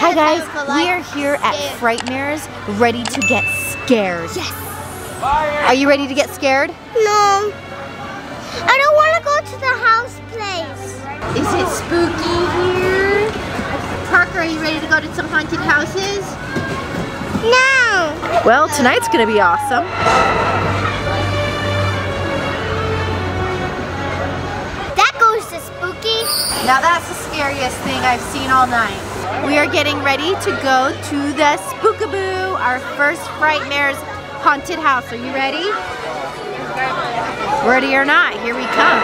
Hi guys, we are here at Frightmares, ready to get scared. Yes. Fire. Are you ready to get scared? No. I don't want to go to the house place. Is it spooky here? Parker, are you ready to go to some haunted houses? No. Well, tonight's gonna be awesome. Now that's the scariest thing I've seen all night. We are getting ready to go to the Spookaboo, our first Frightmares haunted house. Are you ready? Ready or not, here we come.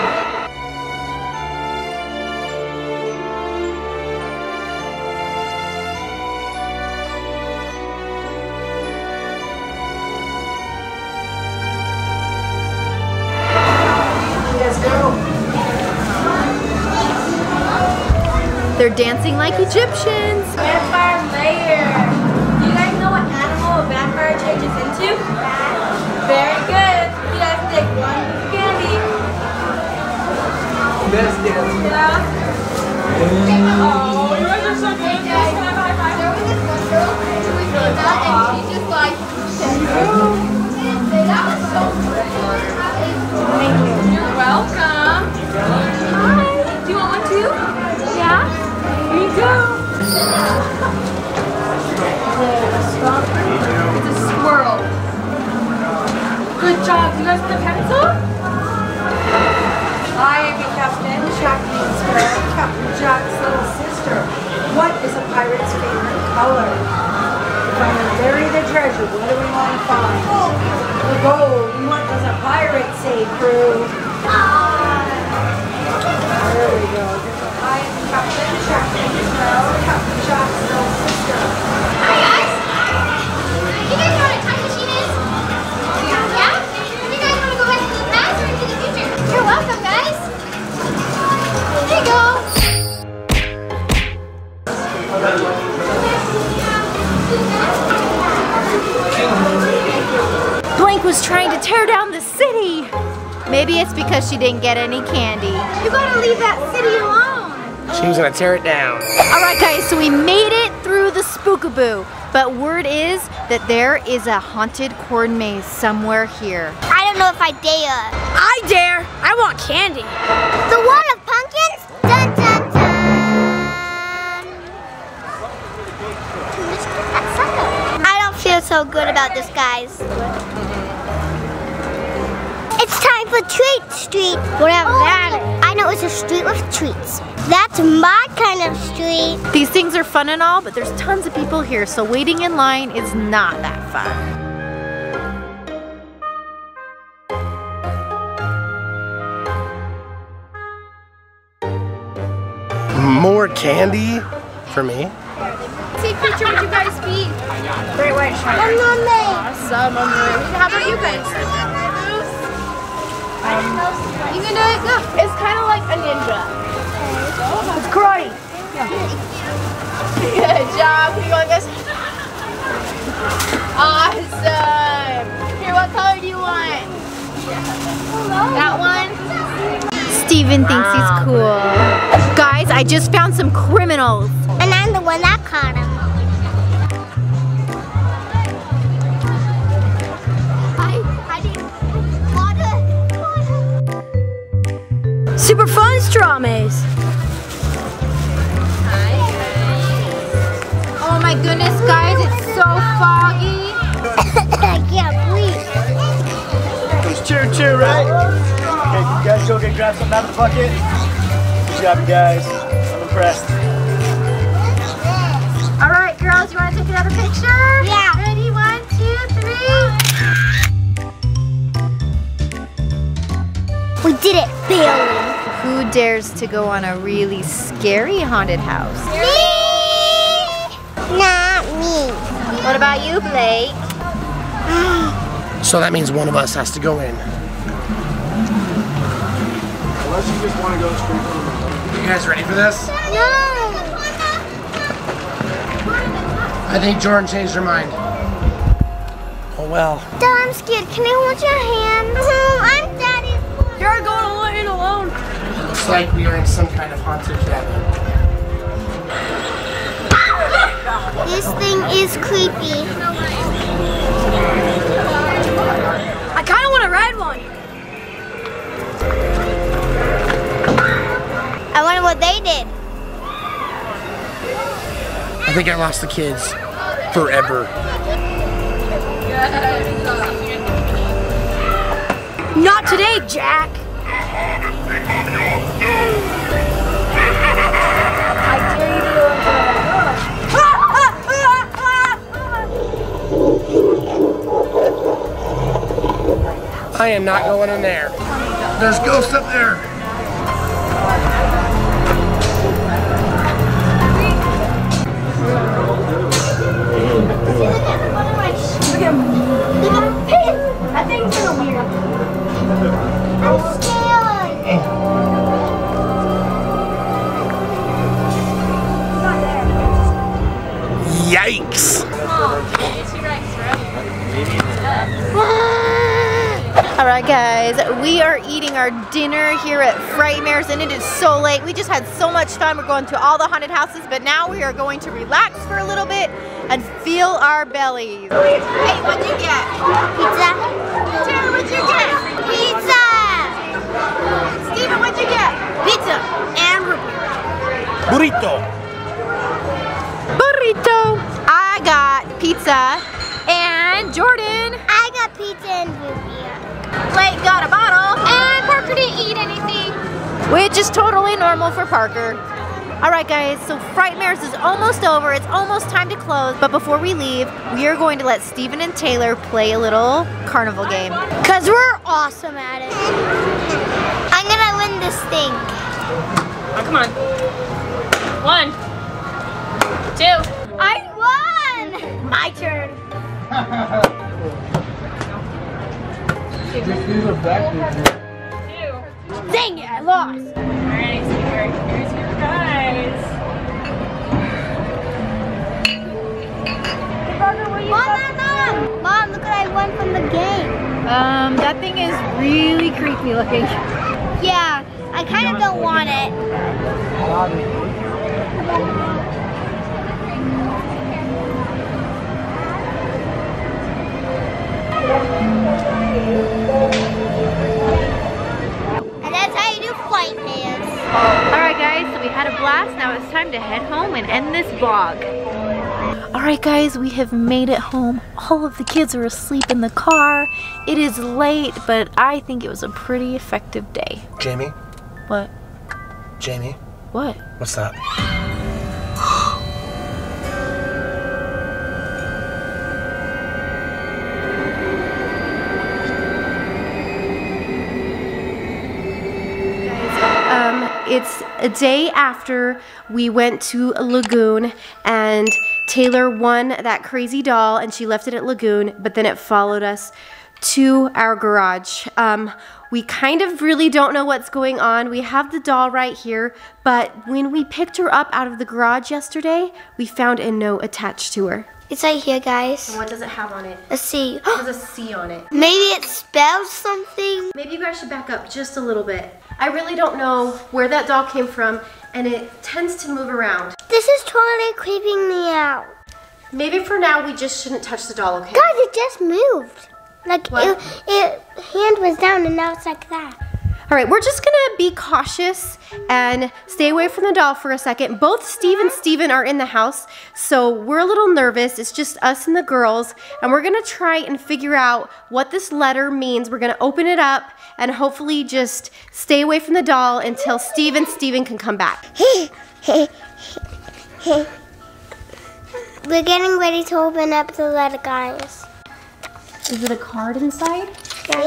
They're dancing like Egyptians. Vampire layer. Do you guys know what animal a vampire changes into? Bat. Very good. You guys take one piece of candy. Best dance. Oh, you guys are so good. Can I have a high five? There was this one girl who was doing that, and she's just like, that was so good. Thank you. You're welcome. Hi. Do you want one too? Here you go. It's a swirl. Good job. Do you guys want a pencil? I am a Captain Jackman's friend, Captain Jack's little sister. What is a pirate's favorite color? If I bury the treasure, what do we want to find? The gold. What does a pirate say, crew? There we go. I am Captain Jack, Captain Jack's little sister. Hi guys! You guys know what a time machine is? Yeah? Do you guys want to go back to the past or into the future? You're welcome, guys! There you go! Blake was trying to tear down the city! Maybe it's because she didn't get any candy. You gotta leave that city alone! She was gonna tear it down. All right guys, so we made it through the Spookaboo, but word is that there is a haunted corn maze somewhere here. I don't know if I dare. I dare, I want candy. The one of pumpkins? Dun dun dun. I don't feel so good about this, guys. It's time for Treat Street. Whatever that is. I know it's a street with treats. That's my kind of street. These things are fun and all, but there's tons of people here, so waiting in line is not that fun. More candy for me. Take picture with you guys feet. Great white shark. Awesome. How about you guys? You can do it. Go. It's kind of like a ninja. It's karate. Yeah. Good job. Can you go like this? Awesome. Here, what color do you want? That one? Steven thinks he's cool. Guys, I just found some criminals. And I'm the one that caught him. Super fun straw maze. Oh my goodness, guys, it's so foggy. I can't breathe. It's cheer, right? Okay, you guys go get grab something out of the bucket. Good job, you guys. I'm impressed. All right, girls, you want to take another picture? Yeah. Ready? 1, 2, 3. We did it, barely. Who dares to go on a really scary haunted house? Me! Not me. What about you, Blake? So that means one of us has to go in. Unless you just want to go straight through. You guys ready for this? No! I think Jordan changed her mind. Oh well. Dad, I'm scared. Can I hold your hand? I'm Daddy's. You're going in alone. It's like we are in some kind of haunted cabin. This thing is creepy. I kind of want to ride one. I wonder what they did. I think I lost the kids forever. Not today, Jack. I dare you to go into the garage. I am not going in there. There's ghosts up there. Look at him. That thing's so weird. I'm scared. Yikes. Alright guys, we are eating our dinner here at Frightmares and it is so late. We just had so much fun. We're going to all the haunted houses, but now we are going to relax for a little bit and feel our bellies. Hey, what'd you get? Pizza. Taylor, what'd you get? Pizza. Steven, what'd you get? Pizza. And burrito. Burrito. I got pizza. And Jordan. I got pizza and burrito. Blake got a bottle, and Parker didn't eat anything. Which is totally normal for Parker. Alright guys, so Frightmares is almost over. It's almost time to close, but before we leave, we are going to let Steven and Taylor play a little carnival game. Cause we're awesome at it. I'm gonna win this thing. Oh, come on. 1, 2. I won! My turn. Two. Dang it, I lost. Alright, here's your prize. Hey, Parker, what are you Mom, Mom, look what I won from the game. That thing is really creepy looking. Yeah, I kind of don't want it. And that's how you do Frightmares. Alright guys, so we had a blast. Now it's time to head home and end this vlog. Alright guys, we have made it home. All of the kids are asleep in the car. It is late, but I think it was a pretty effective day. Jamie? What? Jamie? What? What's that? It's a day after we went to Lagoon and Taylor won that crazy doll and she left it at Lagoon, but then it followed us to our garage. We kind of really don't know what's going on. We have the doll right here, but when we picked her up out of the garage yesterday, we found a note attached to her. It's right here, guys. And what does it have on it? A C. It has a C on it. Maybe it spells something. Maybe you guys should back up just a little bit. I really don't know where that doll came from, and it tends to move around. This is totally creeping me out. Maybe for now, we just shouldn't touch the doll, okay? Guys, it just moved. Like, it hand was down, and now it's like that. All right, we're just gonna be cautious and stay away from the doll for a second. Both Steve and Steven are in the house, so we're a little nervous. It's just us and the girls, and we're gonna try and figure out what this letter means. We're gonna open it up and hopefully just stay away from the doll until Steve and Steven can come back. We're getting ready to open up the letter, guys. Is it a card inside? Yeah,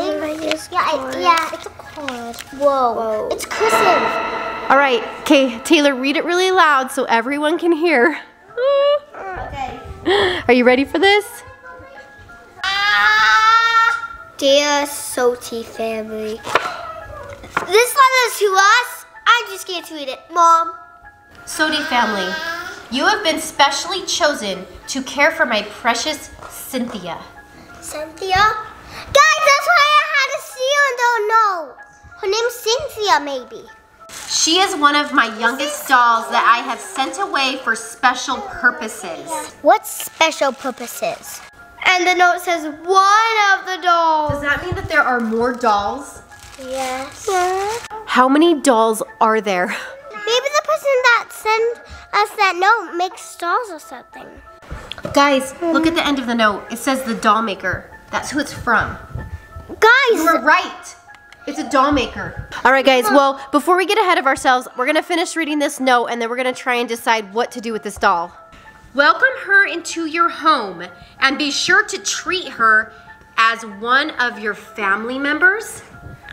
it's a card. Whoa. It's cursive. All right, okay, Taylor, read it really loud so everyone can hear. Okay. Are you ready for this? Dear SOTY family. This letter is to us. I just can't read it, Mom. SOTY family, you have been specially chosen to care for my precious Cynthia. Cynthia? Guys, that's why I had a C and don't know. Her name's Cynthia, maybe. She is one of my youngest dolls that I have sent away for special purposes. What's special purposes? And the note says one of the dolls. Does that mean that there are more dolls? Yes. How many dolls are there? Maybe the person that sent us that note makes dolls or something. Guys, look at the end of the note. It says the doll maker. That's who it's from. Guys! You were right. It's a doll maker. All right, guys. Well, before we get ahead of ourselves, we're going to finish reading this note, and then we're going to try and decide what to do with this doll. Welcome her into your home, and be sure to treat her as one of your family members.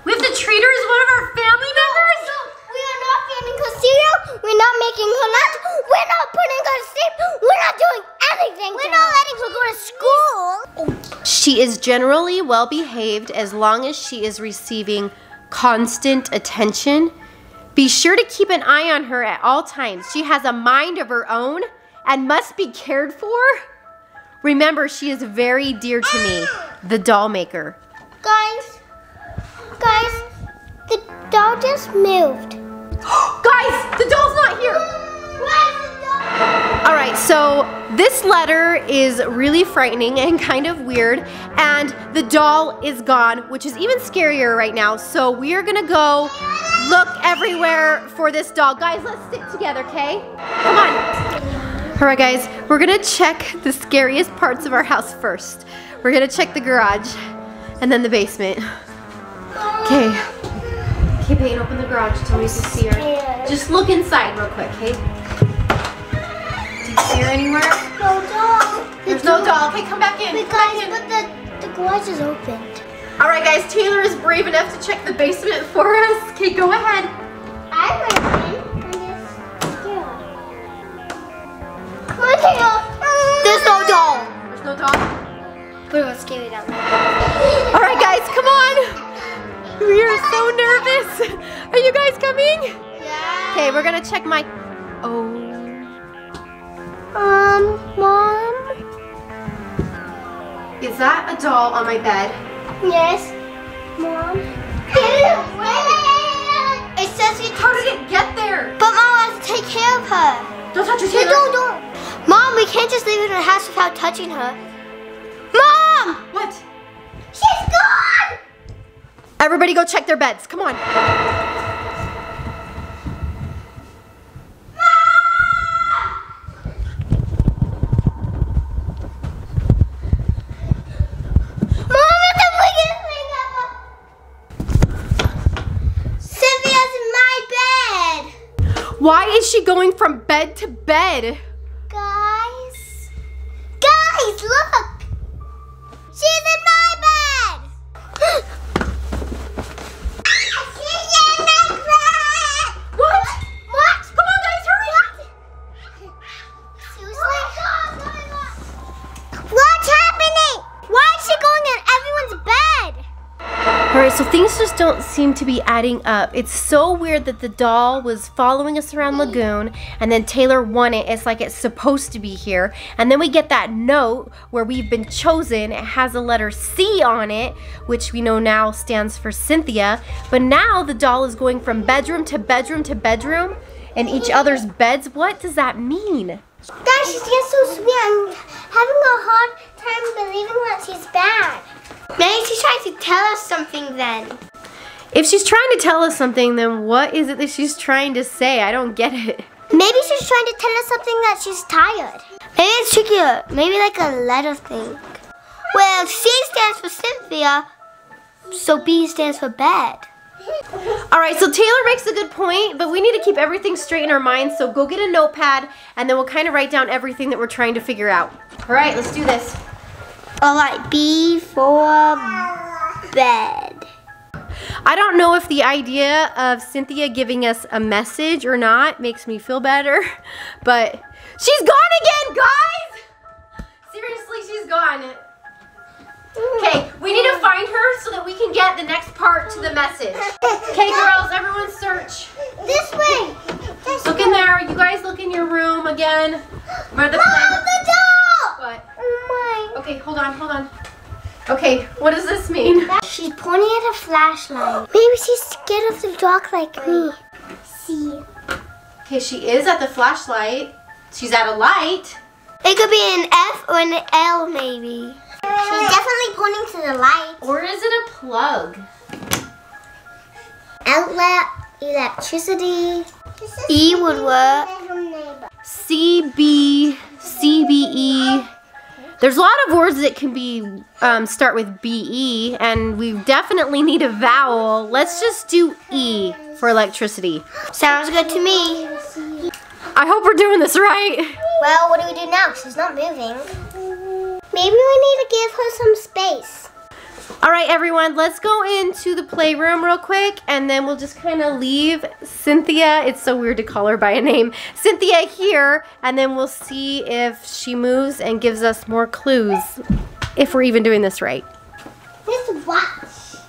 We have to treat her as one of our family members? No, we are not feeding her cereal. We're not making her lunch. We're not putting her to sleep. We're not doing anything. We're not letting her go to school. She is generally well behaved as long as she is receiving constant attention. Be sure to keep an eye on her at all times. She has a mind of her own and must be cared for. Remember, she is very dear to me, the doll maker. Guys. Guys, the doll just moved. Guys, the doll's not here. Where's the doll? All right, so this letter is really frightening and kind of weird, and the doll is gone, which is even scarier right now. So we are gonna go look everywhere for this doll. Guys, let's stick together, okay? Come on. All right, guys, we're gonna check the scariest parts of our house first. We're gonna check the garage and then the basement. Okay. Okay, Peyton, open the garage until we can see her. Just look inside real quick, okay? Do you see her anywhere? No doll. There's no doll. Okay, come back in. But the garage is opened. All right, guys, Taylor is brave enough to check the basement for us. Okay, go ahead. I went in. There's no doll. There's no doll? We're going to scare you down. All right, guys, come on. We are so nervous. Are you guys coming? Yeah. Okay, we're gonna check my. Oh. Mom. Is that a doll on my bed? Yes. Mom. It says we. How did it get there? But Mom has to take care of her. Don't touch her. Taylor. No, don't. Mom, we can't just leave her in the house without touching her. Mom. What? She's gone. Everybody go check their beds. Come on. Cynthia's in my bed. Why is she going from bed to bed? Guys. Guys, look. She's in my bed. So things just don't seem to be adding up. It's so weird that the doll was following us around Lagoon, and then Taylor won it. It's like it's supposed to be here. And then we get that note where we've been chosen. It has the letter C on it, which we know now stands for Cynthia. But now the doll is going from bedroom to bedroom to bedroom in each other's beds. What does that mean? Guys, she's getting so sweet. I'm having a hard time believing that she's back. Maybe she's trying to tell us something then. If she's trying to tell us something, then what is it that she's trying to say? I don't get it. Maybe she's trying to tell us something that she's tired. Maybe it's trickier. Maybe like a letter thing. Well, C stands for Cynthia, so B stands for bed. All right, so Taylor makes a good point, but we need to keep everything straight in our minds, so go get a notepad, and then we'll kind of write down everything that we're trying to figure out. All right, let's do this. All right, B for bed. I don't know if the idea of Cynthia giving us a message or not makes me feel better, but she's gone again, guys! Seriously, she's gone. Okay, we need to find her so that we can get the next part to the message. Okay, girls, everyone search. This way. Look in there. You guys look in your room again. Where the doll! What? Oh my. Okay, hold on, hold on. Okay, what does this mean? She's pointing at a flashlight. Maybe she's scared of the dark like me. see. Okay, she is at the flashlight. She's at a light. It could be an F or an L, maybe. She's definitely pointing to the light. Or is it a plug? Outlet, electricity. E would work. CB, CBE. There's a lot of words that can be start with BE, and we definitely need a vowel. Let's just do E for electricity. Sounds good to me. I hope we're doing this right. Well, what do we do now? She's not moving. Maybe we need to give her some space. All right, everyone, let's go into the playroom real quick, and then we'll just kind of leave Cynthia, it's so weird to call her by a name, Cynthia here, and then we'll see if she moves and gives us more clues, if we're even doing this right. Just watch.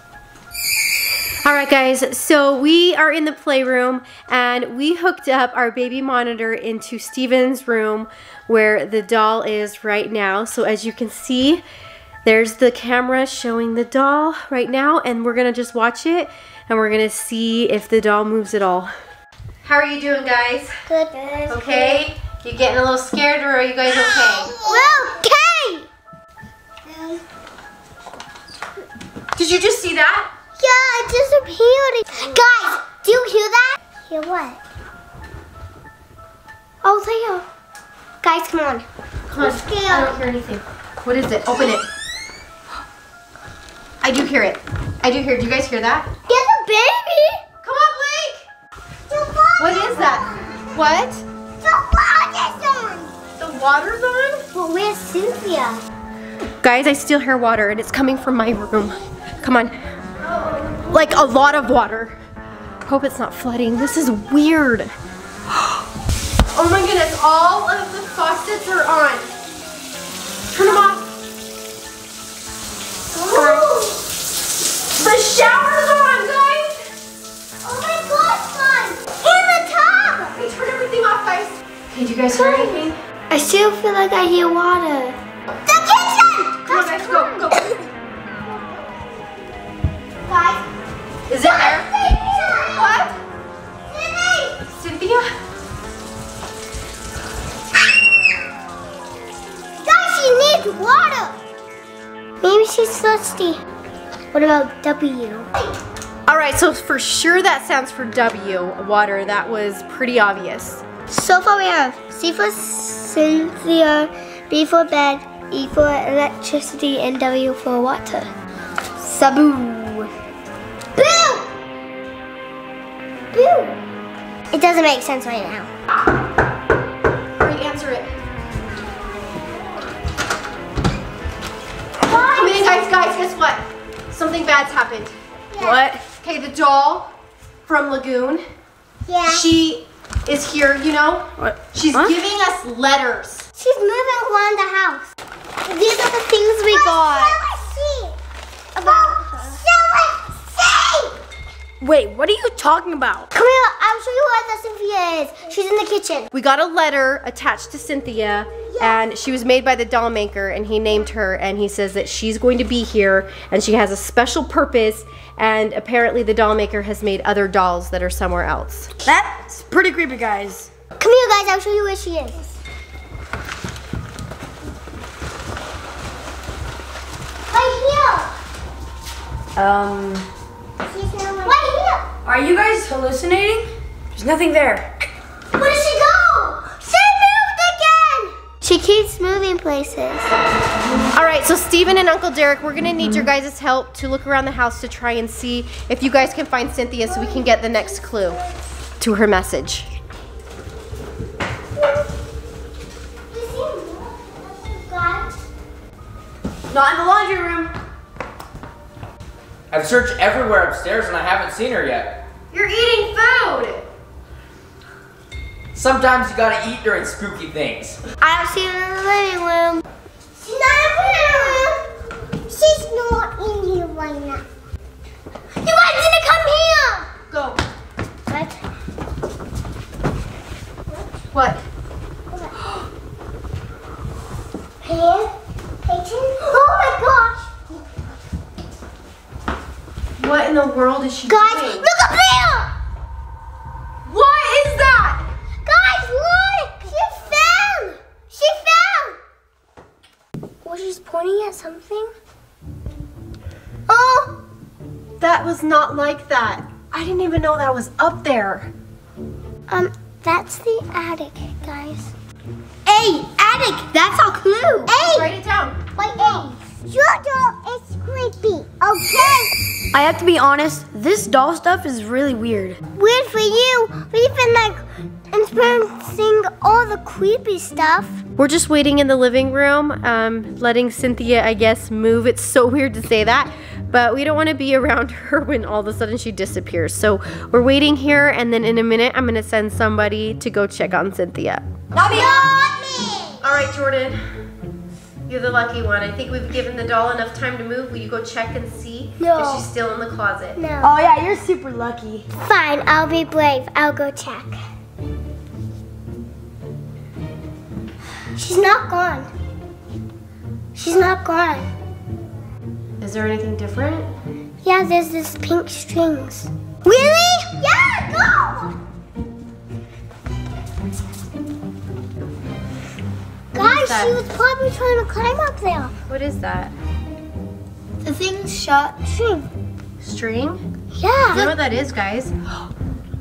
All right, guys, so we are in the playroom, and we hooked up our baby monitor into Steven's room, where the doll is right now. So as you can see, there's the camera showing the doll right now, and we're gonna just watch it, and we're gonna see if the doll moves at all. How are you doing, guys? Good. Okay? You getting a little scared, or are you guys okay? We're okay! Did you just see that? Yeah, it disappeared. Guys, do you hear that? Hear what? Oh, Taylor. Guys, come on. Come on. I'm scared. I don't hear anything. What is it? Open it. I do hear it. I do hear it. Do you guys hear that? There's a baby! Come on, Blake! What is that? What? The water's on! The water's on? Well, where's Cynthia? Guys, I still hear water, and it's coming from my room. Come on. Like a lot of water. Hope it's not flooding. This is weird. Oh my goodness, all of the faucets are on. Turn them off. The shower's on, guys! Oh my gosh, guys! In the tub! Okay, turn everything off, guys. Okay, do you guys hear anything? I still feel like I hear water. The kitchen! Come on, guys, go. Guys? Is it there? Cynthia! What? Cynthia? Guys, she needs water! Maybe she's thirsty. What about W? All right, so for sure that sounds for W, water. That was pretty obvious. So far we have C for Cynthia, B for bed, E for electricity, and W for water. Saboo. Boo! Boo! It doesn't make sense right now. Hurry, answer it. Come in, guys, guess what? Something bad's happened. Yeah. What? Okay, the doll from Lagoon. Yeah. She is here, you know? What? She's giving us letters. She's moving around the house. These are the things we got. Wait, what are you talking about? Come here, I'll show you what Cynthia is. She's in the kitchen. We got a letter attached to Cynthia. And she was made by the doll maker, and he named her, and he says that she's going to be here, and she has a special purpose, and apparently the doll maker has made other dolls that are somewhere else. That's pretty creepy, guys. Come here, guys, I'll show you where she is. Right here. She's not right here. Are you guys hallucinating? There's nothing there. Where did she go? She keeps moving places. All right, so Steven and Uncle Derek, we're gonna need your guys' help to look around the house to try and see if you guys can find Cynthia so we can get the next clue to her message. Not in the laundry room. I've searched everywhere upstairs and I haven't seen her yet. You're eating food. Sometimes you gotta eat during spooky things. I don't see her in the living room. She's not in the living room. She's not in here right now. You guys need to come here. Go. What? What? Here? Peyton? Oh my gosh. What in the world is she doing? Guys, look up there. What? something? Oh! That was not like that. I didn't even know that was up there. That's the attic, guys. Hey, attic! That's our clue! Hey! Write it down. Wait, hey! Your doll is creepy, okay? I have to be honest, this doll stuff is really weird. Weird for you. We've been like experiencing all the creepy stuff. We're just waiting in the living room, letting Cynthia, I guess, move. It's so weird to say that, but we don't want to be around her when all of a sudden she disappears. So we're waiting here, and then in a minute, I'm going to send somebody to go check on Cynthia. Not me! All right, Jordan, you're the lucky one. I think we've given the doll enough time to move. Will you go check and see if she's still in the closet? No. Oh, yeah, you're super lucky. Fine, I'll be brave. I'll go check. She's not gone. She's not gone. Is there anything different? Yeah, there's this pink strings. Really? Yeah, go! Guys, she was probably trying to climb up there. What is that? The thing's shut. String. String? Yeah. You know what that is, guys?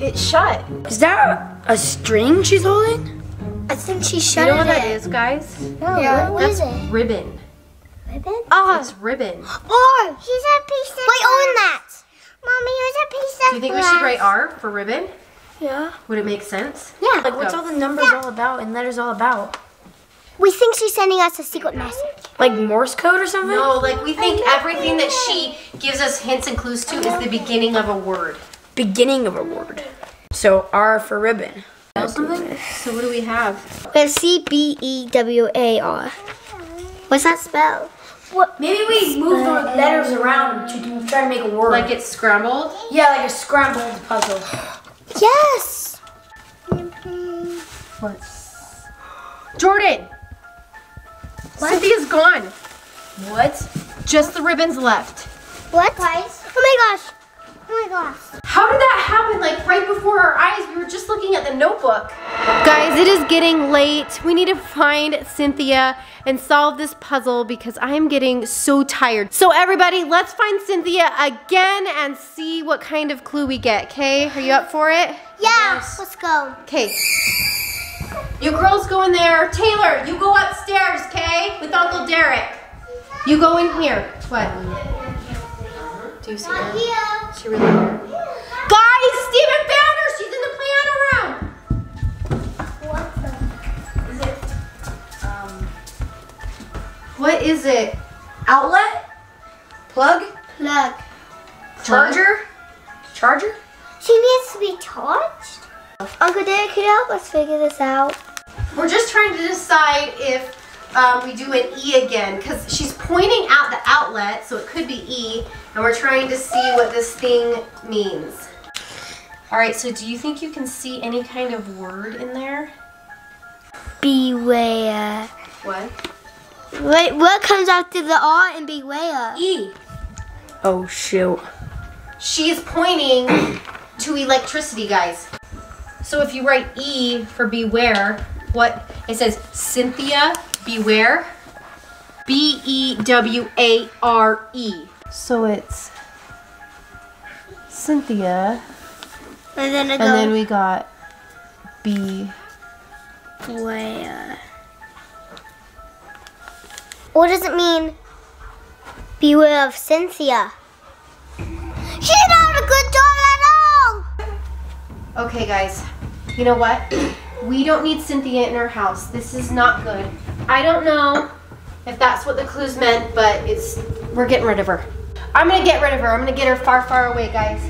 It's shut. Is that a string she's holding? I think she shut it. You know what that is, guys? No, yeah. What is it? Ribbon. Ribbon? Oh, it's ribbon. Or here's a piece of glass. Wait, own that. Mommy, here's a piece of glass. Do you think we should write R for ribbon? Yeah. Would it make sense? Yeah. Like, what's all the numbers all about and letters all about? We think she's sending us a secret message. Like Morse code or something? No, like we think everything that she gives us hints and clues to is the beginning of a word. Beginning of a word. So R for ribbon. Something? So what do we have? We have C-B-E-W-A-R. What's that spell? What? Maybe we move the letters around to try to make a word. Like it's scrambled? Yeah, like a scrambled puzzle. Yes! What's... Jordan! What? Cynthia's gone. What? Just the ribbons left. What? Twice. Oh my gosh. Oh my gosh. How did that happen? Like right before our eyes, we were just looking at the notebook. Guys, it is getting late. We need to find Cynthia and solve this puzzle because I am getting so tired. So everybody, let's find Cynthia again and see what kind of clue we get, okay? Are you up for it? Yeah, yes. Let's go. Okay. You girls go in there. Taylor, you go upstairs, okay? With Uncle Derek. You go in here. What? Do you see her? She really there. Guys, Steven found her! She's in the piano room! What the? Is it, what is it? Outlet? Plug? Plug. Charger? Charger? She needs to be charged? Uncle Derek, can you help us figure this out? We're just trying to decide if we do an E again, because she's pointing out the outlet, so it could be E, and we're trying to see what this thing means. All right, so do you think you can see any kind of word in there? Beware. What? Wait, what comes after the R and beware? E. Oh, shoot. She's pointing to electricity, guys. So if you write E for beware, what it says, Cynthia beware, B-E-W-A-R-E. So it's Cynthia, and then we got beware. What does it mean? Beware of Cynthia. She's not a good dog at all. Okay, guys. You know what? We don't need Cynthia in our house. This is not good. I don't know if that's what the clues meant, but we're getting rid of her. I'm gonna get rid of her. I'm gonna get her far, far away, guys.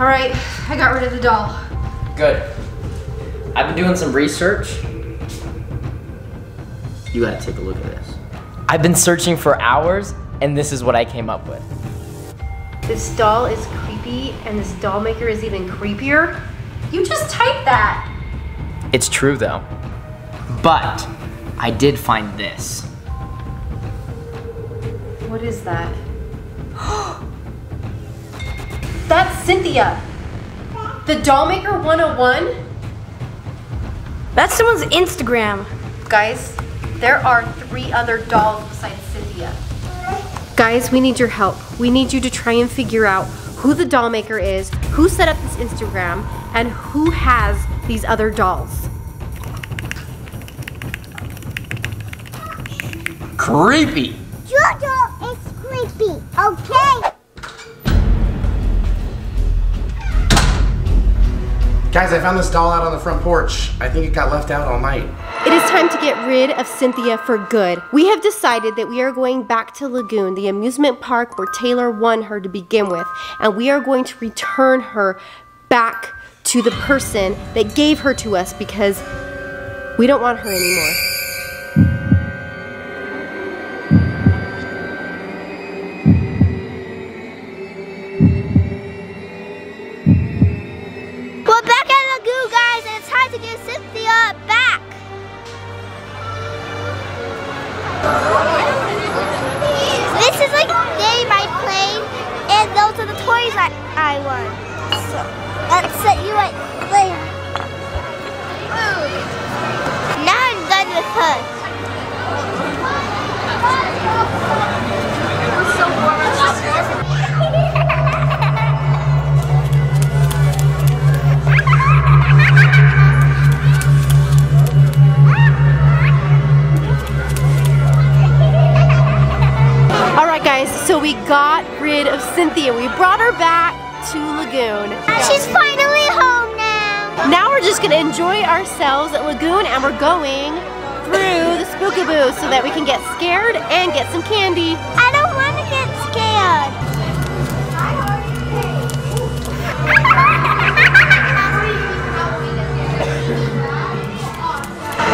Alright, I got rid of the doll. Good. I've been doing some research You gotta take a look at this. I've been searching for hours, and this is what I came up with. This doll is creepy, and this doll maker is even creepier? You just typed that! It's true, though. But I did find this. What is that? That's Cynthia! The Dollmaker 101? That's someone's Instagram. Guys, there are 3 other dolls besides Cynthia. Guys, we need your help. We need you to try and figure out who the Dollmaker is, who set up this Instagram, and who has these other dolls. Creepy! Your doll is creepy, okay? Guys, I found this doll out on the front porch. I think it got left out all night. It is time to get rid of Cynthia for good. We have decided that we are going back to Lagoon, the amusement park where Taylor won her to begin with, and we are going to return her back to the person that gave her to us because we don't want her anymore. So we got rid of Cynthia. We brought her back to Lagoon. And she's finally home now. Now we're just gonna enjoy ourselves at Lagoon, and we're going through the Spookaboo so that we can get scared and get some candy. I don't wanna get scared.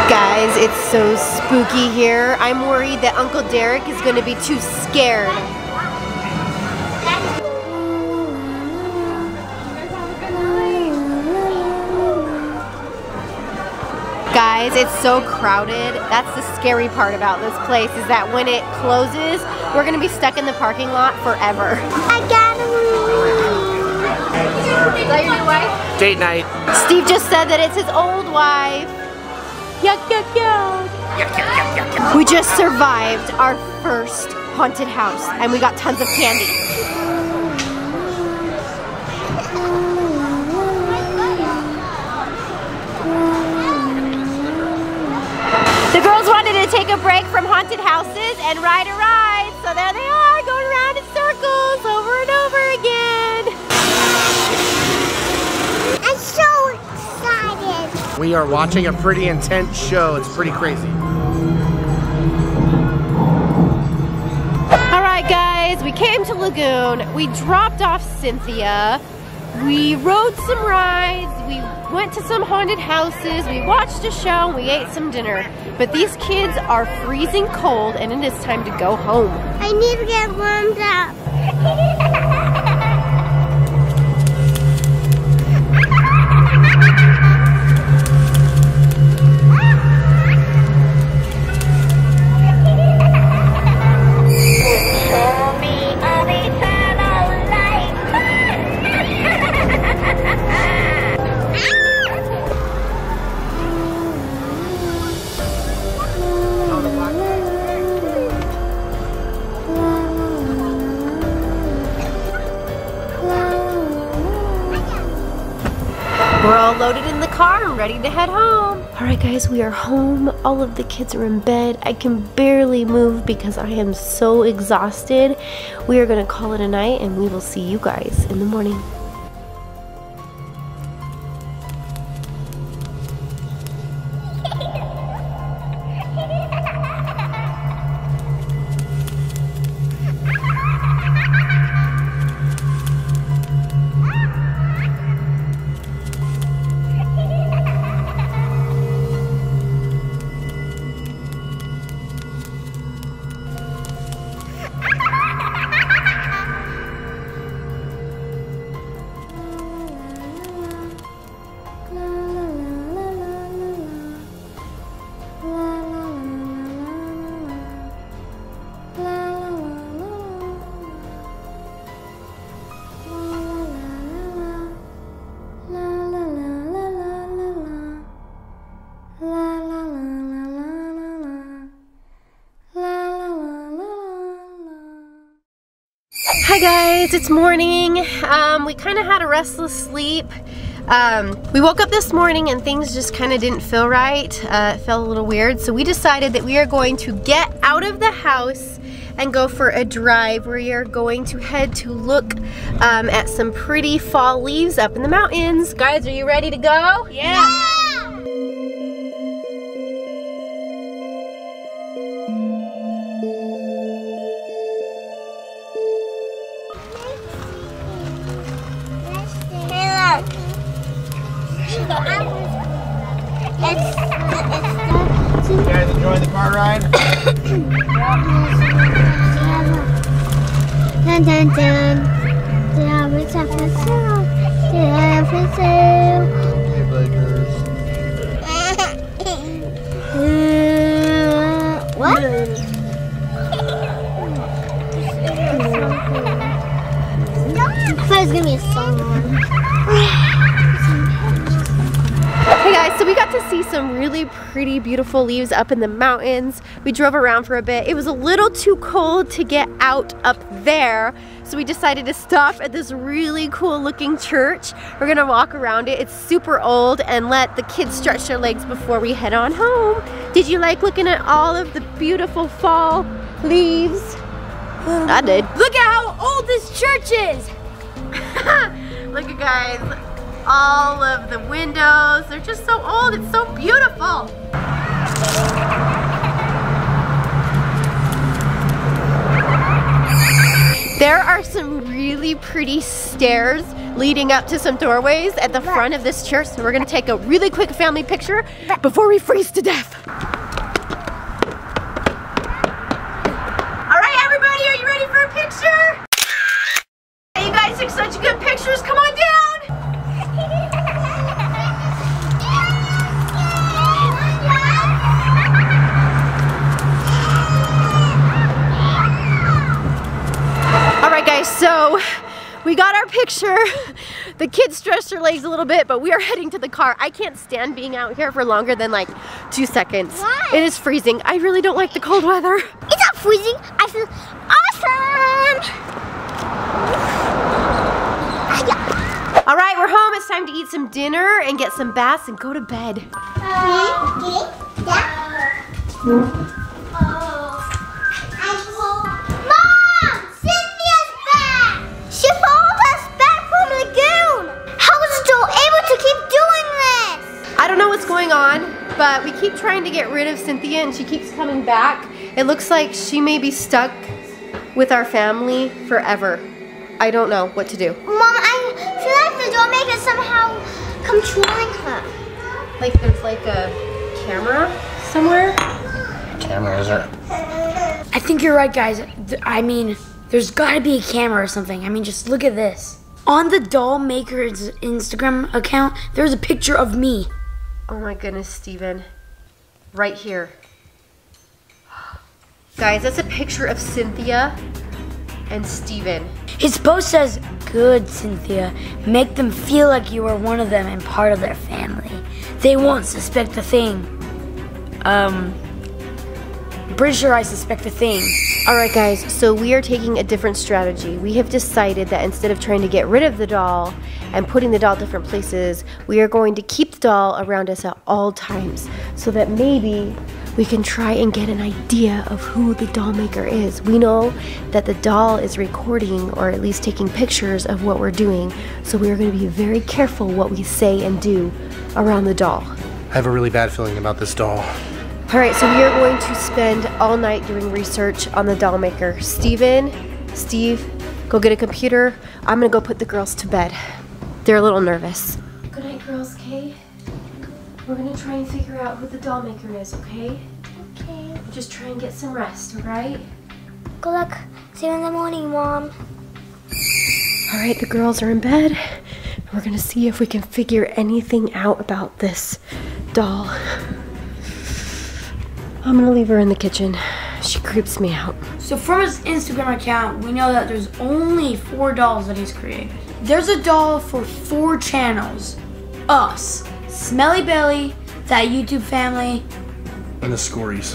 Guys, it's so spooky here. I'm worried that Uncle Derek is gonna be too scared. Guys, it's so crowded. That's the scary part about this place, is that when it closes, we're gonna be stuck in the parking lot forever. I gotta leave. Is that your new wife? Date night. Steve just said that it's his old wife. Yuck, yuck, yuck. Yuck, yuck, yuck, yuck, yuck. We just survived our first haunted house, and we got tons of candy. The girls wanted to take a break from haunted houses and ride a ride, so there they are, going around in circles over and over again. I'm so excited. We are watching a pretty intense show. It's pretty crazy. All right, guys, we came to Lagoon. We dropped off Cynthia. We rode some rides. We went to some haunted houses. We watched a show and we ate some dinner. But these kids are freezing cold and it is time to go home. I need to get warmed up. We're all loaded in the car and ready to head home. All right, guys, we are home. All of the kids are in bed. I can barely move because I am so exhausted. We are gonna call it a night, and we will see you guys in the morning. Hi guys, it's morning. We kind of had a restless sleep. We woke up this morning and things just kind of didn't feel right. It felt a little weird, so we decided that we are going to get out of the house and go for a drive. We are going to head to look at some pretty fall leaves up in the mountains. Guys, are you ready to go? Yeah! Pretty beautiful leaves up in the mountains. We drove around for a bit. It was a little too cold to get out up there, so we decided to stop at this really cool looking church. We're gonna walk around it. It's super old, and let the kids stretch their legs before we head on home. Did you like looking at all of the beautiful fall leaves? I did. Look at how old this church is! Look at guys. All of the windows, they're just so old, it's so beautiful. There are some really pretty stairs leading up to some doorways at the front of this church, so we're gonna take a really quick family picture before we freeze to death. All right, everybody, are you ready for a picture? You guys took such good pictures, come on down. So we got our picture. The kids stretched their legs a little bit, but we are heading to the car. I can't stand being out here for longer than like 2 seconds. Why? It is freezing. I really don't like the cold weather. It's not freezing. I feel awesome. All right, we're home. It's time to eat some dinner and get some baths and go to bed. But we keep trying to get rid of Cynthia and she keeps coming back. It looks like she may be stuck with our family forever. I don't know what to do. Mom, I feel like the doormaker is somehow controlling her. Like there's like a camera somewhere? Cameras are... I think you're right, guys. I mean, there's gotta be a camera or something. I mean, just look at this. On the dollmaker's Instagram account, there's a picture of me. Oh my goodness, Steven. Right here. Guys, that's a picture of Cynthia and Steven. His post says, "Good, Cynthia. Make them feel like you are one of them and part of their family. They won't suspect a thing." Pretty sure I suspect a thing. All right, guys, so we are taking a different strategy. We have decided that instead of trying to get rid of the doll and putting the doll different places, we are going to keep the doll around us at all times so that maybe we can try and get an idea of who the doll maker is. We know that the doll is recording or at least taking pictures of what we're doing, so we are going to be very careful what we say and do around the doll. I have a really bad feeling about this doll. All right, so we are going to spend all night doing research on the doll maker. Steven, Steve, go get a computer. I'm gonna go put the girls to bed. They're a little nervous. Good night, girls, okay? We're gonna try and figure out who the doll maker is, okay? Okay. Just try and get some rest, all right? Good luck. See you in the morning, Mom. All right, the girls are in bed. We're gonna see if we can figure anything out about this doll. I'm gonna leave her in the kitchen. She creeps me out. So from his Instagram account, we know that there's only 4 dolls that he's created. There's a doll for 4 channels. Us, Smelly Belly, that YouTube family, and the Scories.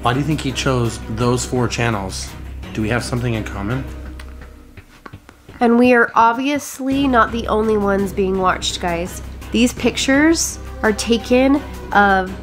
Why do you think he chose those 4 channels? Do we have something in common? And we are obviously not the only ones being watched, guys. These pictures are taken of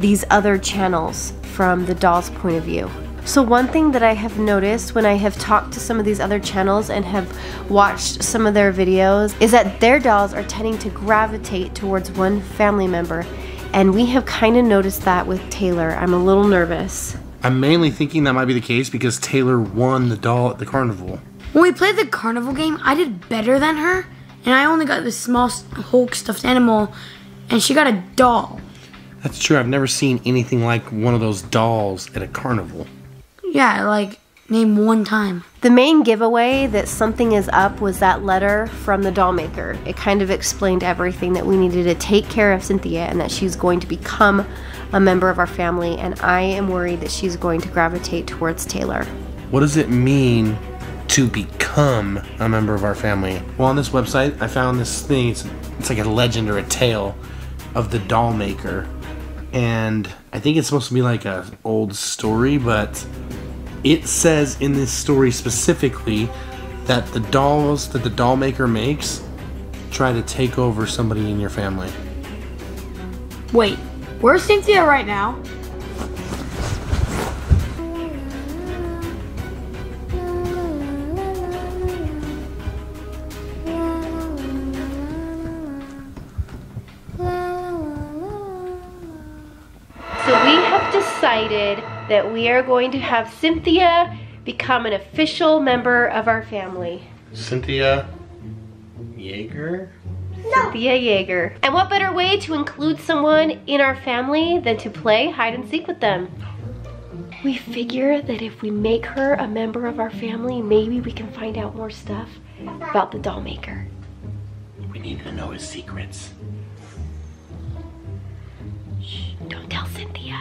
these other channels from the doll's point of view. So one thing that I have noticed when I have talked to some of these other channels and have watched some of their videos is that their dolls are tending to gravitate towards one family member. And we have kind of noticed that with Taylor. I'm a little nervous. I'm mainly thinking that might be the case because Taylor won the doll at the carnival. When we played the carnival game, I did better than her. And I only got this small Hulk stuffed animal and she got a doll. That's true. I've never seen anything like one of those dolls at a carnival. Yeah, like, name one time. The main giveaway that something is up was that letter from the doll maker. It kind of explained everything that we needed to take care of Cynthia and that she's going to become a member of our family, and I am worried that she's going to gravitate towards Taylor. What does it mean to become a member of our family? Well, on this website, I found this thing. It's like a legend or a tale of the doll maker, and I think it's supposed to be like an old story, but it says in this story specifically that the dolls that the doll maker makes try to take over somebody in your family. Wait, where's Cynthia right now? So we have decided that we are going to have Cynthia become an official member of our family. Cynthia Yeager? No. Cynthia Yeager. And what better way to include someone in our family than to play hide and seek with them? We figure that if we make her a member of our family, maybe we can find out more stuff about the doll maker. We need to know his secrets. Shh, don't tell Cynthia.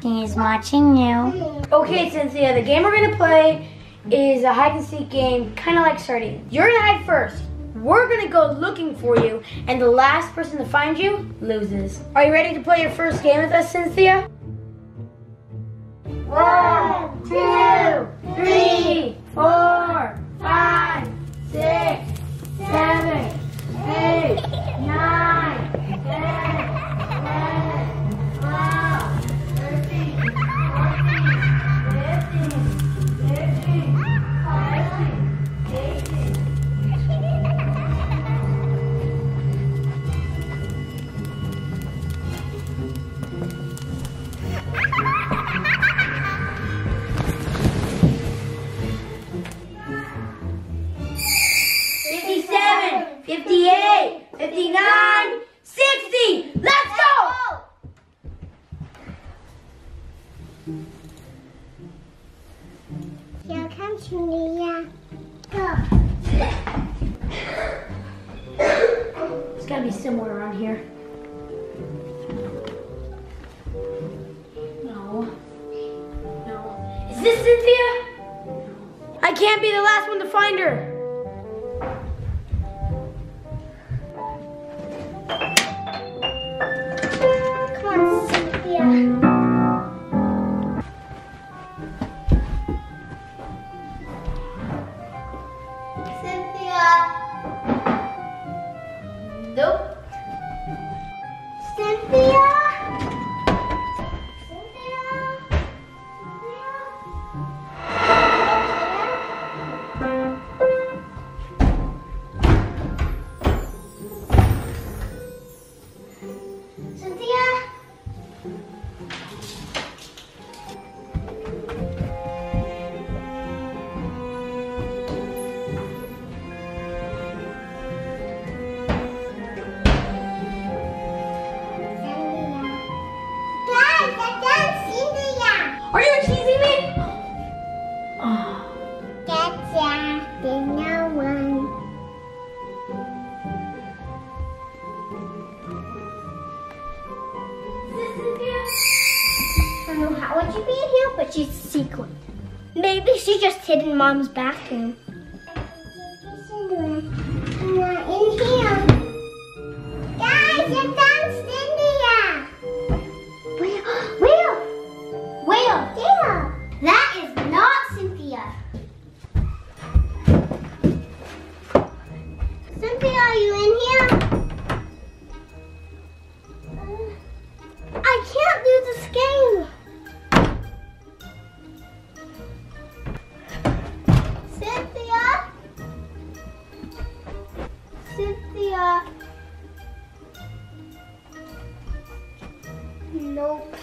He's watching you. Okay, Cynthia, the game we're gonna play is a hide and seek game, kind of like SOTY. You're gonna hide first. We're gonna go looking for you, and the last person to find you loses. Are you ready to play your first game with us, Cynthia? 1, 2, 3, 4, 5, 6, 7, 8, 9, 10. 59, 60! Let's go! Here comes Julia. Go. It's gotta be somewhere around here. No. No. Is this Cynthia? I can't be the last one to find her. Maybe she just hid in Mom's bathroom. I'm not in here. Guys, I found Cynthia. Whale. That is not Cynthia. Are you in here? I can't do this game. Cynthia? Cynthia? Nope.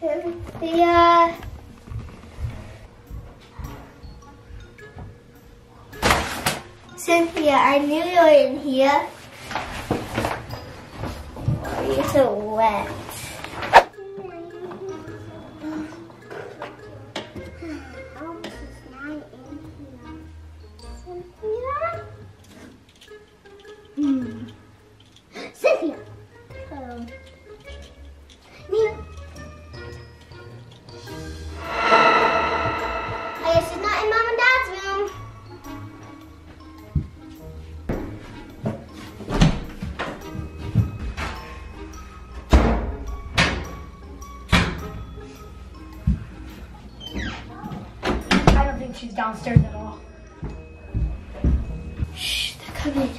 Cynthia. Cynthia, I knew you were in here. Oh, you're so wet. She's downstairs at all. Shh, they're coming.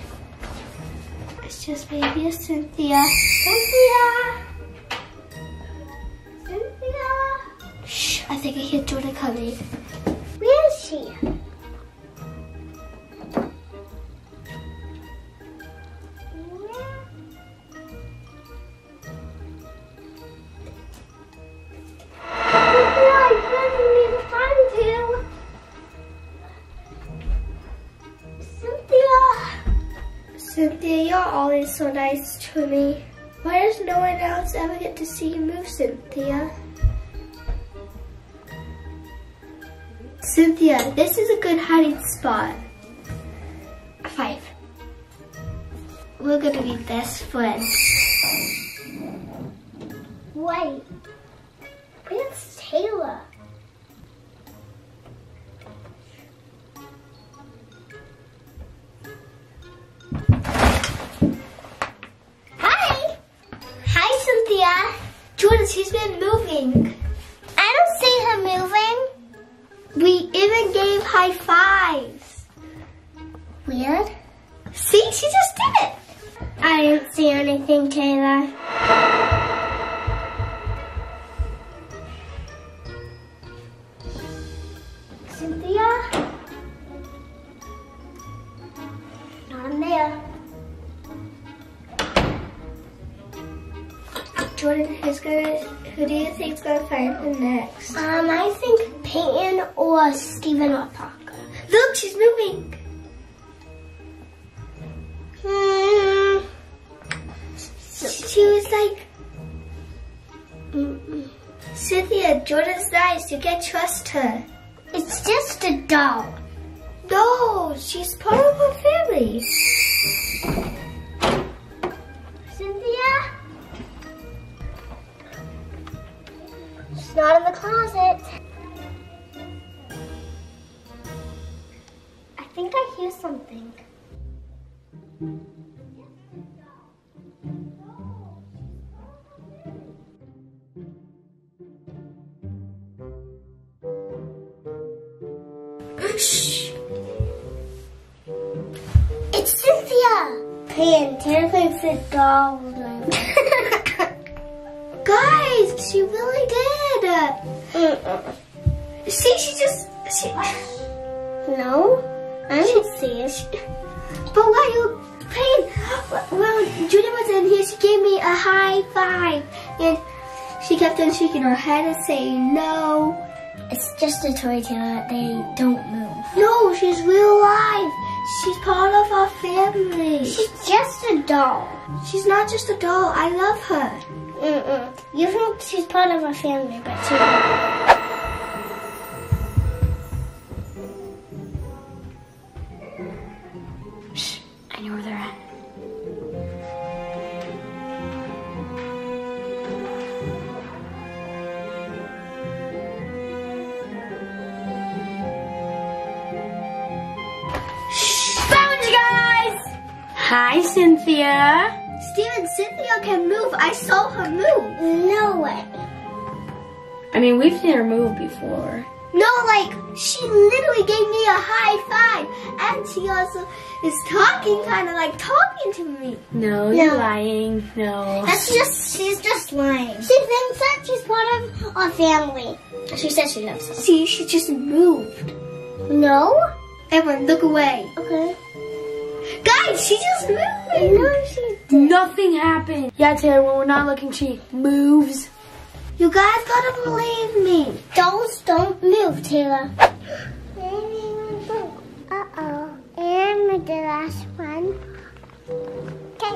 It's just baby Cynthia. Cynthia! Cynthia! Shh, I think I hear Jordan coming. Where is she? Cynthia, you're always so nice to me. Why does no one else ever get to see you move, Cynthia? Cynthia, this is a good hiding spot. 5. We're gonna be best friends. Wait, where's Taylor? Jordan, she's been moving. I don't see her moving. We even gave high fives. Weird. See, she just did it. I didn't see anything, Taylor. Cynthia? Not in there. Jordan, who do you think's gonna find her next? I think Peyton or Steven or Parker. Look, she's moving. She was like, Cynthia, Jordan's nice. You can't trust her. It's just a doll. No, she's part of her family. Not in the closet. I think I hear something. Shh! It's Cynthia! Peyton, Taylor thinks it's doll. Guys, she really did. See, she no, I didn't see it. But while you were playing, well, Judy was in here, she gave me a high five. And she kept on shaking her head and saying no. It's just a toy, Taylor, they don't move. No, she's real life. She's part of our family. She's just a doll. She's not just a doll, I love her. You think she's part of our family, but she's not. Shh, I know where they're at. Shh, found you guys! Hi, Cynthia. Steven, Cynthia can move. I saw her move. No way. I mean, we've seen her move before. No, like, she literally gave me a high five, and she also is talking, kind of like talking to me. No, you're lying. No. She's just lying. She thinks that she's part of our family. She said she loves us. See, she just moved. No? Everyone, look away. Okay. Guys, she just moved. No, she didn't. Nothing happened. Yeah, Taylor, when we're not looking, she moves. You guys gotta believe me. Don't move, Taylor. Uh-oh. And the last one. Okay.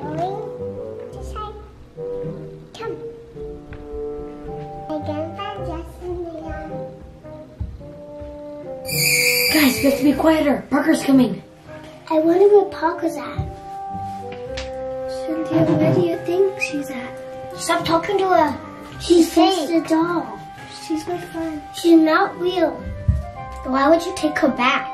I'm going to say, come. Again, I'm just in the arm. Guys, you have to be quieter. Parker's coming. I wonder where Parker's at. Cynthia, where do you think she's at? Stop talking to her. She's fake. She's a doll. She's my friend. She's not real. Why would you take her back?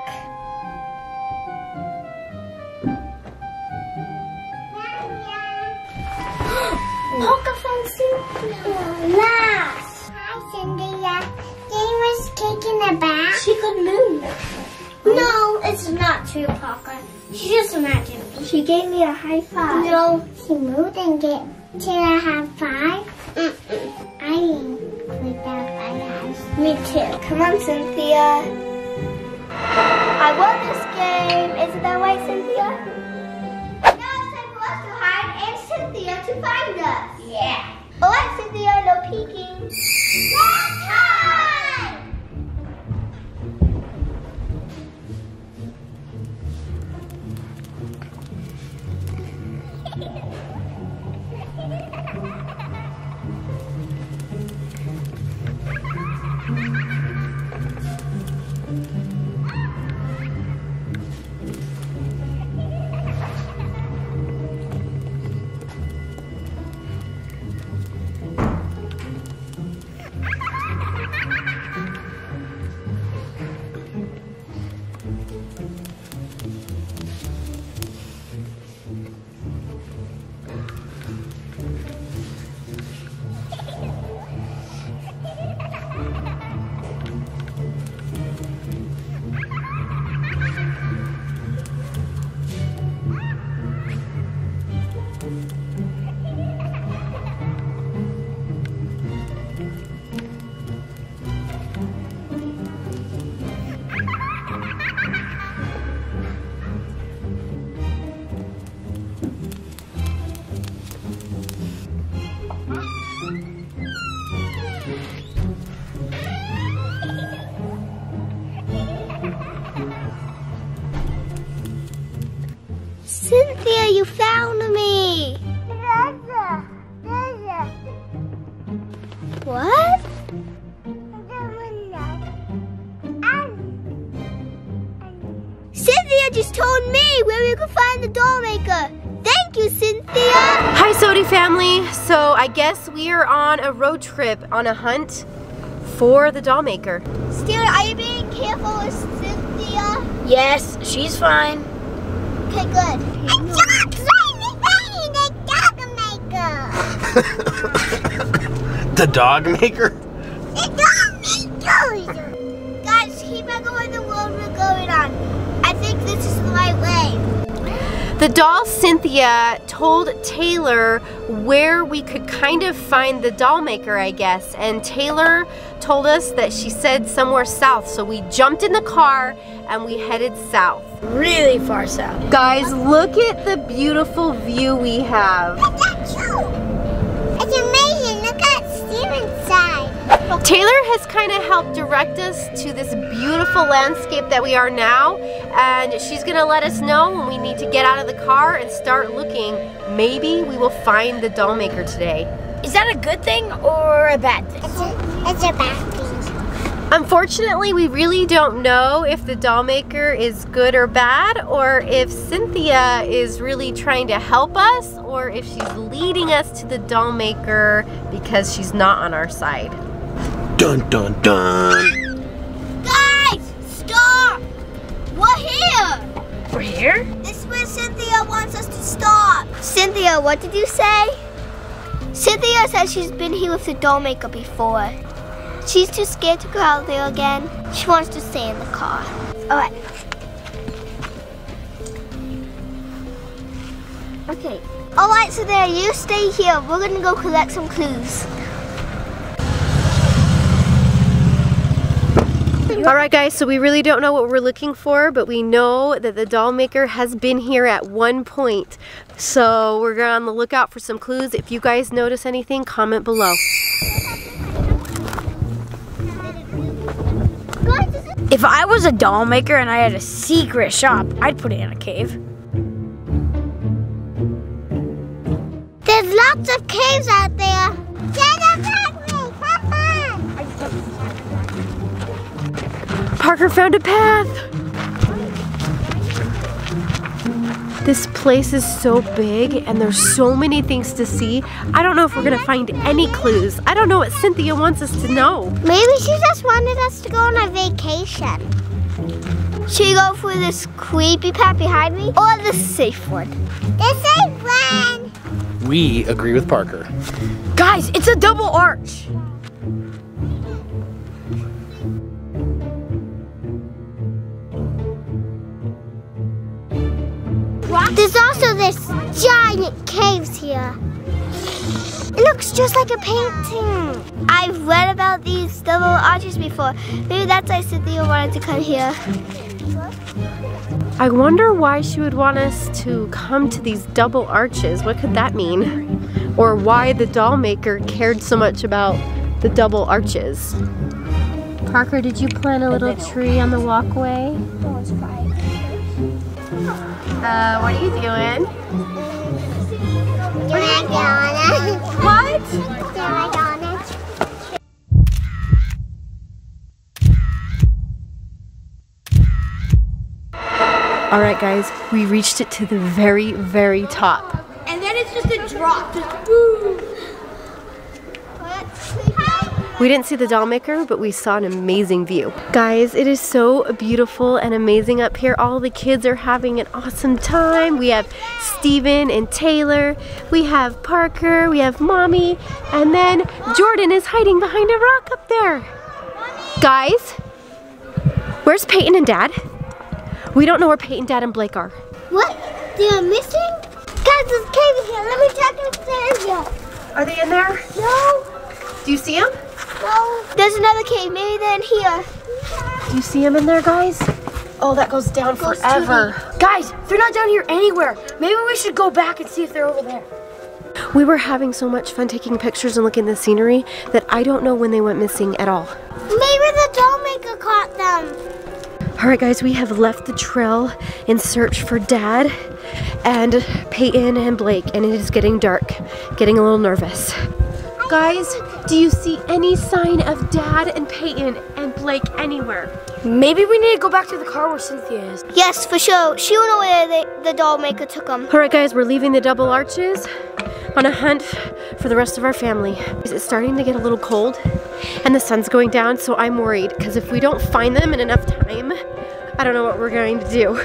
Parker found Cynthia. Last. Hi, Cynthia. Jane was taking her back. She could move. No, it's not true, Parker. She just imagined me. She gave me a high five. No, she moved and gave. Should I have five? Mm-mm. I mean, without my eyes. Me too. Come on, Cynthia. I won this game. Isn't that right, Cynthia? Now it's time for us to hide and Cynthia to find us. Yeah. All right, Cynthia, no peeking. Let's hide! You found me. What? Cynthia just told me where we could find the doll maker. Thank you, Cynthia. Hi, SOTY family. So I guess we are on a road trip on a hunt for the doll maker. Steven, are you being careful with Cynthia? Yes, she's fine. Okay, good. Stop finding the dog maker! The dog maker? The dog maker! Guys, keep on going the road we're going on. I think this is the right way. The doll Cynthia told Taylor where we could kind of find the doll maker, I guess. And Taylor told us that she said somewhere south. So we jumped in the car and we headed south. Really far south. Guys, look at the beautiful view we have. Look at you. It's amazing. Look at Steven's side. Taylor has kind of helped direct us to this beautiful landscape that we are now, and she's going to let us know when we need to get out of the car and start looking. Maybe we will find the doll maker today. Is that a good thing or a bad thing? It's a bad thing. Unfortunately, we really don't know if the doll maker is good or bad, or if Cynthia is really trying to help us, or if she's leading us to the doll maker because she's not on our side. Dun dun dun! Guys, stop! We're here! We're here? This is where Cynthia wants us to stop. Cynthia, what did you say? Cynthia says she's been here with the doll maker before. She's too scared to go out there again. She wants to stay in the car. All right. Okay. All right, so there, you stay here. We're gonna go collect some clues. All right, guys, so we really don't know what we're looking for, but we know that the doll maker has been here at one point. So we're on the lookout for some clues. If you guys notice anything, comment below. If I was a doll maker and I had a secret shop, I'd put it in a cave. There's lots of caves out there. Parker found a path. This place is so big and there's so many things to see. I don't know if we're gonna find any clues. I don't know what Cynthia wants us to know. Maybe she just wanted us to go on a vacation. Should we go for this creepy path behind me or the safe one? The safe one! We agree with Parker. Guys, it's a double arch. There's also this giant caves here. It looks just like a painting. I've read about these double arches before. Maybe that's why Cynthia wanted to come here. I wonder why she would want us to come to these double arches. What could that mean? Or why the doll maker cared so much about the double arches. Parker, did you plant a little tree on the walkway? No, it's fine. What are you doing? What? All right, guys, we reached it to the very, very top. And then it's just a drop. Just boom. We didn't see the doll maker, but we saw an amazing view. Guys, it is so beautiful and amazing up here. All the kids are having an awesome time. We have Steven and Taylor. We have Parker. We have Mommy. And then Jordan is hiding behind a rock up there. Guys, where's Peyton and Dad? We don't know where Peyton, Dad, and Blake are. What? They are missing? Guys, there's a cave here. Let me check if they're here. Are they in there? No. Do you see them? No. There's another cave, maybe they're in here. Do you see them in there, guys? Oh, that goes down forever. Guys, they're not down here anywhere. Maybe we should go back and see if they're over there. We were having so much fun taking pictures and looking at the scenery that I don't know when they went missing at all. Maybe the doll maker caught them. All right, guys, we have left the trail in search for Dad and Peyton and Blake, and it is getting dark, getting a little nervous. Guys, do you see any sign of Dad and Peyton and Blake anywhere? Maybe we need to go back to the car where Cynthia is. Yes, for sure. She went away where the doll maker took them. All right, guys, we're leaving the double arches on a hunt for the rest of our family. It's starting to get a little cold and the sun's going down, so I'm worried because if we don't find them in enough time, I don't know what we're going to do.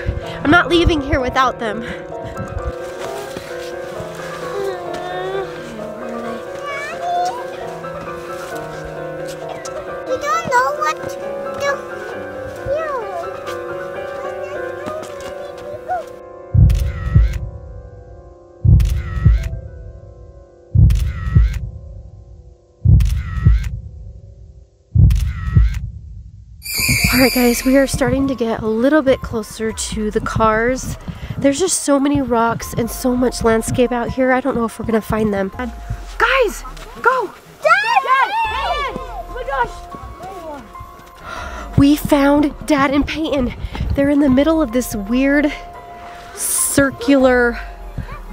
I'm not leaving here without them. Alright guys, we are starting to get a little bit closer to the cars. There's just so many rocks and so much landscape out here. I don't know if we're gonna find them. Guys, go! Dad! Dad! Peyton! Oh my gosh! We found Dad and Peyton. They're in the middle of this weird circular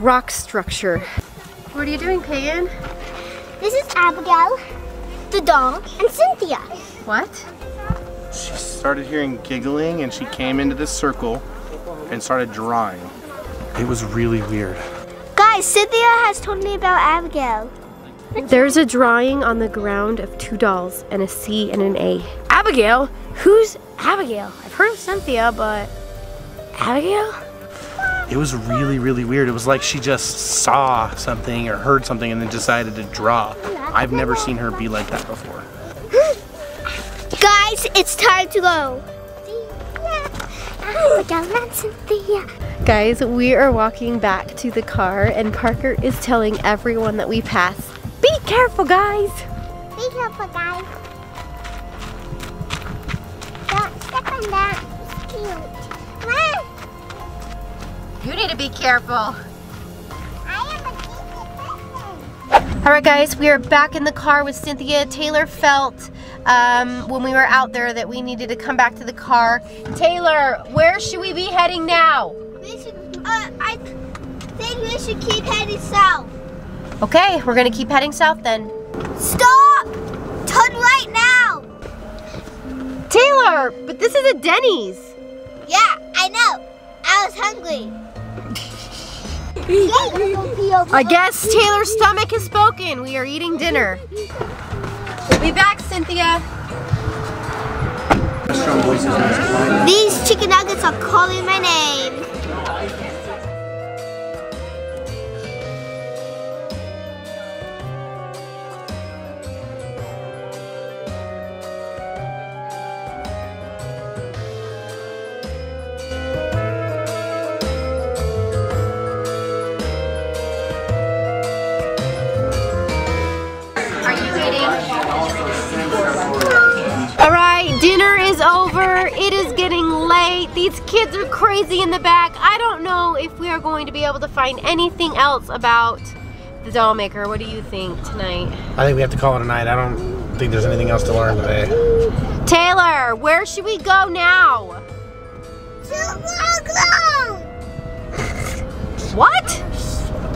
rock structure. What are you doing, Peyton? This is Abigail, the doll, and Cynthia. What? She started hearing giggling and she came into this circle and started drawing. It was really weird. Guys, Cynthia has told me about Abigail. There's a drawing on the ground of two dolls and a C and an A. Abigail? Who's Abigail? I've heard of Cynthia, but Abigail? It was really weird. It was like she just saw something or heard something and then decided to draw. I've never seen her be like that before. Guys, it's time to go. Guys, we are walking back to the car and Parker is telling everyone that we pass, be careful guys! Be careful guys. Don't step on that. It's cute. Mom. You need to be careful. Alright guys, we are back in the car with Cynthia. Taylor felt when we were out there that we needed to come back to the car. Taylor, where should we be heading now? We should, I think we should keep heading south. Okay, we're going to keep heading south then. Stop! Turn right now! Taylor, but this is a Denny's. Yeah, I know. I was hungry. I guess Taylor's stomach has spoken. We are eating dinner. We'll be back, Cynthia. These chicken nuggets are calling my name. These kids are crazy in the back. I don't know if we are going to be able to find anything else about the doll maker. What do you think tonight? I think we have to call it a night. I don't think there's anything else to learn today. Taylor, where should we go now? To Lagoon! What?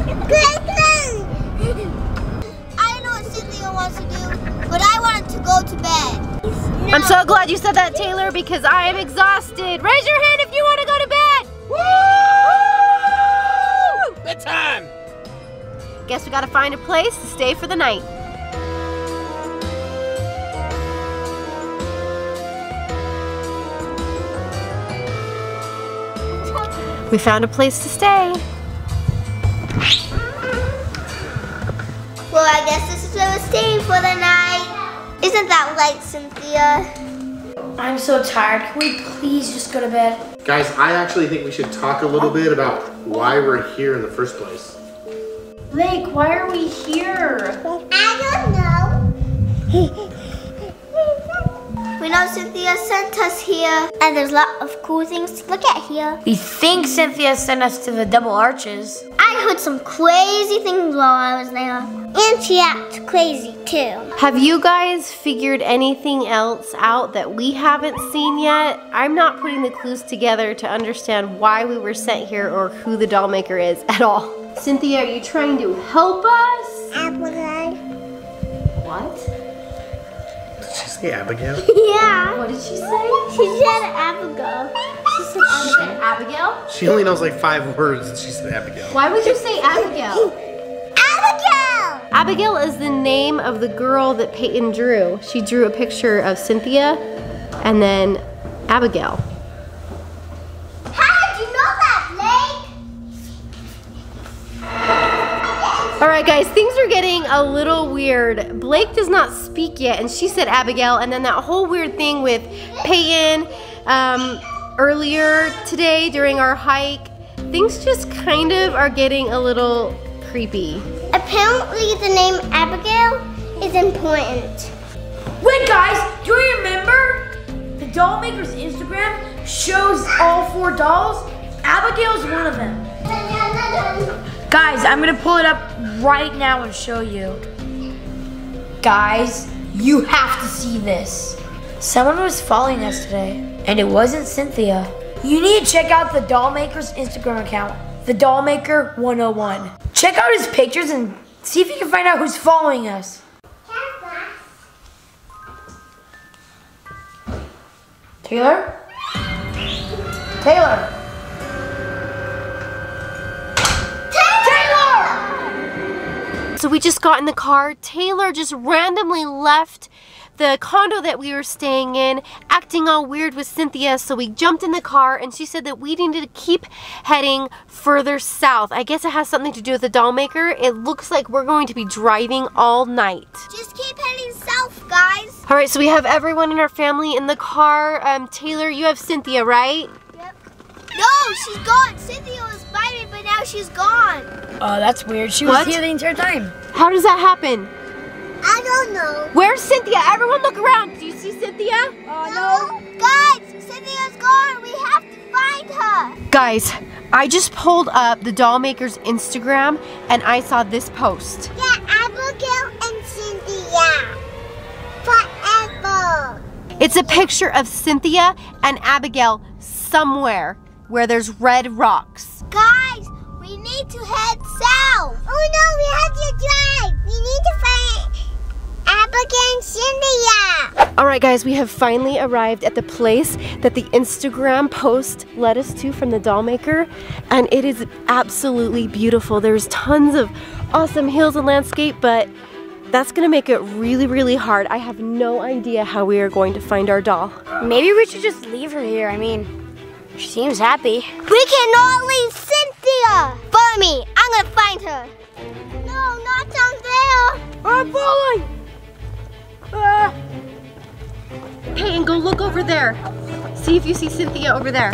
Lagoon! I know what Cynthia wants to do, but I want to go to bed. I'm so glad you said that, Taylor, because I am exhausted. Raise your hand if you want to go to bed. Woo! Bedtime. Guess we gotta find a place to stay for the night. We found a place to stay. Well, I guess this is where we're staying for the night. Isn't that right, Cynthia? I'm so tired. Can we please just go to bed? Guys, I actually think we should talk a little bit about why we're here in the first place. Blake, why are we here? I don't know. We know Cynthia sent us here, and there's a lot of cool things to look at here. We think Cynthia sent us to the double arches. I heard some crazy things while I was there. And she acts crazy too. Have you guys figured anything else out that we haven't seen yet? I'm not putting the clues together to understand why we were sent here or who the doll maker is at all. Cynthia, are you trying to help us? Abigail. What? Abigail? Yeah. What did she say? She said Abigail. She said Abigail. Abigail? She only knows like 5 words and she said Abigail. Why would you say Abigail? Abigail! Abigail is the name of the girl that Peyton drew. She drew a picture of Cynthia and then Abigail. How did you know that, Blake? Alright guys, things are getting a little weird. Blake does not speak yet and she said Abigail, and then that whole weird thing with Peyton earlier today during our hike, things just kind of are getting a little creepy. Apparently the name Abigail is important. Wait guys, do you remember? The doll maker's Instagram shows all 4 dolls. Abigail's one of them. Guys, I'm gonna pull it up right now and show you. Guys, you have to see this. Someone was following us today, and it wasn't Cynthia. You need to check out the doll maker's Instagram account, the doll maker 101. Check out his pictures and see if you can find out who's following us. Taylor? Taylor? So we just got in the car. Taylor just randomly left the condo that we were staying in acting all weird with Cynthia, so we jumped in the car and she said that we needed to keep heading further south. I guess it has something to do with the doll maker. It looks like we're going to be driving all night. Just keep heading south, guys. All right, so we have everyone in our family in the car. Taylor, you have Cynthia, right? Yep. No, she's gone. Cynthia was by me, but now she's gone. Oh, that's weird. She was here the entire time. How does that happen? I don't know. Where's Cynthia? Everyone look around. Do you see Cynthia? No. Guys, Cynthia's gone. We have to find her. Guys, I just pulled up the dollmaker's Instagram and I saw this post. Yeah, Abigail and Cynthia. Forever. It's a picture of Cynthia and Abigail somewhere where there's red rocks. Guys, we need to head south. Oh no, we have to drive. We need to find Abigail and Cynthia. All right, guys, we have finally arrived at the place that the Instagram post led us to from the doll maker, and it is absolutely beautiful. There's tons of awesome hills and landscape, but that's gonna make it really, really hard. I have no idea how we are going to find our doll. Maybe we should just leave her here. I mean, she seems happy. We cannot leave Cynthia! Follow me, I'm gonna find her. No, not down there. I'm falling! Peyton, go look over there. See if you see Cynthia over there.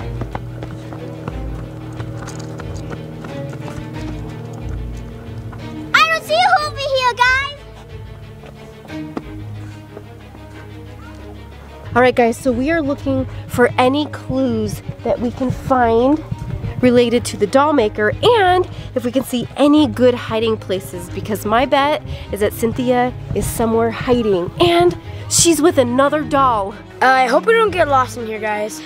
I don't see her over here, guys. All right, guys, so we are looking for any clues that we can find related to the doll maker and if we can see any good hiding places, because my bet is that Cynthia is somewhere hiding and she's with another doll. I hope we don't get lost in here, guys.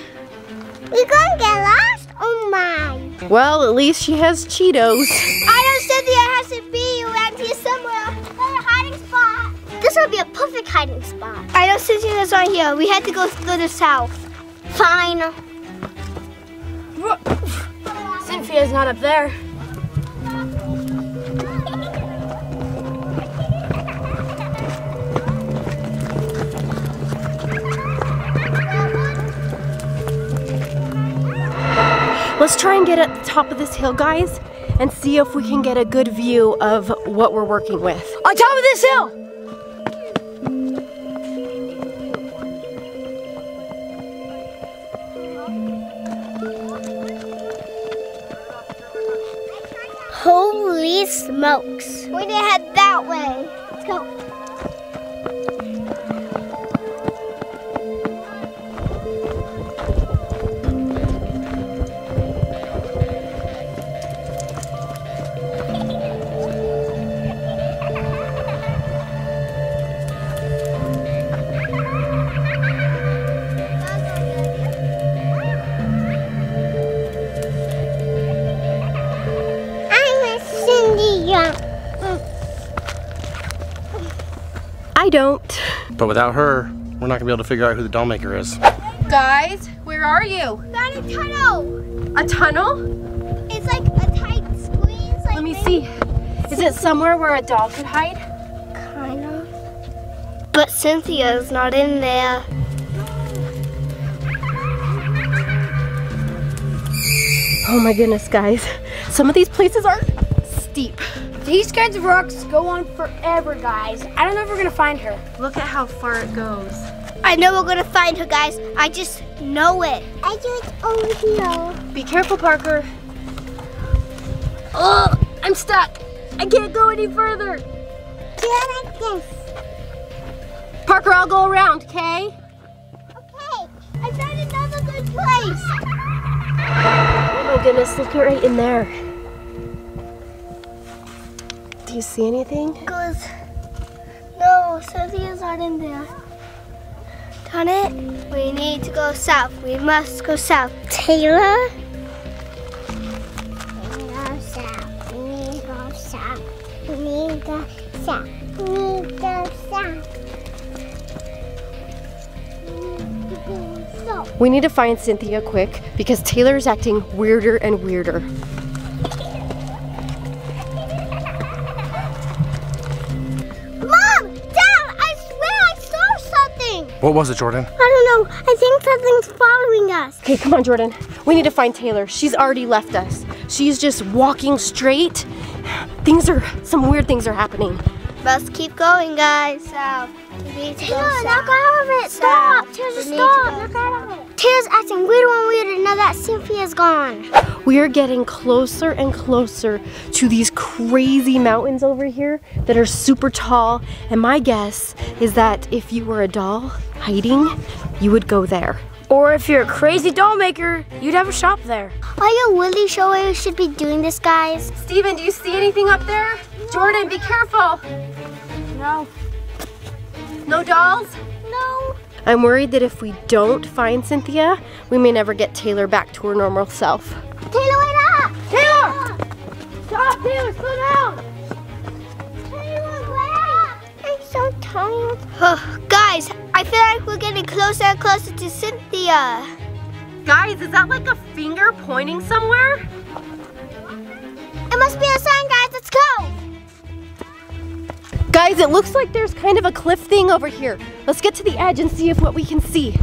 We gonna get lost? Oh my. Well, at least she has Cheetos. I know Cynthia has to be around here somewhere. This would be a perfect hiding spot. I know Cynthia's not here. We had to go through the south. Fine. Cynthia's not up there. Let's try and get at the top of this hill, guys, and see if we can get a good view of what we're working with. On top of this hill! Holy smokes. We need to head that way. Let's go. Don't. But without her, we're not gonna be able to figure out who the doll maker is. Guys, where are you? Got a tunnel. A tunnel? It's like a tight squeeze. Like let me see. Is it somewhere where a doll could hide? Kinda. But Cynthia's not in there. Oh my goodness, guys. Some of these places are steep. These kinds of rocks go on forever, guys. I don't know if we're gonna find her. Look at how far it goes. I know we're gonna find her, guys. I just know it. I do it over here. Be careful, Parker. Oh, I'm stuck. I can't go any further. Do it like this. Parker, I'll go around, okay? Okay, I found another good place. Oh my goodness, look right in there. Do you see anything? Goes. No, Cynthia's not in there. Darn it. We need to go south. We must go south. Taylor? We need to go south. We need to go south. We need to go south. We need to go south. We need to find Cynthia quick because Taylor's acting weirder and weirder. Mom, Dad, I swear I saw something. What was it, Jordan? I don't know. I think something's following us. Okay, come on, Jordan. We need to find Taylor. She's already left us. She's just walking straight. Some weird things are happening. Let's keep going, guys. South. Taylor, knock out of it. Stop. Taylor's stop. Knock out of it. Taylor's acting weirder and weirder now that Cynthia's gone. We are getting closer and closer to these crazy mountains over here that are super tall. And my guess is that if you were a doll hiding, you would go there. Or if you're a crazy doll maker, you'd have a shop there. Are you really sure we should be doing this, guys? Steven, do you see anything up there? No. Jordan, be careful. No. No dolls? No. I'm worried that if we don't find Cynthia, we may never get Taylor back to her normal self. Taylor, wait up! Taylor! Stop, Taylor, slow down! So tired. Guys, I feel like we're getting closer and closer to Cynthia. Guys, is that like a finger pointing somewhere? It must be a sign, guys. Let's go. Guys, it looks like there's kind of a cliff thing over here. Let's get to the edge and see if what we can see.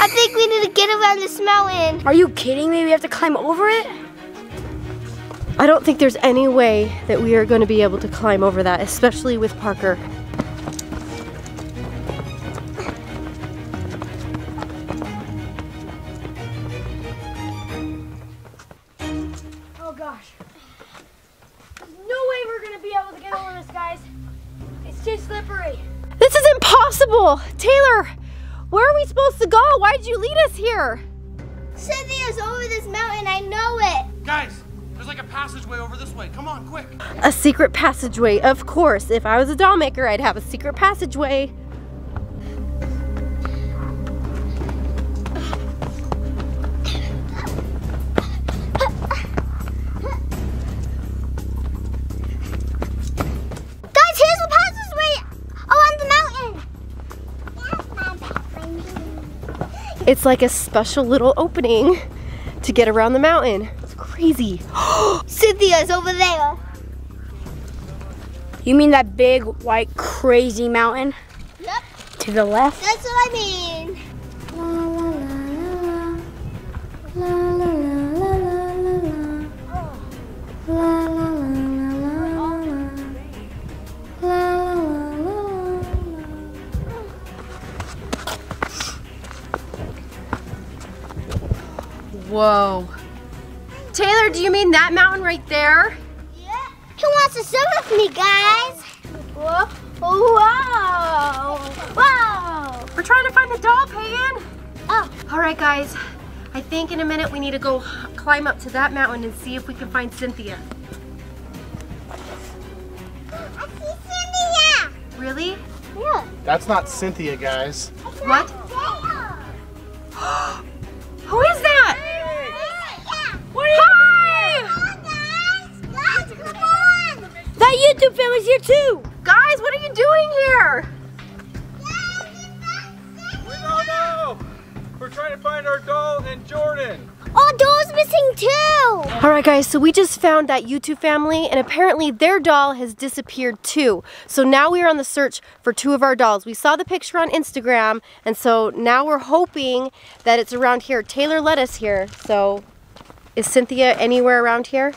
I think we need to get around this mountain. Are you kidding me? We have to climb over it? I don't think there's any way that we are going to be able to climb over that, especially with Parker. Oh gosh. There's no way we're going to be able to get over this, guys. It's too slippery. This is impossible! Taylor! Where are we supposed to go? Why did you lead us here? Cynthia's over this mountain, I know it. Guys, there's like a passageway over this way. Come on, quick. A secret passageway, of course. If I was a doll maker, I'd have a secret passageway. It's like a special little opening to get around the mountain. It's crazy. Cynthia's over there. You mean that big, white, crazy mountain? Yep. To the left? That's what I mean. La, la, la, la, la, la, la, la, oh. La, la, la, la, la, la. Whoa. Taylor, do you mean that mountain right there? Yeah. Who wants to swim with me, guys? Whoa. Whoa. Whoa. We're trying to find the doll, Peyton. Oh. All right, guys. I think in a minute we need to go climb up to that mountain and see if we can find Cynthia. I see Cynthia. Really? Yeah. That's not Cynthia, guys. What? Who is that? That YouTube film is here too! Guys, what are you doing here? We don't know! We're trying to find our doll and Jordan! Our doll's missing too! Alright guys, so we just found that YouTube family and apparently their doll has disappeared too. So now we are on the search for two of our dolls. We saw the picture on Instagram and so now we're hoping that it's around here. Taylor led us here, so is Cynthia anywhere around here?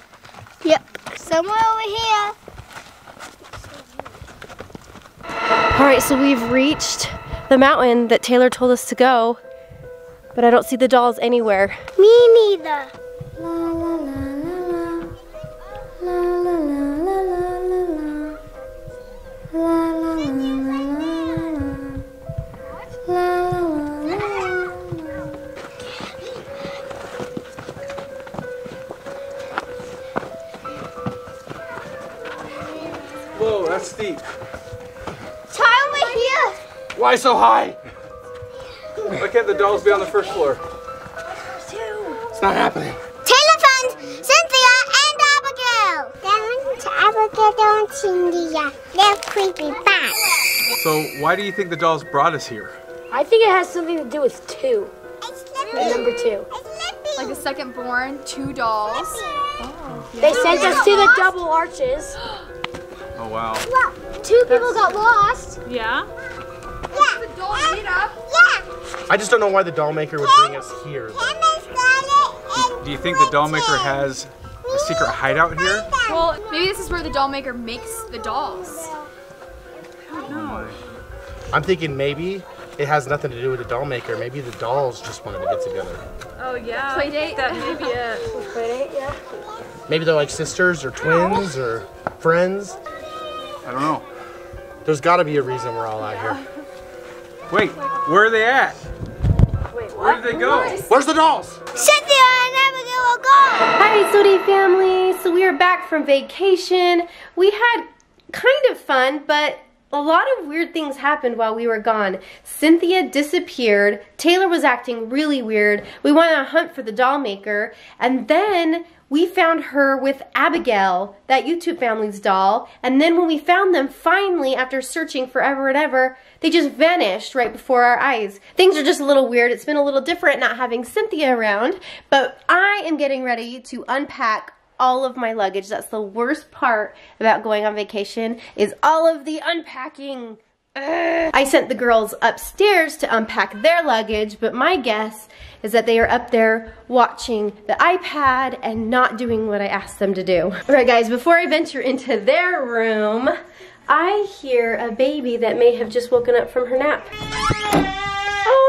Yep, somewhere over here. All right, so we've reached the mountain that Taylor told us to go, but I don't see the dolls anywhere. Me neither. La, la, la, la, la. La, la, la, la, la, la. La, la, la, la, la, la. La, la, la, la, la. Whoa, that's steep. Why so high? Why can't the dolls be on the first floor? It's not happening. Taylor found Cynthia and Abigail. Down to Abigail, down to Cynthia. They're creepy bats. So why do you think the dolls brought us here? I think it has something to do with two. Number two. Like the second born, two dolls. Oh, yeah. They sent us to the double arches. Oh, wow. Look, two people got lost. Yeah? Yeah. The doll made up. Yeah. I just don't know why the doll maker would bring us here. Do you think the doll maker has a secret hideout here? Well, maybe this is where the doll maker makes the dolls. I don't know. I'm thinking maybe it has nothing to do with the doll maker. Maybe the dolls just wanted to get together. Oh, yeah. Playdate? That may be it. Playdate, yeah. Maybe they're like sisters or twins or friends. I don't know. There's got to be a reason we're all out here. Wait, where are they at? Wait, what? Where did they go? Where's the dolls? Cynthia and Abigail will go! Hi, SOTY family. So we are back from vacation. We had kind of fun, but a lot of weird things happened while we were gone. Cynthia disappeared. Taylor was acting really weird. We went on a hunt for the doll maker. And then we found her with Abigail, that YouTube family's doll. And then when we found them, finally, after searching forever and ever, they just vanished right before our eyes. Things are just a little weird. It's been a little different not having Cynthia around. But I am getting ready to unpack all of my luggage. That's the worst part about going on vacation, is all of the unpacking. I sent the girls upstairs to unpack their luggage, but my guess is that they are up there watching the iPad and not doing what I asked them to do. All right, guys, before I venture into their room, I hear a baby that may have just woken up from her nap. Oh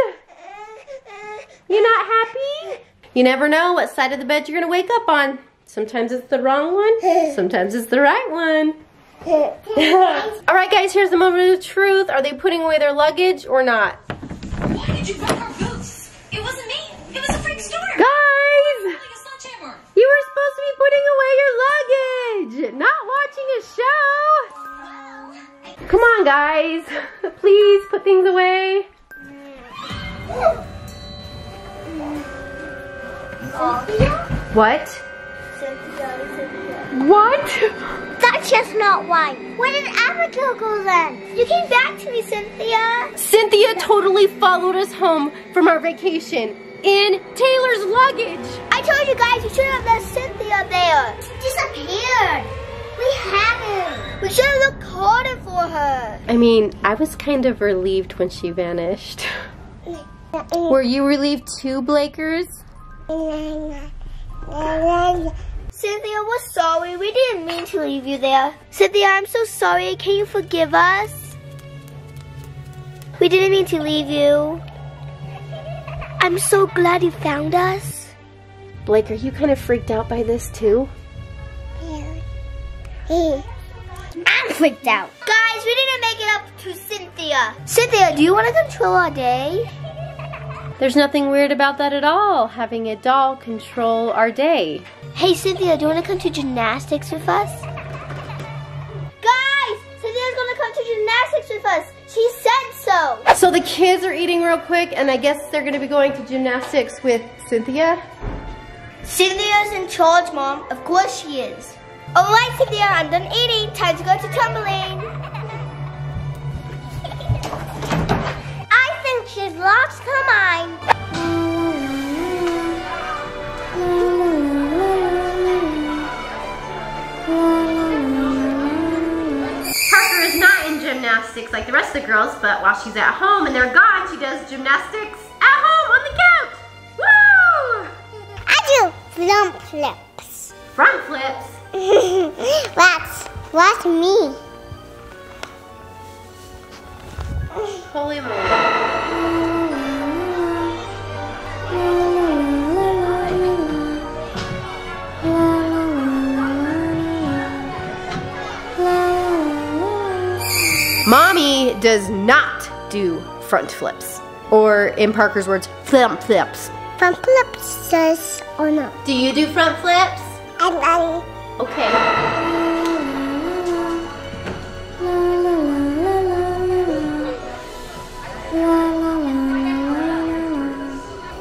no, Blakers! You're not happy? You never know what side of the bed you're gonna wake up on. Sometimes it's the wrong one, sometimes it's the right one. All right, guys, here's the moment of truth. Are they putting away their luggage or not? Why did you grab our boots? It wasn't me, it was a freak storm. Guys! Like a sledgehammer. You were supposed to be putting away your luggage, not watching a show. Come on, guys, please put things away. Cynthia? What? Cynthia. What? That's just not why. Where did Abigail go then? You came back to me, Cynthia. Cynthia totally followed us home from our vacation in Taylor's luggage. I told you guys, you should have left Cynthia there. She disappeared. We haven't. We should have looked harder for her. I mean, I was kind of relieved when she vanished. Were you relieved too, Blakers? Cynthia, we're sorry. We didn't mean to leave you there. Cynthia, I'm so sorry. Can you forgive us? We didn't mean to leave you. I'm so glad you found us. Blake, are you kind of freaked out by this too? I'm freaked out. Guys, we didn't make it up to Cynthia. Cynthia, do you want to control our day? There's nothing weird about that at all, having a doll control our day. Hey, Cynthia, do you want to come to gymnastics with us? Guys, Cynthia's going to come to gymnastics with us. She said so. So the kids are eating real quick, and I guess they're going to be going to gymnastics with Cynthia? Cynthia's in charge, Mom. Of course she is. All right, Cynthia, I'm done eating. Time to go to tumbling. She's lost her mind. Parker is not in gymnastics like the rest of the girls, but while she's at home and they're gone, she does gymnastics at home on the couch. Woo! I do front flips. Front flips? That's me. Holy moly. Mommy does not do front flips, or in Parker's words, thumb flips. Front flips, does or no? Do you do front flips? I okay.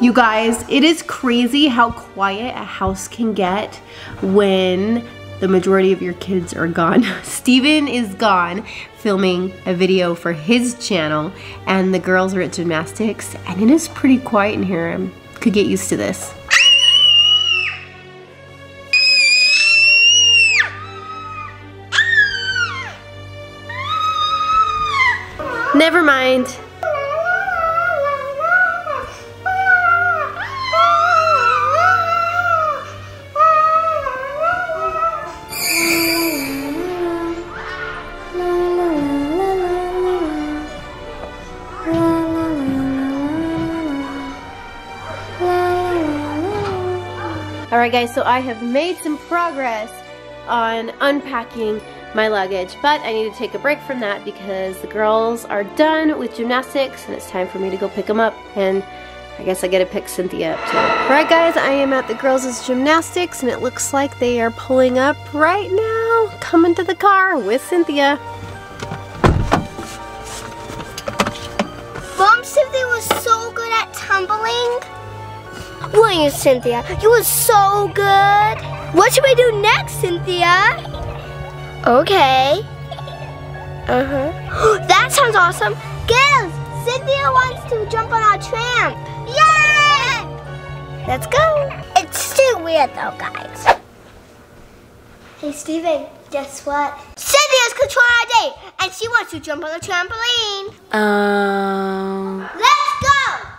You guys, it is crazy how quiet a house can get when the majority of your kids are gone. Steven is gone filming a video for his channel, and the girls are at gymnastics, and it is pretty quiet in here. I could get used to this. Never mind. Alright guys, so I have made some progress on unpacking my luggage, but I need to take a break from that because the girls are done with gymnastics and it's time for me to go pick them up, and I guess I gotta pick Cynthia up too. Alright guys, I am at the girls' gymnastics and it looks like they are pulling up right now, coming to the car with Cynthia. Mom, Cynthia was so good at tumbling. Well, Cynthia, you were so good. What should we do next, Cynthia? Okay. That sounds awesome. Girls, Cynthia wants to jump on our tramp. Yay! Let's go. It's still weird though, guys. Hey, Steven, guess what? Cynthia's controlling our date, and she wants to jump on the trampoline. Let's go.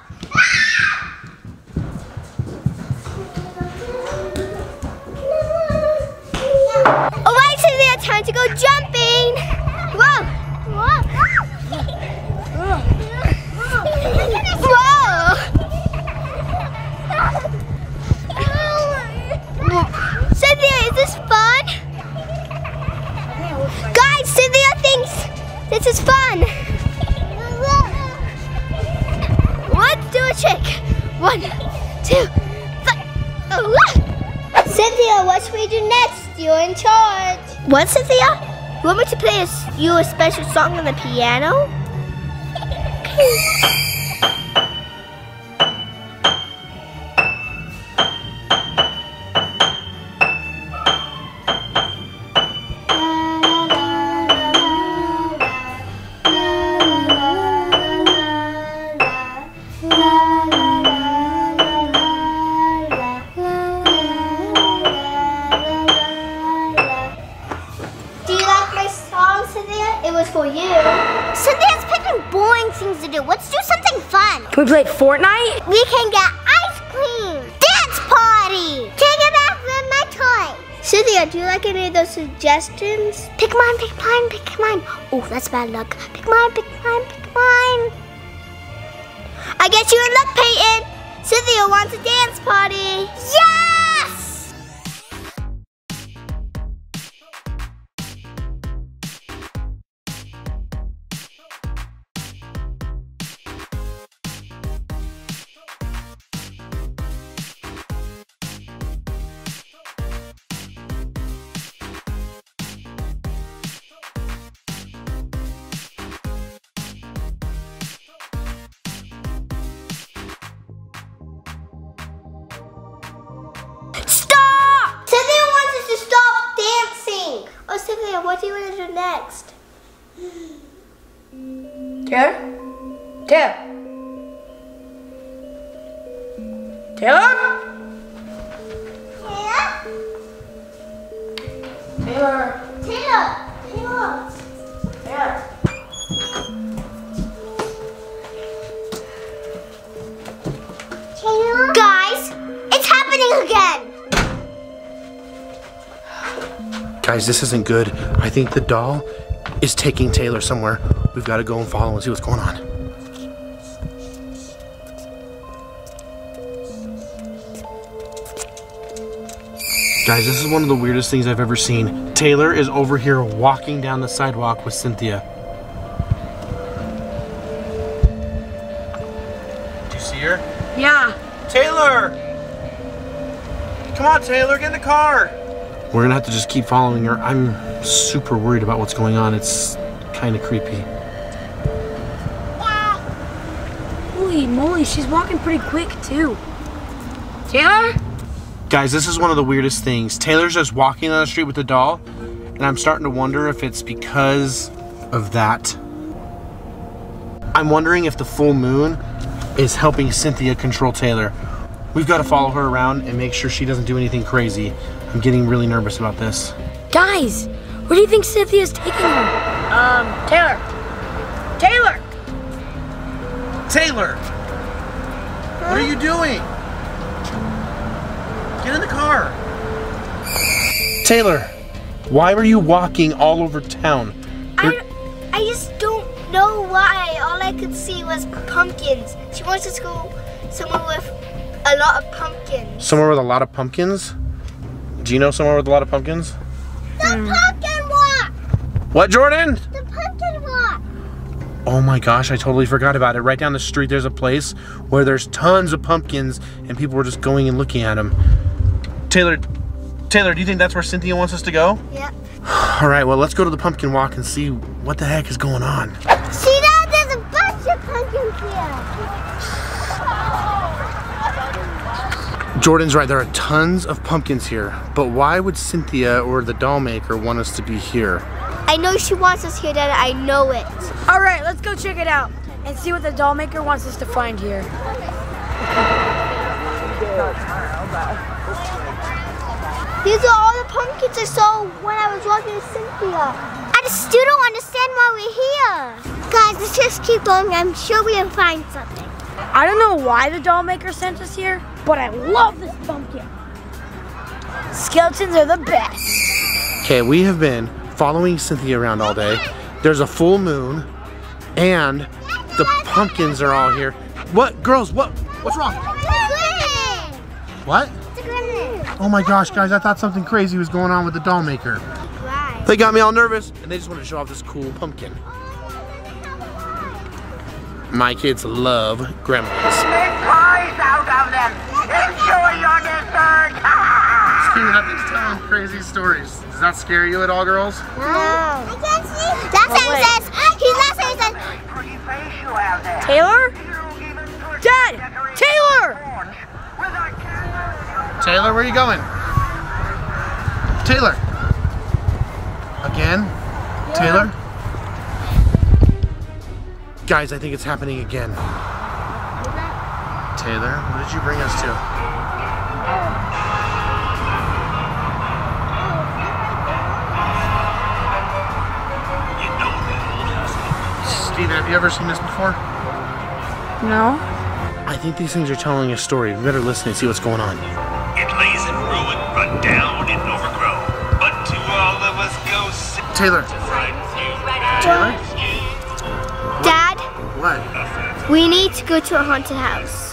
Alright, Cynthia, time to go jumping! Whoa! Whoa! Whoa! Cynthia, is this fun? Guys, Cynthia thinks this is fun! Let's do a trick! 1, 2, 3! Cynthia, what should we do next? You're in charge. What, Cynthia? You want me to play you a special song on the piano? We play Fortnite? We can get ice cream! Dance party! Take it back with my toy! Cynthia, do you like any of those suggestions? Pick mine, pick mine, pick mine. Oh, that's bad luck. Pick mine, pick mine, pick mine. I get you in luck, Peyton! Cynthia wants a dance party! Yes! What do you want to do next? 2, 2. Taylor? Taylor? Taylor. Taylor. Taylor. Taylor. Taylor. Guys, it's happening again. Guys, this isn't good. I think the doll is taking Taylor somewhere. We've got to go and follow and see what's going on. Guys, this is one of the weirdest things I've ever seen. Taylor is over here walking down the sidewalk with Cynthia. Do you see her? Yeah. Taylor! Come on, Taylor, get in the car! We're gonna have to just keep following her. I'm super worried about what's going on. It's kind of creepy. Wow. Holy moly, she's walking pretty quick too. Taylor? Guys, this is one of the weirdest things. Taylor's just walking down the street with the doll, and I'm starting to wonder if it's because of that. I'm wondering if the full moon is helping Cynthia control Taylor. We've got to follow her around and make sure she doesn't do anything crazy. I'm getting really nervous about this. Guys, where do you think Cynthia's taking her? Taylor. Taylor! Taylor! Huh? What are you doing? Get in the car. Taylor, why were you walking all over town? I just don't know why. All I could see was pumpkins. She wants us to go somewhere with a lot of pumpkins. Somewhere with a lot of pumpkins? Do you know somewhere with a lot of pumpkins? The pumpkin walk! What, Jordan? The pumpkin walk! Oh my gosh, I totally forgot about it. Right down the street there's a place where there's tons of pumpkins and people were just going and looking at them. Taylor, do you think that's where Cynthia wants us to go? Yep. All right, well, let's go to the pumpkin walk and see what the heck is going on. See that? There's a bunch of pumpkins here. Jordan's right, there are tons of pumpkins here, but why would Cynthia or the doll maker want us to be here? I know she wants us here, Dad, I know it. All right, let's go check it out and see what the doll maker wants us to find here. These are all the pumpkins I saw when I was walking with Cynthia. I just still don't understand why we're here. Guys, let's just keep going, I'm sure we can find something. I don't know why the doll maker sent us here, but I love this pumpkin. Skeletons are the best. Okay, we have been following Cynthia around all day. There's a full moon, and the pumpkins are all here. What, girls, what's wrong? What? Oh my gosh, guys, I thought something crazy was going on with the doll maker. They got me all nervous, and they just wanted to show off this cool pumpkin. My kids love gremlins. Make pies out of them. Enjoy your dessert. Steven, I think he's telling crazy stories. Does that scare you at all, girls? No. I can't see. Last time he says. Pretty face you have there. Taylor? Dad! Taylor! Taylor, where are you going? Taylor. Again? Yeah. Taylor? Guys, I think it's happening again. Okay. Taylor, what did you bring us to? Steven, have you ever seen this before? No. I think these things are telling a story. We better listen and see what's going on. It lays in ruin, run down and overgrown. But to all of us go... Taylor. Taylor? Dad, what? We need to go to a haunted house.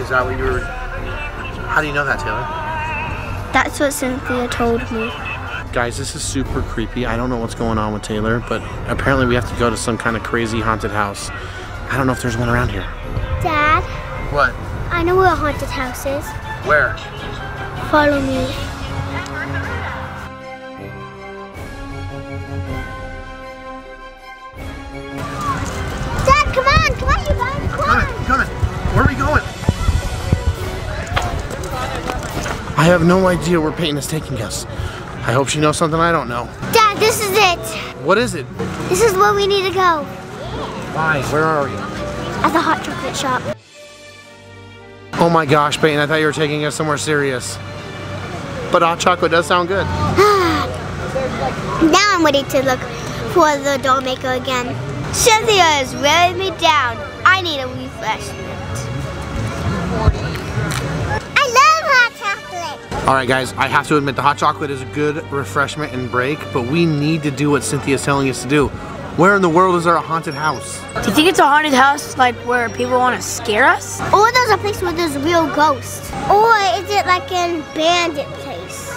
Is that what you were... How do you know that, Taylor? That's what Cynthia told me. Guys, this is super creepy. I don't know what's going on with Taylor, but apparently we have to go to some kind of crazy haunted house. I don't know if there's one around here. Dad? What? I know where a haunted house is. Where? Follow me. I have no idea where Peyton is taking us. I hope she knows something I don't know. Dad, this is it. What is it? This is where we need to go. Why? Where are we? At the hot chocolate shop. Oh my gosh, Peyton, I thought you were taking us somewhere serious. But hot chocolate does sound good. Now I'm ready to look for the doll maker again. Cynthia has wearing me down. I need a refresh. All right, guys, I have to admit the hot chocolate is a good refreshment and break, but we need to do what Cynthia's telling us to do. Where in the world is there a haunted house? Do you think it's a haunted house, like where people want to scare us? Or there's a place where there's real ghosts. Or is it like in bandit place?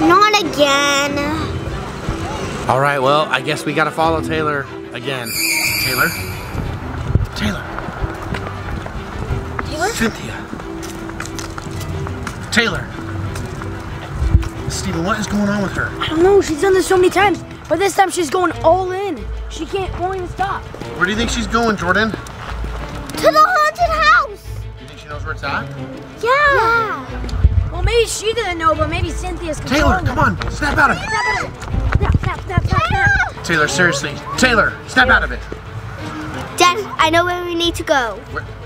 Not again. All right, well, I guess we gotta follow Taylor again. Taylor? Taylor. Taylor? Cynthia. Taylor. Steven, what is going on with her? I don't know, she's done this so many times, but this time she's going all in. She can't, won't even stop. Where do you think she's going, Jordan? To the haunted house. You think she knows where it's at? Yeah. Well, maybe she doesn't know, but maybe Cynthia's controlling. Taylor, come on, snap out of it. Snap. Taylor, seriously. Taylor, snap out of it. Dad, I know where we need to go.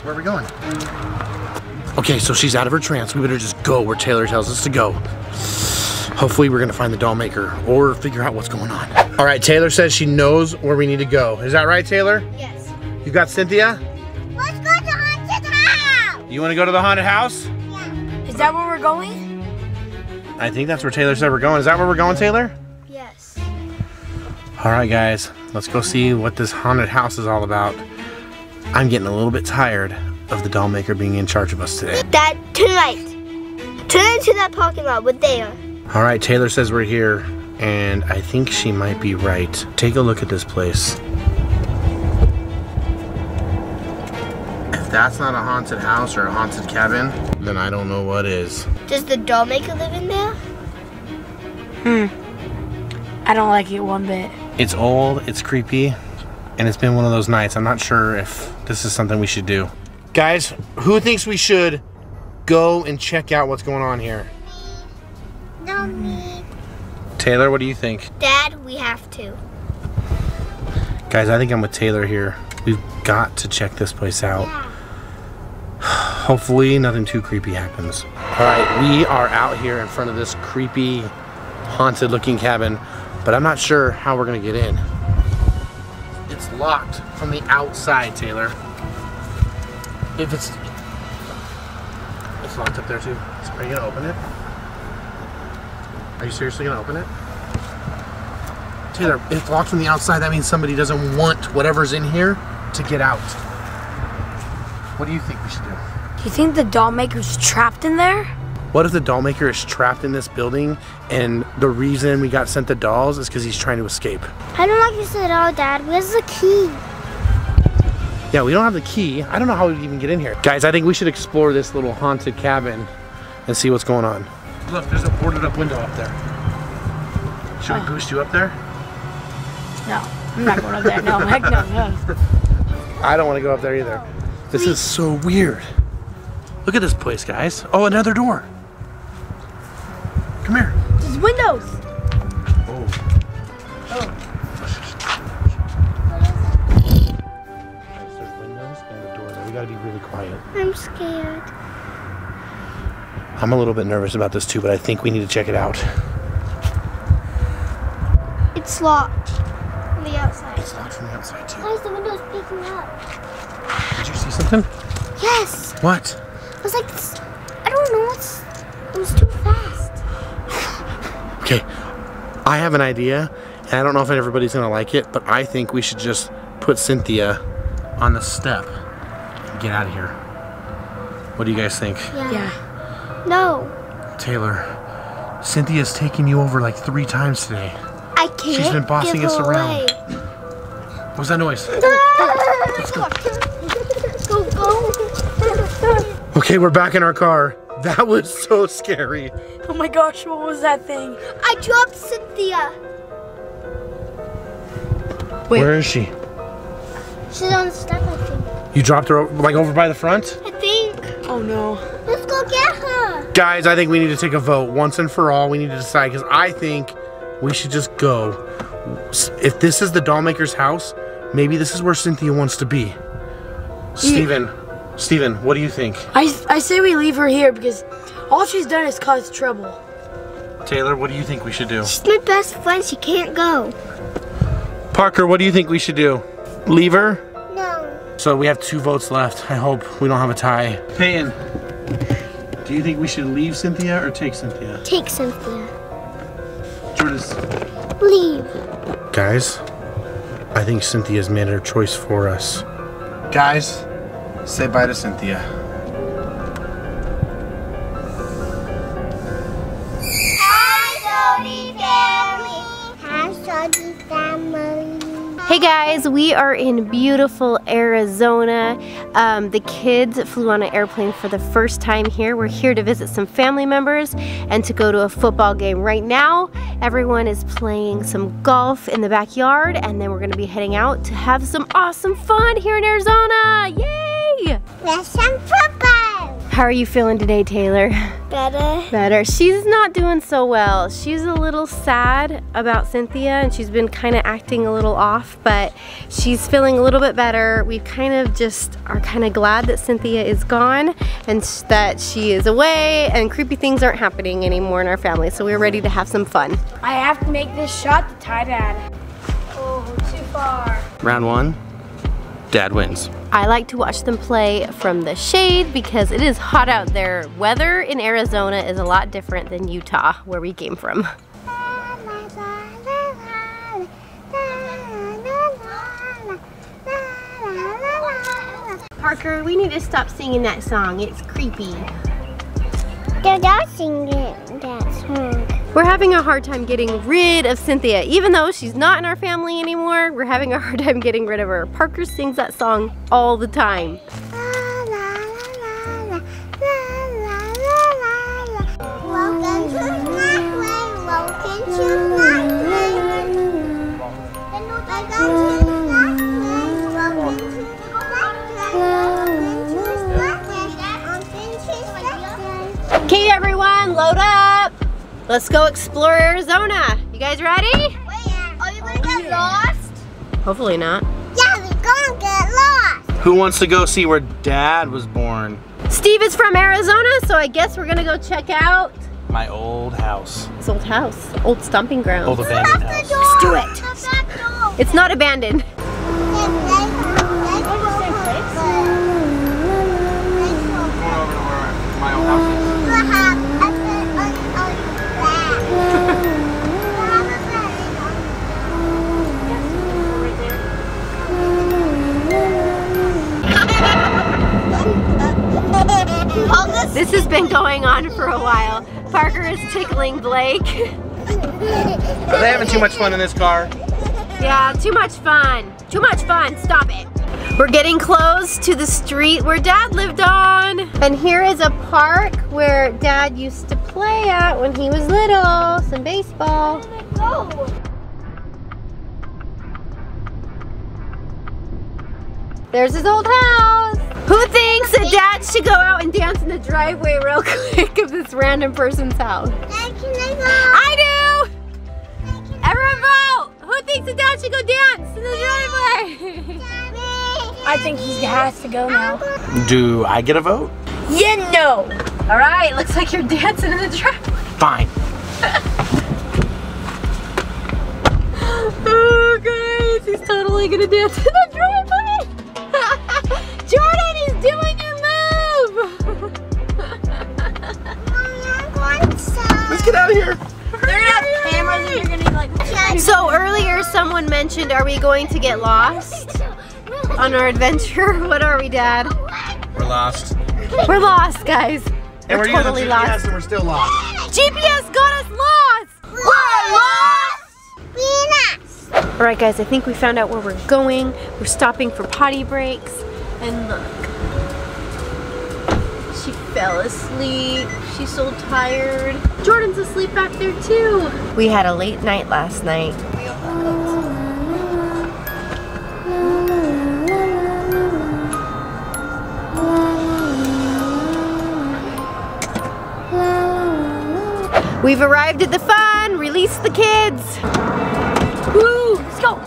Where are we going? Okay, so she's out of her trance. We better just go where Taylor tells us to go. Hopefully we're gonna find the doll maker or figure out what's going on. All right, Taylor says she knows where we need to go. Is that right, Taylor? Yes. You got Cynthia? Let's go to the haunted house. You wanna go to the haunted house? Yeah. Is that where we're going? I think that's where Taylor said we're going. Is that where we're going, Taylor? Yes. All right, guys, let's go see what this haunted house is all about. I'm getting a little bit tired of the doll maker being in charge of us today. Dad, turn right. Turn into that parking lot with Taylor. All right, Taylor says we're here, and I think she might be right. Take a look at this place. If that's not a haunted house or a haunted cabin, then I don't know what is. Does the doll maker live in there? I don't like it one bit. It's old, it's creepy, and it's been one of those nights. I'm not sure if this is something we should do. Guys, who thinks we should go and check out what's going on here? Me. No, me. Taylor, what do you think? Dad, we have to. Guys, I think I'm with Taylor here. We've got to check this place out. Yeah. Hopefully nothing too creepy happens. All right, we are out here in front of this creepy, haunted looking cabin, but I'm not sure how we're gonna get in. It's locked from the outside, Taylor. If it's locked up there too. So are you gonna open it? Are you seriously gonna open it? Taylor, if it's locked from the outside, that means somebody doesn't want whatever's in here to get out. What do you think we should do? Do you think the doll maker's trapped in there? What if the doll maker is trapped in this building and the reason we got sent the dolls is because he's trying to escape? I don't like this at all, Dad. Where's the key? Yeah, we don't have the key. I don't know how we'd even get in here. Guys, I think we should explore this little haunted cabin and see what's going on. Look, there's a boarded up window up there. Should I boost you up there? No, I'm not going up there. No, heck no, no. I don't want to go up there either. This is so weird. Look at this place, guys. Oh, another door. Come here. There's windows. Oh. Gotta be really quiet. I'm scared. I'm a little bit nervous about this too, but I think we need to check it out. It's locked from the outside. It's locked from the outside too. Why is the windows peeking up? Did you see something? Yes. What? I was like, I don't know. It was too fast. Okay, I have an idea, and I don't know if everybody's gonna like it, but I think we should just put Cynthia on the step. Get out of here. What do you guys think? Yeah. No. Taylor, Cynthia's taken you over like 3 times today. I can't. She's been bossing us around. What was that noise? Let's go. Go. Okay, we're back in our car. That was so scary. Oh my gosh, what was that thing? I dropped Cynthia. Wait. Where is she? She's on the step, I think. You dropped her over by the front? I think. Oh no. Let's go get her. Guys, I think we need to take a vote once and for all. We need to decide because I think we should just go. If this is the dollmaker's house, maybe this is where Cynthia wants to be. Steven, what do you think? I say we leave her here because all she's done is cause trouble. Taylor, what do you think we should do? She's my best friend. She can't go. Parker, what do you think we should do? Leave her? So we have 2 votes left. I hope we don't have a tie. Peyton, do you think we should leave Cynthia or take Cynthia? Take Cynthia. Jordan. Leave. Guys, I think Cynthia's made her choice for us. Guys, say bye to Cynthia. Hi, SOTY family. Hi, SOTY family. Hey guys, we are in beautiful Arizona. The kids flew on an airplane for the first time here. We're here to visit some family members and to go to a football game. Right now, everyone is playing some golf in the backyard, and then we're gonna be heading out to have some awesome fun here in Arizona. Yay! There's some football! How are you feeling today, Taylor? Better. She's not doing so well. She's a little sad about Cynthia, and she's been kind of acting a little off, but she's feeling a little bit better. We kind of just are kind of glad that Cynthia is gone and that she is away and creepy things aren't happening anymore in our family, so we're ready to have some fun. I have to make this shot to tie Dad. Oh, too far. Round one, Dad wins. I like to watch them play from the shade because it is hot out there. Weather in Arizona is a lot different than Utah, where we came from. Parker, we need to stop singing that song. It's creepy. They're not singing that song. We're having a hard time getting rid of Cynthia. Even though she's not in our family anymore, we're having a hard time getting rid of her. Parker sings that song all the time. Okay, everyone, load up. Let's go explore Arizona. You guys ready? Yeah. Are you gonna get lost? Hopefully not. Yeah, we're gonna get lost. Who wants to go see where Dad was born? Steve is from Arizona, so I guess we're gonna go check out my old house. His old house, old stomping ground. Old abandoned house. Let's do it. It's not abandoned. This has been going on for a while. Parker is tickling Blake. Are they having too much fun in this car? Yeah, too much fun. Too much fun, stop it. We're getting close to the street where Dad lived on. And here is a park where Dad used to play at when he was little, some baseball. There's his old house. Who thinks that Dad should go out and dance in the driveway real quick of this random person's house? Dad, can I go? I do! Everyone vote! Who thinks that Dad should go dance in the driveway? I think he has to go now. Do I get a vote? Yeah, no! All right, looks like you're dancing in the driveway. Fine. Oh, guys, he's totally gonna dance in the driveway. Jordan, he's doing your move! Let's get out of here! They're gonna have cameras and you're gonna be like... So earlier someone mentioned, are we going to get lost on our adventure? What are we, Dad? We're lost. We're lost, guys. And we're totally lost. GPS and we're still lost. GPS got us lost! We're lost! We're lost! Alright guys, I think we found out where we're going. We're stopping for potty breaks. And look, she fell asleep. She's so tired. Jordan's asleep back there too. We had a late night last night. We've arrived at the fun. Release the kids. Woo, let's go.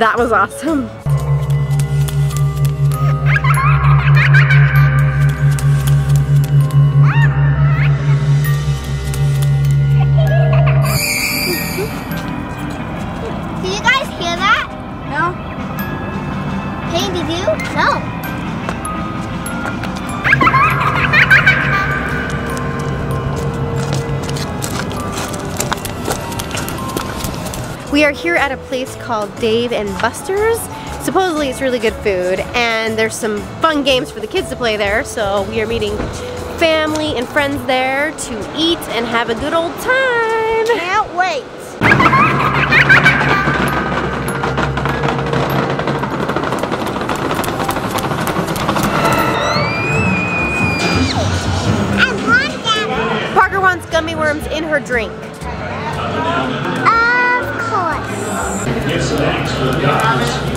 That was awesome. Did you guys hear that? No. Peyton, did you? No. We are here at a place called Dave and Buster's. Supposedly it's really good food, and there's some fun games for the kids to play there, so we are meeting family and friends there to eat and have a good old time. Can't wait. Parker wants gummy worms in her drink. Of course. Get some eggs for the guys.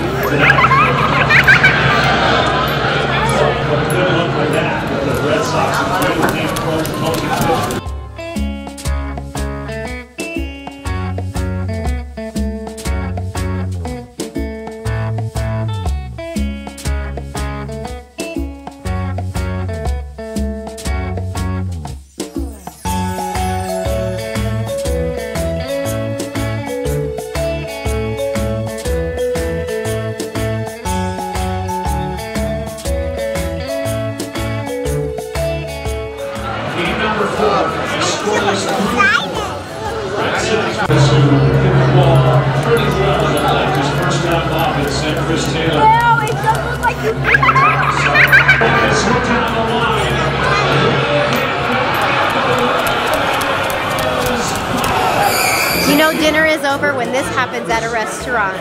You know, dinner is over when this happens at a restaurant.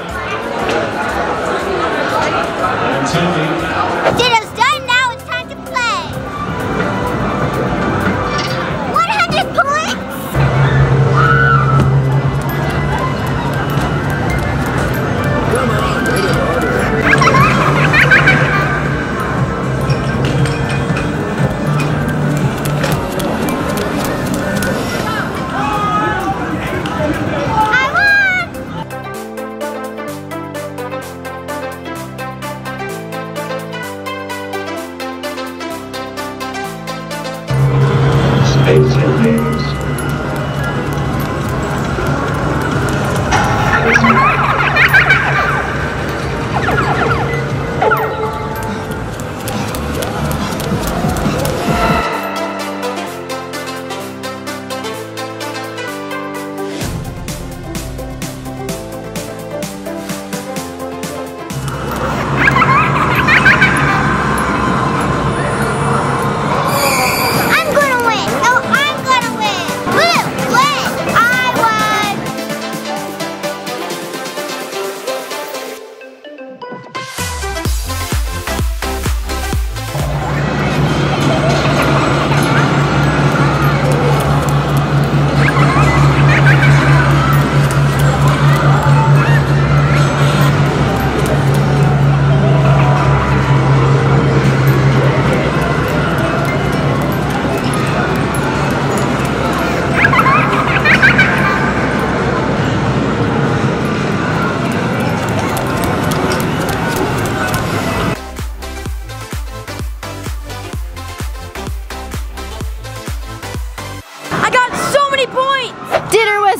Dinner's done, now it's time to play. 100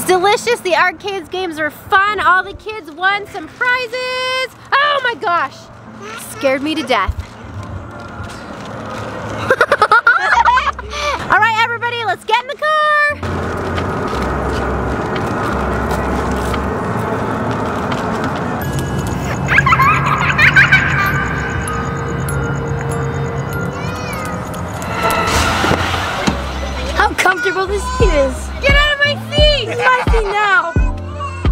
Delicious, the arcade games are fun, all the kids won some prizes. Oh my gosh, scared me to death. All right everybody, let's get in the car. How comfortable this seat is. Get out of my seat. Now.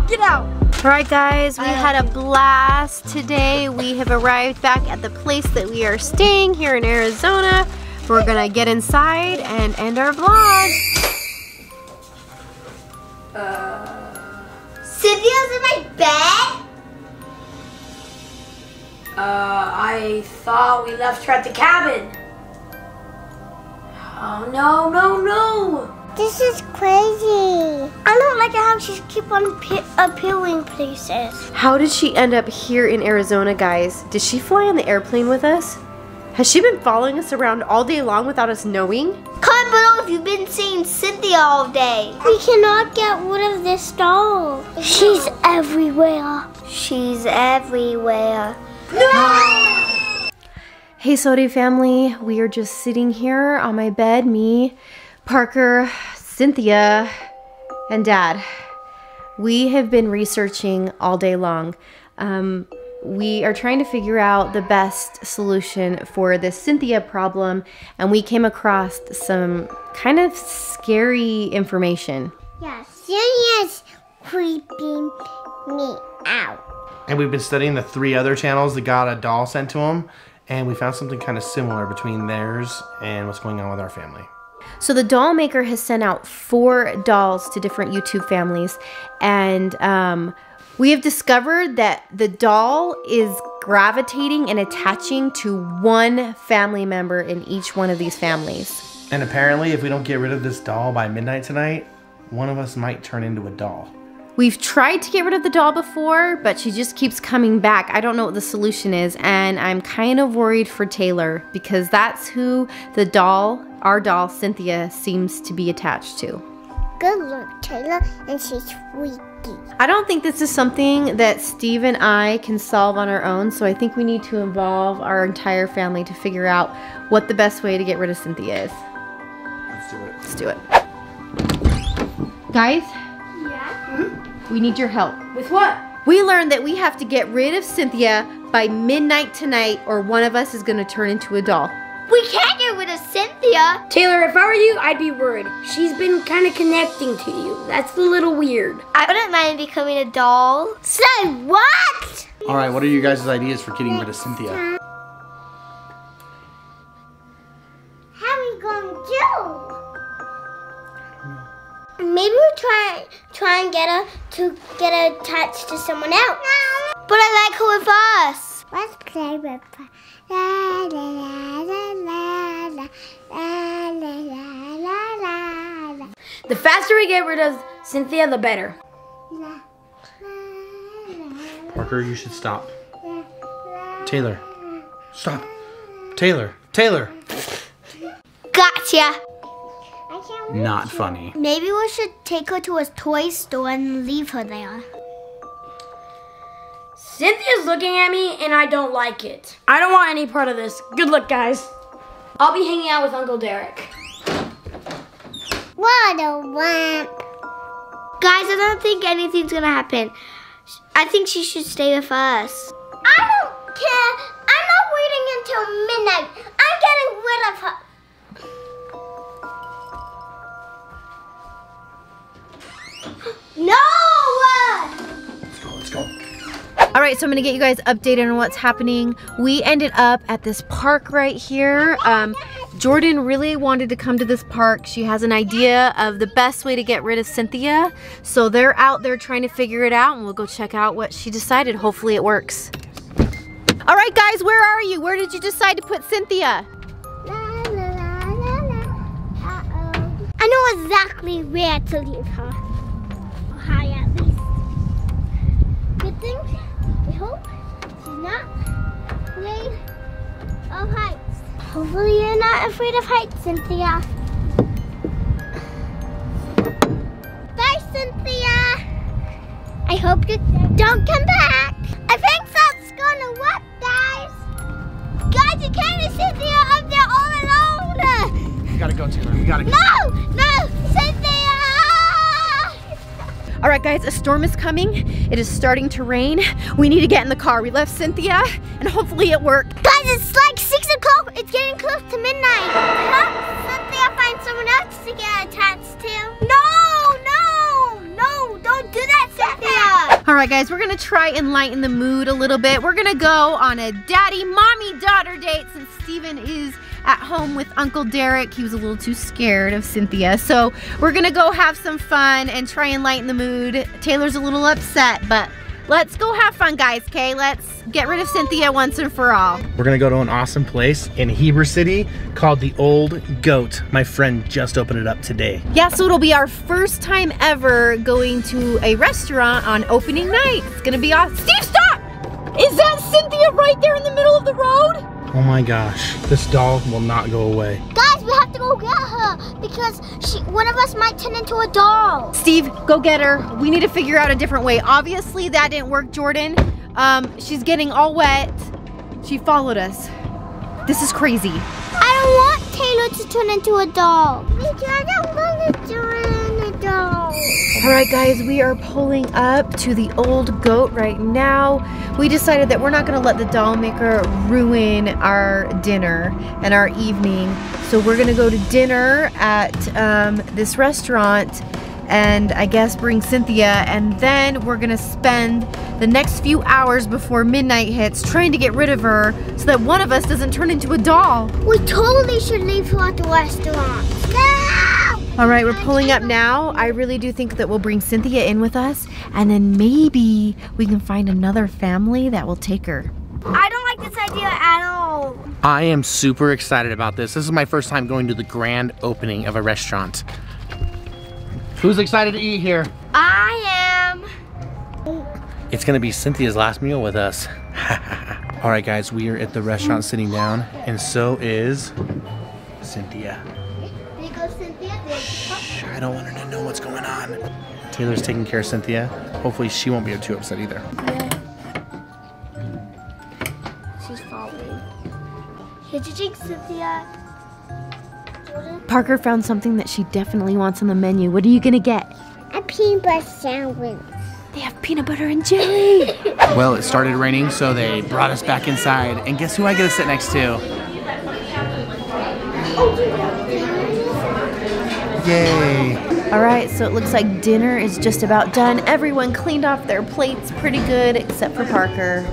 Get out. All right guys, we had a blast today. We have arrived back at the place that we are staying here in Arizona. We're gonna get inside and end our vlog. Cynthia's in my bed? I thought we left her at the cabin. Oh no, no, no. This is crazy. I don't like how she keeps on appealing places. How did she end up here in Arizona, guys? Did she fly on the airplane with us? Has she been following us around all day long without us knowing? Comment below if you've been seeing Cynthia all day. We cannot get rid of this doll. She's everywhere. She's everywhere. No! Hey, SOTY family. We are just sitting here on my bed, me, Parker, Cynthia, and Dad. We have been researching all day long. We are trying to figure out the best solution for this Cynthia problem, and we came across some kind of scary information. Yeah, Cynthia's creeping me out. And we've been studying the three other channels that got a doll sent to them, and we found something kind of similar between theirs and what's going on with our family. So the doll maker has sent out 4 dolls to different YouTube families, and we have discovered that the doll is gravitating and attaching to one family member in each one of these families. And apparently, if we don't get rid of this doll by midnight tonight, one of us might turn into a doll. We've tried to get rid of the doll before, but she just keeps coming back. I don't know what the solution is, and I'm kind of worried for Taylor because that's who the doll, our doll, Cynthia, seems to be attached to. Good luck, Taylor, and she's weak. I don't think this is something that Steve and I can solve on our own, so I think we need to involve our entire family to figure out what the best way to get rid of Cynthia is. Let's do it. Let's do it. Guys? Yeah? Mm-hmm. We need your help. With what? We learned that we have to get rid of Cynthia by midnight tonight, or one of us is going to turn into a doll. We can't get rid of Cynthia! Taylor, if I were you, I'd be worried. She's been kind of connecting to you. That's a little weird. I wouldn't mind becoming a doll. Say what? Alright, what are you guys' ideas for getting rid of Cynthia? How are we gonna do? Maybe we'll try and get her to get attached to someone else. No. But I like her with us. Let's play with her. La, la, la, la, la, la, la, la, la, la, la. The faster we get rid of Cynthia, the better. La, la, la, Parker, you should stop. La, la, Taylor, stop. Taylor, Taylor. Gotcha. Not funny. Maybe we should take her to a toy store and leave her there. Cynthia's looking at me, and I don't like it. I don't want any part of this. Good luck, guys. I'll be hanging out with Uncle Derek. What a wimp. Guys, I don't think anything's gonna happen. I think she should stay with us. I don't care. I'm not waiting until midnight. I'm getting rid of her. No! Let's go, let's go. All right, so I'm gonna get you guys updated on what's happening. We ended up at this park right here. Jordan really wanted to come to this park. She has an idea of the best way to get rid of Cynthia. So they're out there trying to figure it out, and we'll go check out what she decided. Hopefully it works. All right, guys, where are you? Where did you decide to put Cynthia? La, la, la, la, la. Uh-oh. I know exactly where to leave her. Or high at least. Good thing. Hope she's not afraid of heights. Hopefully you're not afraid of heights, Cynthia. Bye, Cynthia. I hope you don't come back. I think that's gonna work, guys. Guys, you can't leave Cynthia up there all alone. We gotta go, Taylor. We gotta go. No, no, Cynthia. All right, guys, a storm is coming. It is starting to rain. We need to get in the car. We left Cynthia, and hopefully it worked. Guys, it's like 6 o'clock. It's getting close to midnight. I hope Cynthia finds someone else to get attached to. No, no, no, don't do that, Cynthia. All right, guys, we're gonna try and lighten the mood a little bit. We're gonna go on a daddy, mommy, daughter date since Steven is at home with Uncle Derek. He was a little too scared of Cynthia. So we're gonna go have some fun and try and lighten the mood. Taylor's a little upset, but let's go have fun, guys, okay? Let's get rid of Cynthia once and for all. We're gonna go to an awesome place in Heber City called the Old Goat. My friend just opened it up today. Yeah, so it'll be our first time ever going to a restaurant on opening night. It's gonna be awesome. Steve, stop! Is that Cynthia right there in the middle of the road? Oh my gosh, this doll will not go away. Guys, we have to go get her because one of us might turn into a doll. Steve, go get her. We need to figure out a different way. Obviously that didn't work, Jordan. She's getting all wet. She followed us. This is crazy. I don't want Taylor to turn into a doll. Because I don't want to turn into a doll. All right, guys, we are pulling up to the old goat right now. We decided that we're not gonna let the doll maker ruin our dinner and our evening. So we're gonna go to dinner at this restaurant and I guess bring Cynthia, and then we're gonna spend the next few hours before midnight hits trying to get rid of her so that one of us doesn't turn into a doll. We totally should leave her at the restaurant. All right, we're pulling up now. I really do think that we'll bring Cynthia in with us, and then maybe we can find another family that will take her. I don't like this idea at all. I am super excited about this. This is my first time going to the grand opening of a restaurant. Who's excited to eat here? I am. It's gonna be Cynthia's last meal with us. All right, guys, we are at the restaurant sitting down, and so is Cynthia. There you go, Cynthia. Shh, I don't want her to know what's going on. Taylor's taking care of Cynthia. Hopefully she won't be too upset either. Yeah. She's following. Did you drink, Cynthia? Parker found something that she definitely wants on the menu. What are you gonna get? A peanut butter sandwich. They have peanut butter and jelly. Well, it started raining, so they brought us back inside. And guess who I get to sit next to? Yay. All right, so it looks like dinner is just about done. Everyone cleaned off their plates pretty good, except for Parker.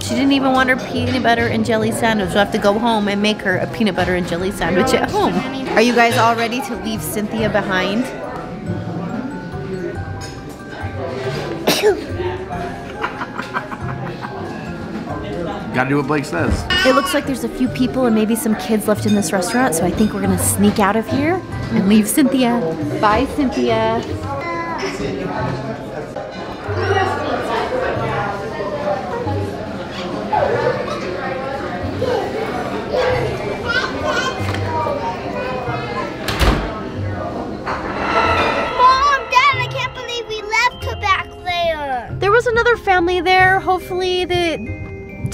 She didn't even want her peanut butter and jelly sandwich. We'll have to go home and make her a peanut butter and jelly sandwich at home. Are you guys all ready to leave Cynthia behind? Gotta do what Blake says. It looks like there's a few people and maybe some kids left in this restaurant, so I think we're gonna sneak out of here and leave Cynthia. Bye, Cynthia. Another family there. Hopefully that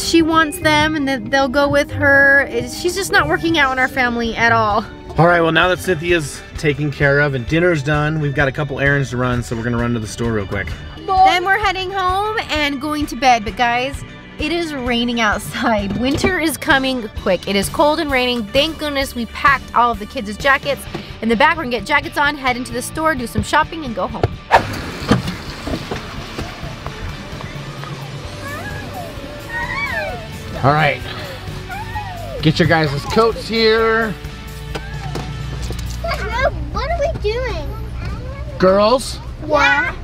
she wants them and that they'll go with her. She's just not working out in our family at all. All right, well, now that Cynthia's taken care of and dinner's done, we've got a couple errands to run, so we're gonna run to the store real quick. Then we're heading home and going to bed, but guys, it is raining outside. Winter is coming quick. It is cold and raining. Thank goodness we packed all of the kids' jackets. In the back, we're gonna get jackets on, head into the store, do some shopping, and go home. All right, get your guys' coats here. What are we doing? Girls? What?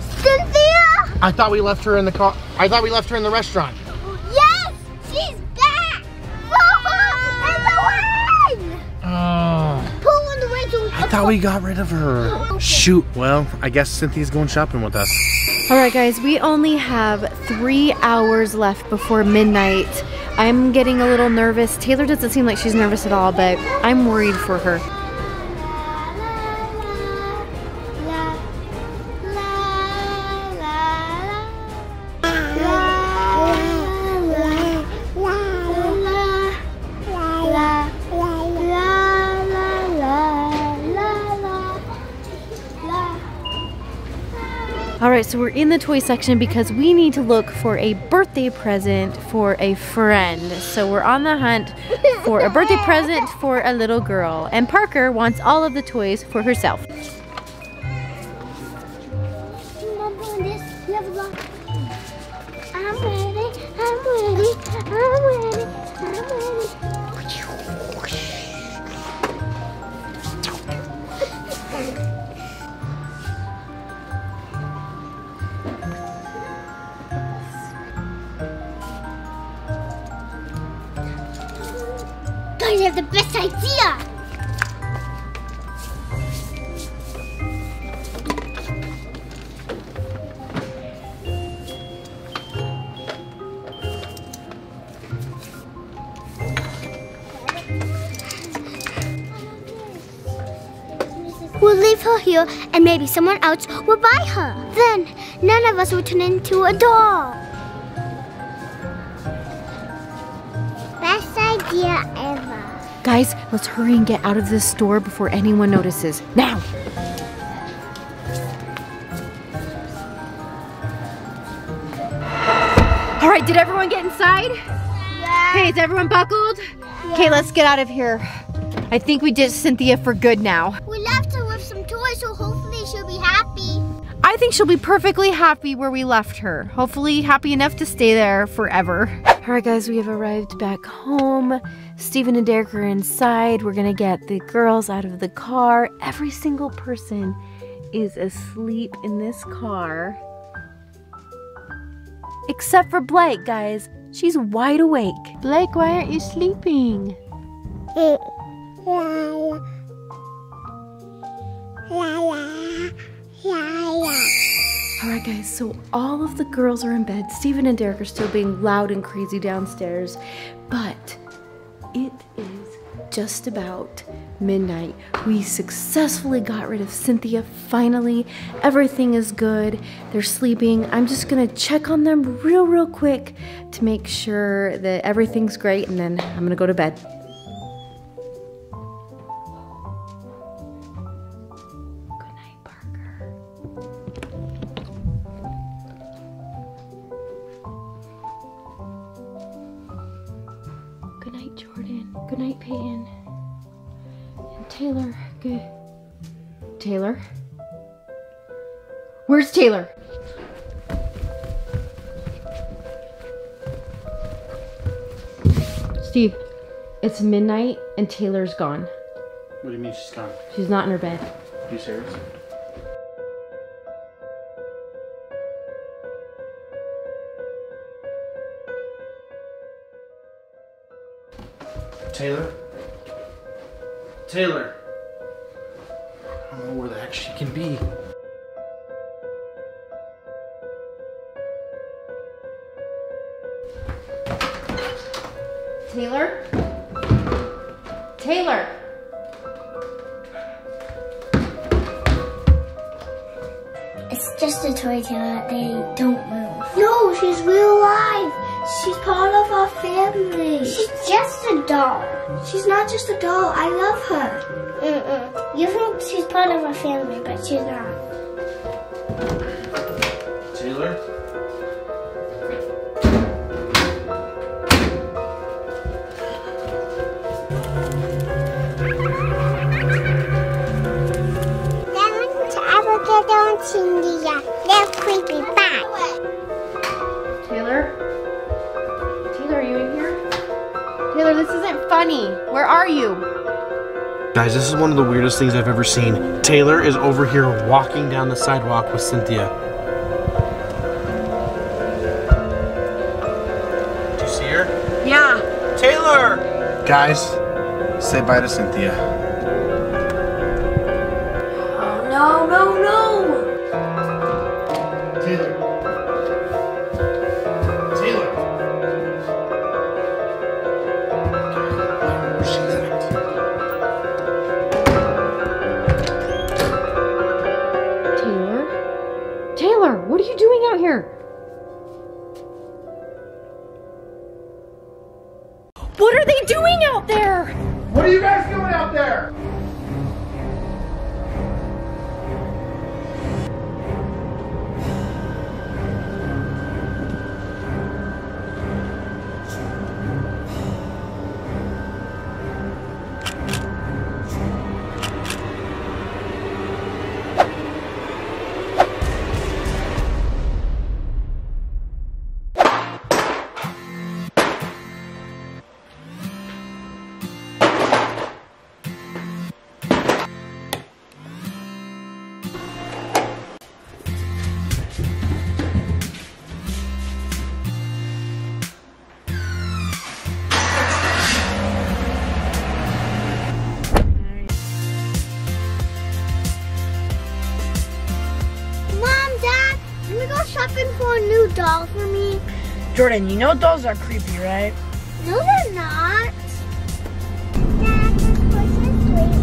Cynthia? I thought we left her in the car. I thought we left her in the restaurant. Yes, she's back. We're alive. Oh. Pull in the window. I thought we got rid of her. Okay. Shoot, well, I guess Cynthia's going shopping with us. All right, guys, we only have 3 hours left before midnight. I'm getting a little nervous. Taylor doesn't seem like she's nervous at all, but I'm worried for her. All right, so we're in the toy section because we need to look for a birthday present for a friend. So we're on the hunt for a birthday present for a little girl. And Parker wants all of the toys for herself. The best idea. We'll leave her here and maybe someone else will buy her. Then none of us will turn into a doll. Best idea ever. Guys, let's hurry and get out of this store before anyone notices. Now! Did everyone get inside? Yeah. Okay, is everyone buckled? Yeah. Okay, let's get out of here. I think we ditched Cynthia for good now. We left her with some toys, so hopefully she'll be happy. I think she'll be perfectly happy where we left her. Hopefully happy enough to stay there forever. All right, guys, we have arrived back home. Steven and Derek are inside. We're gonna get the girls out of the car. Every single person is asleep in this car. Except for Blake, guys. She's wide awake. Blake, why aren't you sleeping? Alright guys, so all of the girls are in bed. Steven and Derek are still being loud and crazy downstairs, but it is just about midnight. We successfully got rid of Cynthia, finally. Everything is good. They're sleeping. I'm just gonna check on them real quick to make sure that everything's great, and then I'm gonna go to bed. Good night, Parker. Good night, Jordan. Good night, Peyton. Taylor, good. Taylor? Where's Taylor? Steve, it's midnight and Taylor's gone. What do you mean she's gone? She's not in her bed. Are you serious? Taylor? Taylor! I don't know where the heck she can be. Taylor? Taylor! It's just a toy, Taylor. They don't move. No, she's real alive. She's part of our family. She's just a doll. She's not just a doll. I love her. Mm-mm. You think she's part of our family, but she's not. Taylor? That one's ever get on Cynthia. They're creepy. Bye. Taylor? Are you in here? Taylor, this isn't funny. Where are you? Guys, this is one of the weirdest things I've ever seen. Taylor is over here walking down the sidewalk with Cynthia. Do you see her? Yeah. Taylor! Guys, say bye to Cynthia. Oh, no, no, no! Taylor. What are they doing out there? What are you guys doing out there? Doll for me. Jordan, you know dolls are creepy, right? No, they're not. Dad, this person's creepy.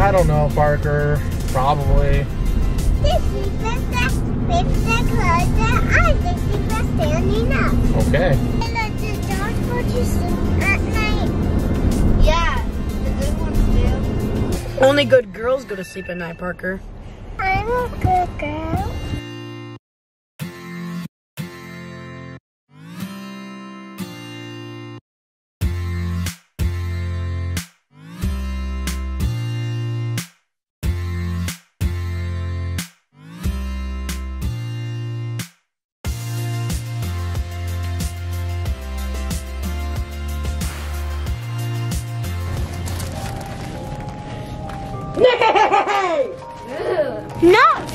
I don't know, Parker. Probably. This is the clothes that I think is the standing up. Okay. And the dolls go to sleep at night. Yeah, the good ones do. Only good girls go to sleep at night, Parker. I'm a good girl. Not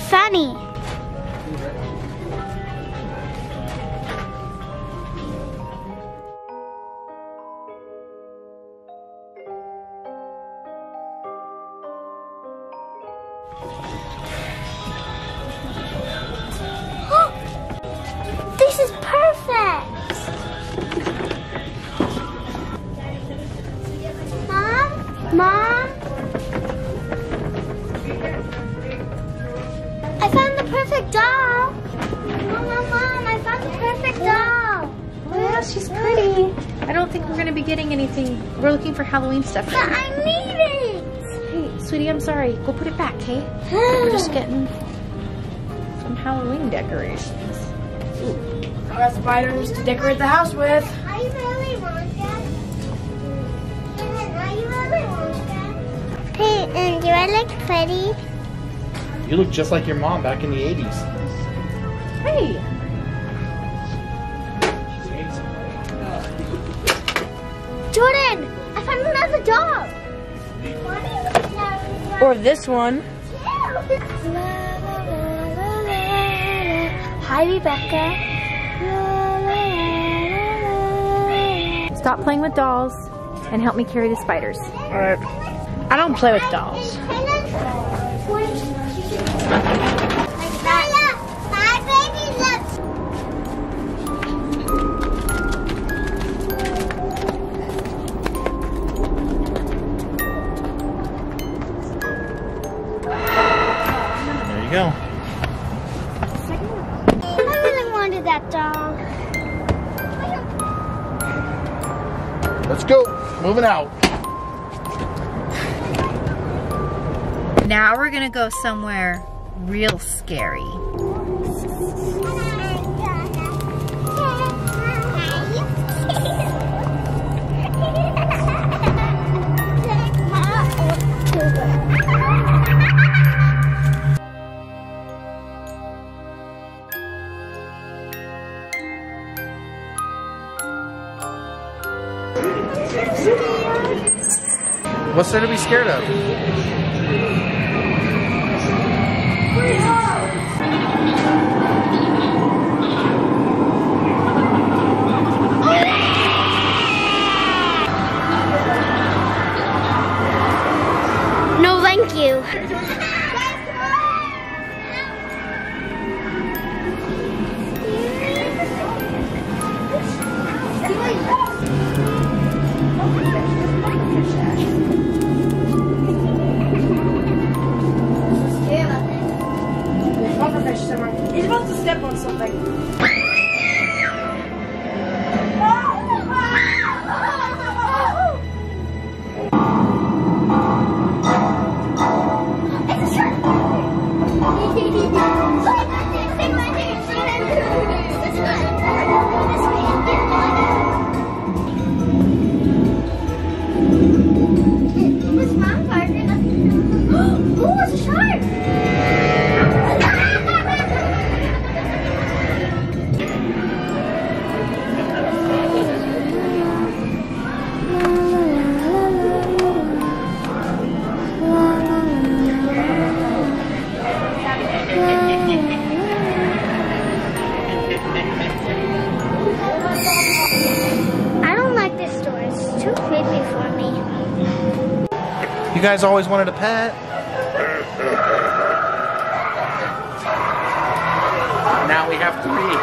funny. This is perfect. Mom? Mom? I found the perfect doll. Mom, I found the perfect doll. Well, she's pretty. I don't think we're going to be getting anything. We're looking for Halloween stuff. But I need it. Hey, sweetie, I'm sorry. Go put it back, hey? We're just getting some Halloween decorations. Ooh. I got spiders to decorate the house with. Are you really want that? Peyton, are you really want that? Peyton, do I look pretty? You look just like your mom back in the 80s. Hey! Jordan! I found another dog! Or this one. Hi, Rebecca. Stop playing with dolls and help me carry the spiders. Alright. I don't play with dolls. Let's go, moving out. Now we're gonna go somewhere real scary. What's there to be scared of? No, thank you. He's about to step on something. It's a shark! What's wrong, Parker? Oh, it's a shark! You guys always wanted a pet. Now we have three.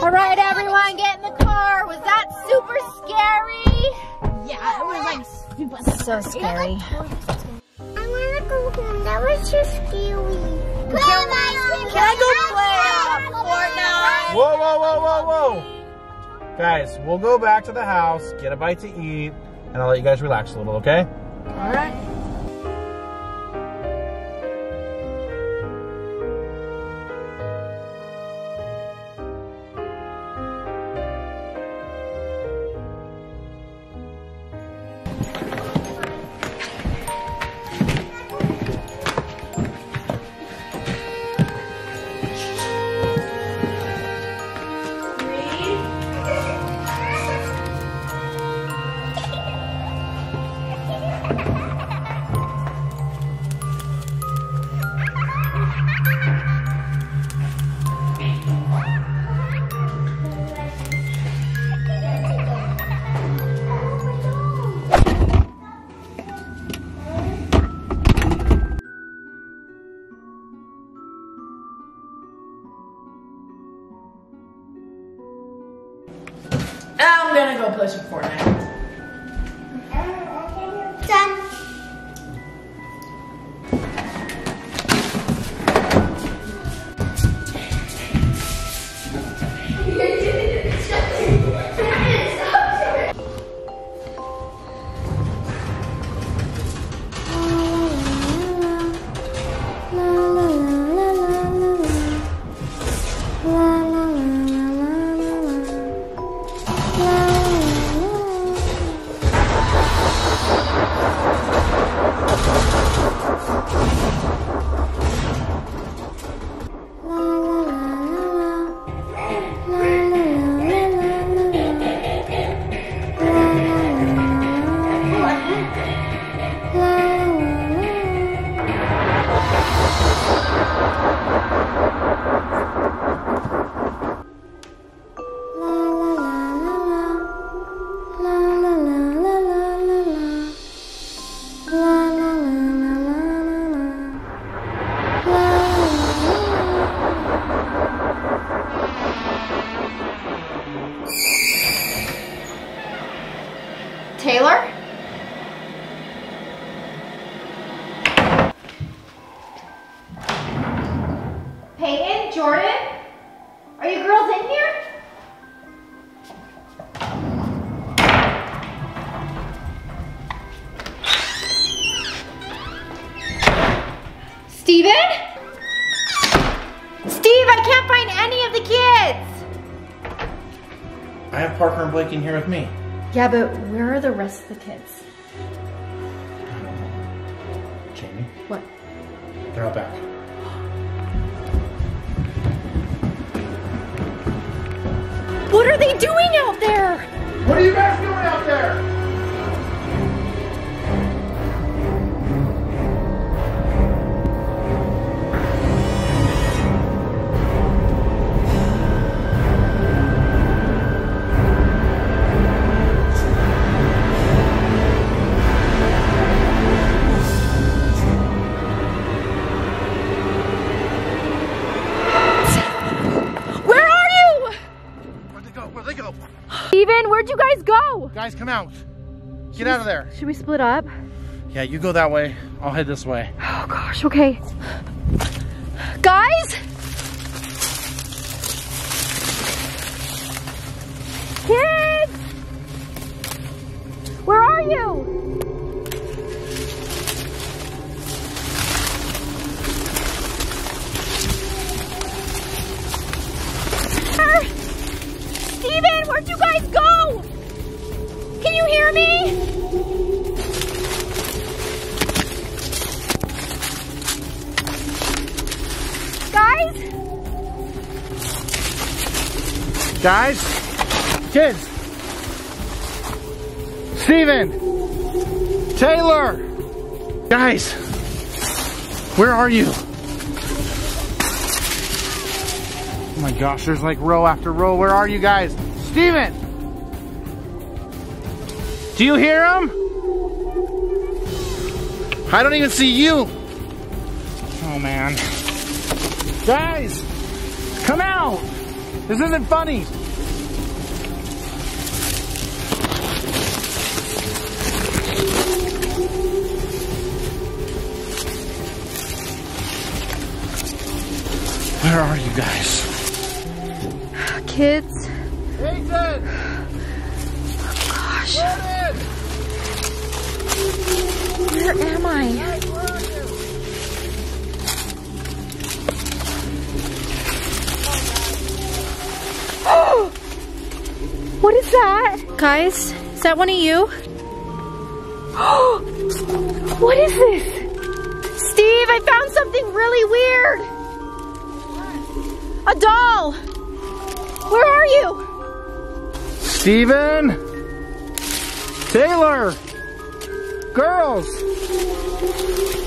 All right, everyone, get in the car. Was that super scary? Yeah, it was like super so scary. I wanna go home. That was just scary. Can I go play Fortnite? Whoa. Guys, we'll go back to the house, get a bite to eat, and I'll let you guys relax a little, okay? All right. I'm gonna go play some Fortnite. Done. Taylor? Peyton? Jordan? Are you girls in here? Steven? Steve, I can't find any of the kids! I have Parker and Blake in here with me. Yeah, but where are the rest of the kids? I don't know. Jamie? What? They're all back. What are they doing out there? What are you guys doing out there? Where'd you guys go? Guys, come out. Get out of there. Should we split up? Yeah, you go that way. I'll head this way. Oh gosh, okay. Guys? Kids? Where are you? Steven, where'd you guys go? Can you hear me? Guys? Guys? Kids? Steven! Taylor! Guys, where are you? Oh my gosh, there's like row after row. Where are you guys? Steven! Do you hear him? I don't even see you. Oh man. Guys, come out. This isn't funny. Where are you guys? Kids. Peyton! Oh gosh. Jordan! Where am I? Guys, where are you? Oh! What is that? Guys, is that one of you? Oh! What is this? Steve, I found something really weird! What? A doll! Where are you? Steven? Taylor? Girls?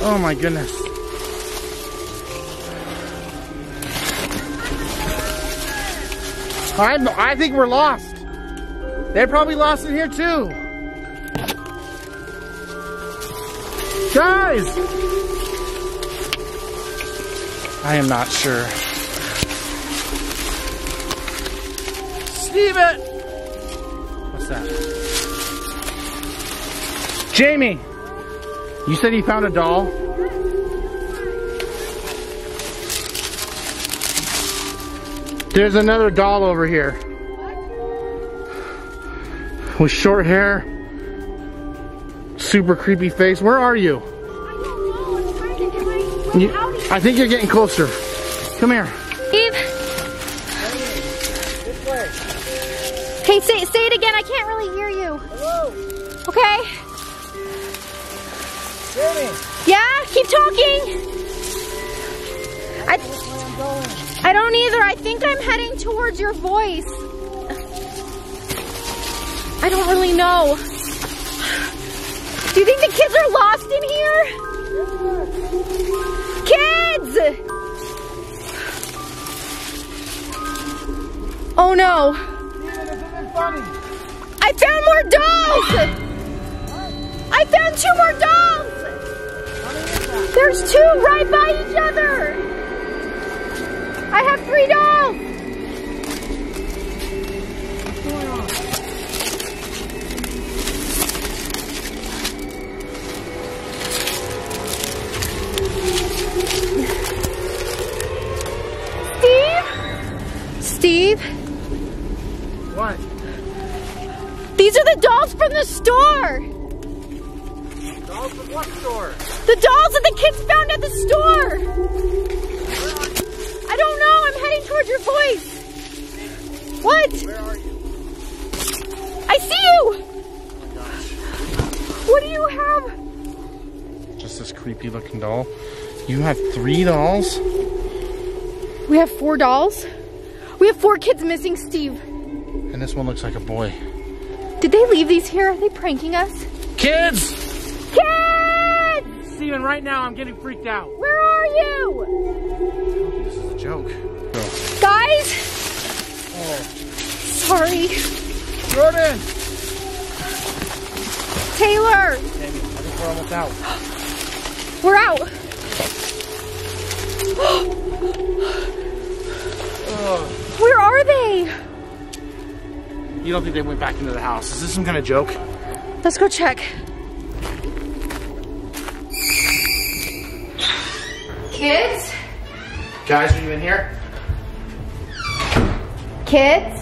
Oh my goodness. I think we're lost. They're probably lost in here too. Guys! I am not sure. Steven! that? Jamie, you said you found a doll? There's another doll over here. What? With short hair, super creepy face. Where are you? I don't know. I think you're getting closer. Come here. Eve. This way. Hey, say it again. I can't really hear you. Hello. Okay. Jamie. Yeah, keep talking. I don't know where I'm going. I don't either. I think I'm heading towards your voice. I don't really know. Do you think the kids are lost in here? Kids! Oh no. I found more dolls! I found two more dolls! There's two right by each other! I have three dolls! What's going on? Steve? Steve? What? These are the dolls from the store! Dolls from what store? The dolls that the kids found at the store! I don't know, I'm heading towards your voice. What? Where are you? I see you! Oh my gosh. What do you have? Just this creepy looking doll. You have three dolls? We have four dolls. We have four kids missing, Steve. And this one looks like a boy. Did they leave these here? Are they pranking us? Kids! Kids! Steven, right now I'm getting freaked out. Where are you? Joke. Oh. Guys! Oh. Sorry. Jordan! Taylor! Jamie, I think we're almost out. We're out. Oh. Where are they? You don't think they went back into the house? Is this some kind of joke? Let's go check. Kids? Guys, are you in here? Kids?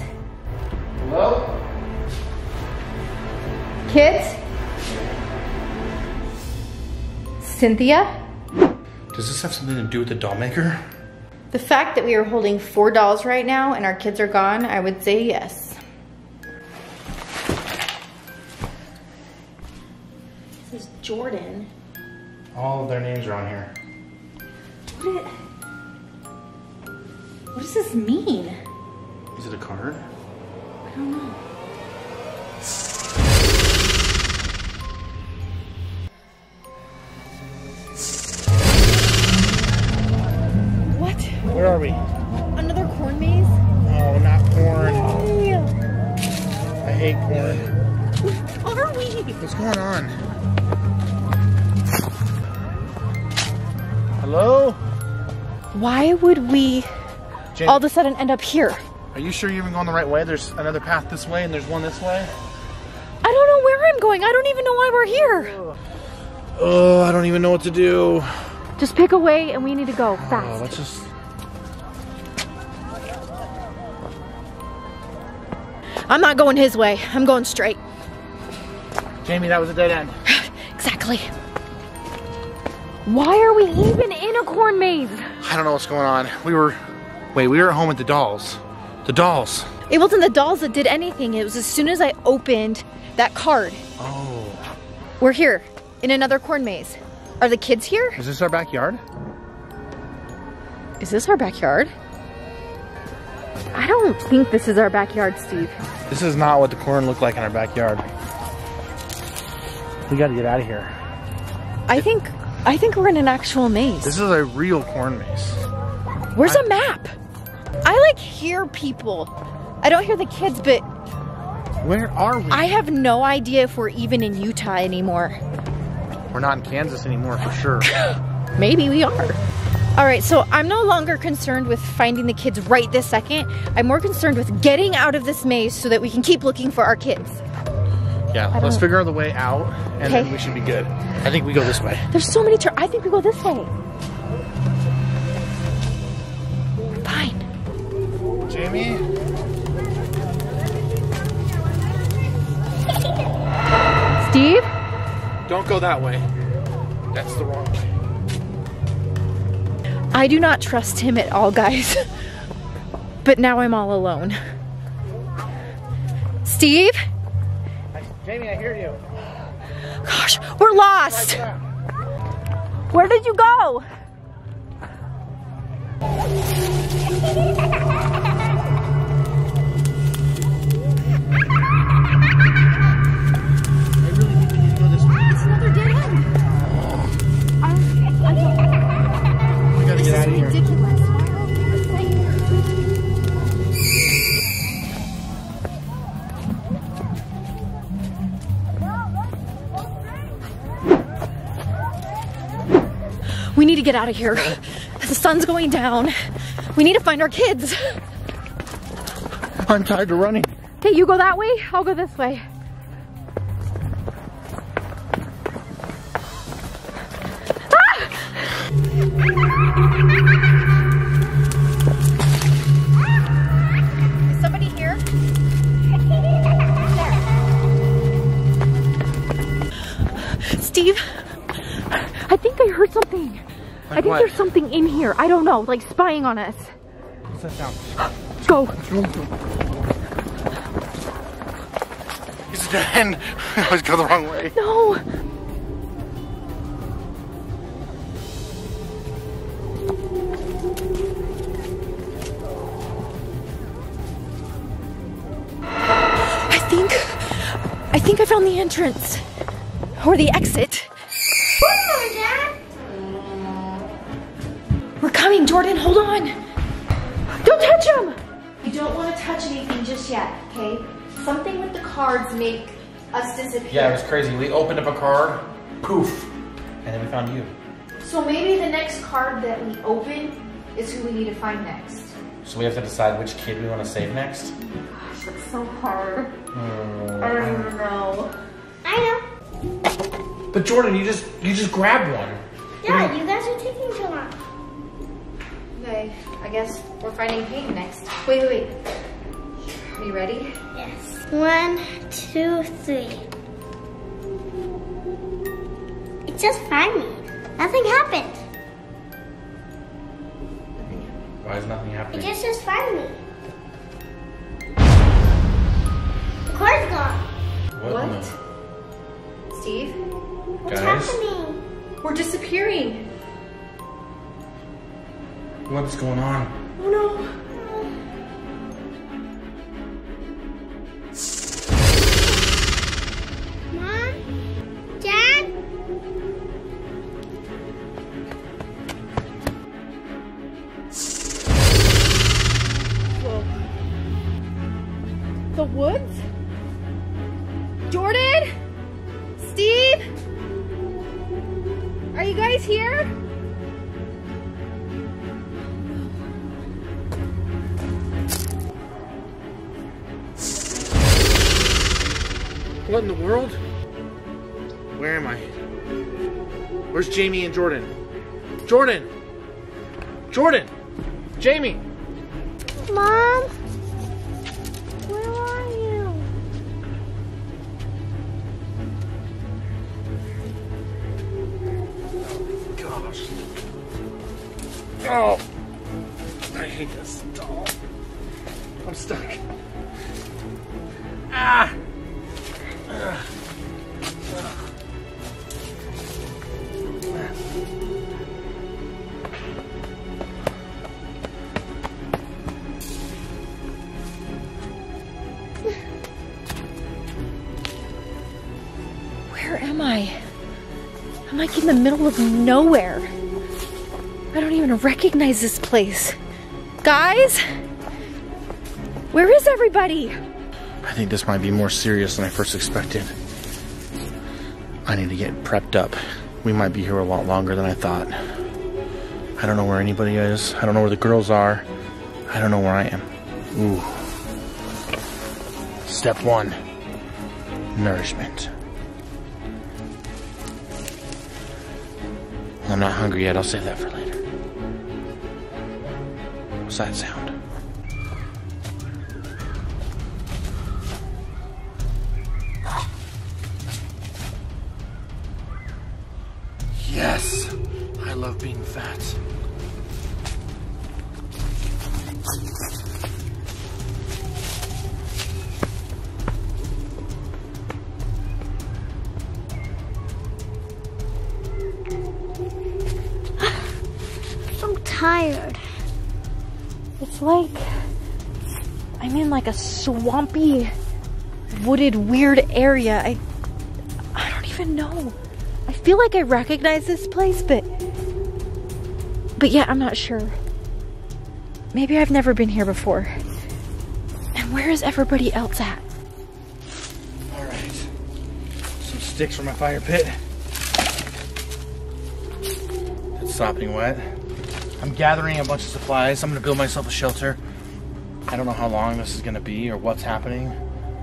Hello? Kids? Cynthia? Does this have something to do with the doll maker? The fact that we are holding four dolls right now and our kids are gone, I would say yes. This is Jordan. All of their names are on here. What does this mean? Is it a card? I don't know. What? Where are we? Another corn maze? No, not corn. Yay. I hate corn. Where are we? What's going on? Hello? Why would we all of a sudden end up here? Are you sure you're even going the right way? There's another path this way and there's one this way. I don't know where I'm going. I don't even know why we're here. Oh, I don't even know what to do. Just pick a way and we need to go fast. Let's just... I'm not going his way. I'm going straight. Jamie, that was a dead end. Exactly. Why are we even in a corn maze? I don't know what's going on. We were at home with the dolls. The dolls. It wasn't the dolls that did anything. It was as soon as I opened that card. Oh. We're here, in another corn maze. Are the kids here? Is this our backyard? Is this our backyard? I don't think this is our backyard, Steve. This is not what the corn looked like in our backyard. We gotta get out of here. I think we're in an actual maze. This is a real corn maze. Where's a map? I like hear people. I don't hear the kids, but... Where are we? I have no idea if we're even in Utah anymore. We're not in Kansas anymore for sure. Maybe we are. All right, so I'm no longer concerned with finding the kids right this second. I'm more concerned with getting out of this maze so that we can keep looking for our kids. Yeah, let's figure out the way out, and then we should be good. I think we go this way. There's so many turns. I think we go this way. Fine. Jamie? Steve? Don't go that way. That's the wrong way. I do not trust him at all, guys. But now I'm all alone. Steve? Jamie, I hear you. Gosh, we're lost. Where did you go? I really think we need to go this way. Ah, it's another dead end. We gotta get out of here. Ridiculous. We need to get out of here. The sun's going down. We need to find our kids. I'm tired of running. Okay, you go that way, I'll go this way. Ah! Is somebody here? There. Steve, I think I heard something. I think there's something in here. I don't know, like spying on us. Sit down. Go. It's a dead end. I always go the wrong way. No. I think I found the entrance or the exit. We're coming, Jordan, hold on. Don't touch him. You don't want to touch anything just yet, okay? Something with the cards make us disappear. Yeah, it was crazy. We opened up a card, poof, and then we found you. So maybe the next card that we open is who we need to find next. So we have to decide which kid we want to save next? Gosh, that's so hard. I don't even know. I know. But Jordan, you just grabbed one. Yeah, you guys are taking too long. Okay, I guess we're finding Peyton next. Wait. Are you ready? Yes. 1, 2, 3. It just found me. Nothing happened. Why is nothing happening? It just found me. The card's gone. What? Steve? What's happening? We're disappearing. What's going on? Oh no. Mom? Dad? Whoa. The woods? Jordan? Steve? Are you guys here? What in the world? Where am I? Where's Jamie and Jordan? Jordan! Jordan! Jamie! Mom? Where are you? Oh, gosh. Oh! I hate this doll. I'm stuck. Ah! Where am I? I'm like in the middle of nowhere. I don't even recognize this place. Guys, where is everybody? I think this might be more serious than I first expected. I need to get prepped up. We might be here a lot longer than I thought. I don't know where anybody is. I don't know where the girls are. I don't know where I am. Ooh. Step one, nourishment. I'm not hungry yet, I'll save that for later. What's that sound? Yes! I love being fat. Tired. It's like I'm in like a swampy, wooded, weird area. I don't even know. I feel like I recognize this place, but yeah, I'm not sure. Maybe I've never been here before. And where is everybody else at? All right, some sticks for my fire pit. It's sopping wet. I'm gathering a bunch of supplies. I'm gonna build myself a shelter. I don't know how long this is gonna be or what's happening,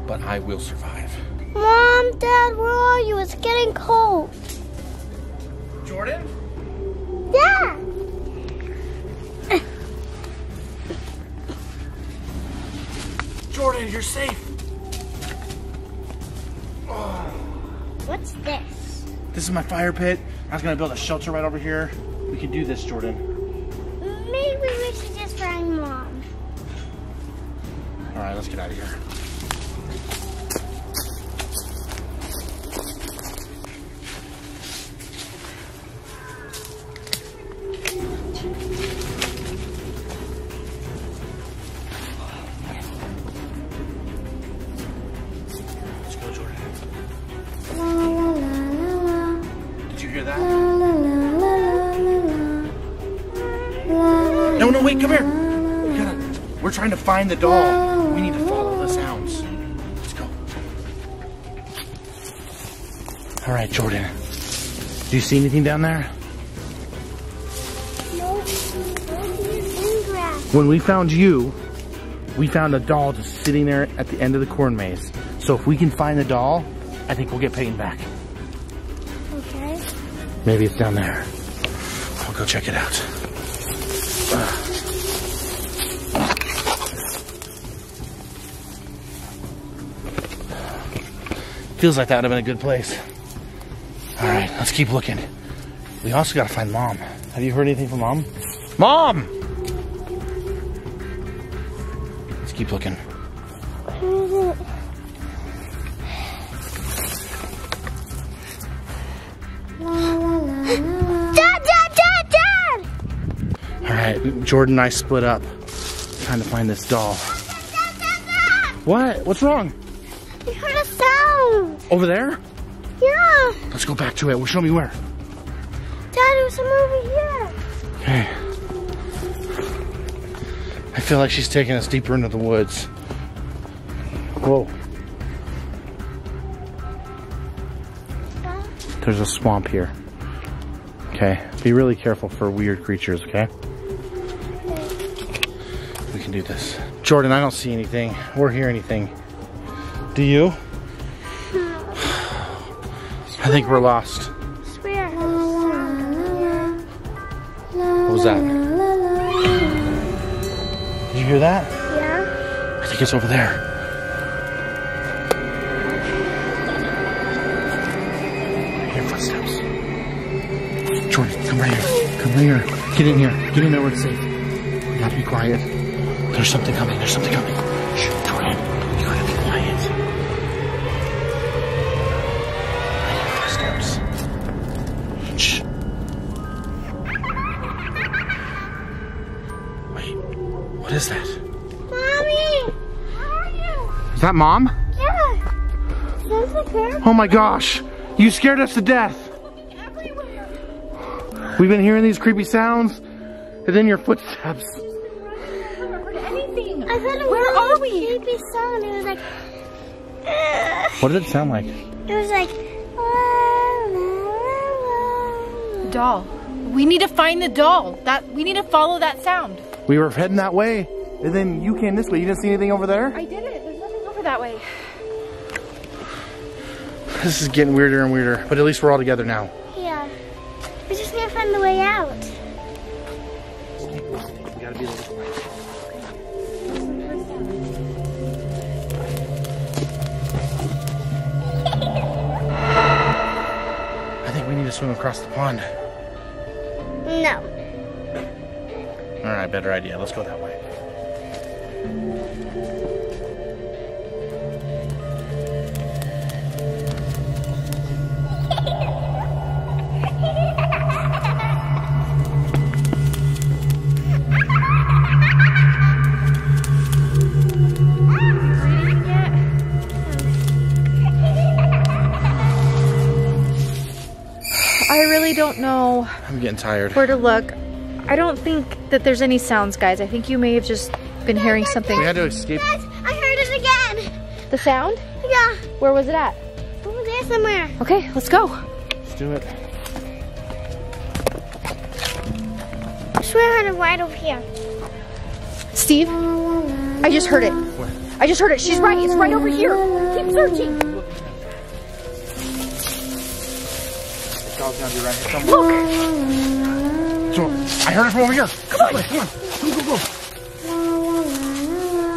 but I will survive. Mom, Dad, where are you? It's getting cold. Jordan? Yeah! Jordan, you're safe. Oh. What's this? This is my fire pit. I was gonna build a shelter right over here. We can do this, Jordan. Mom. All right, let's get out of here. Let's go, Jordan. La, la, la, la. Did you hear that? La, la, la, la, la, la. No, no, wait, come here. We're trying to find the doll. We need to follow the sounds. Let's go. All right, Jordan. Do you see anything down there? No. When we found you, we found a doll just sitting there at the end of the corn maze. So if we can find the doll, I think we'll get Peyton back. Okay. Maybe it's down there. I'll go check it out. Feels like that would have been a good place. All right, let's keep looking. We also gotta find Mom. Have you heard anything from Mom? Mom! Let's keep looking. Dad, Dad, Dad, Dad! All right, Jordan and I split up, trying to find this doll. Dad, Dad, Dad, Dad! What? What's wrong? I heard a sound. Over there? Yeah. Let's go back to it. Show me where. Dad, it was somewhere over here. Okay. I feel like she's taking us deeper into the woods. Whoa. There's a swamp here. Okay. Be really careful for weird creatures, okay? We can do this. Jordan, I don't see anything or hear anything. Do you? No. I think we're lost. I swear. What was that? Did you hear that? Yeah. I think it's over there. I hear footsteps. Jordan, come right here. Come right here. Get in here. Get in there where it's safe. You gotta be quiet. There's something coming. There's something coming. Shh, Jordan. You gotta be quiet. What is that? Mommy! Where are you? Is that Mom? Yeah. There's a parrot. Oh my gosh. You scared us to death. Looking everywhere. We've been hearing these creepy sounds and then your footsteps. I haven't heard anything. I heard a really creepy sound. It was like... What did it sound like? It was like... La, la, la, la. Doll. We need to find the doll. We need to follow that sound. We were heading that way, and then you came this way. You didn't see anything over there? I didn't. There's nothing over that way. This is getting weirder and weirder, but at least we're all together now. Yeah. We just need to find the way out. We gotta be a little quiet. I think we need to swim across the pond. No. Alright, better idea. Let's go that way. Don't know. I'm getting tired. Where to look. I don't think that there's any sounds, guys. I think you may have just been hearing something. We had to escape. Guys, I heard it again. The sound? Yeah. Where was it at? Over there somewhere. Okay, let's go. Let's do it. I swear I heard it right over here. Steve, I just heard it. Where? I just heard it. She's right. It's right over here. Keep searching. Look! So, I heard it from over here. Come on, come on. Go, go, go.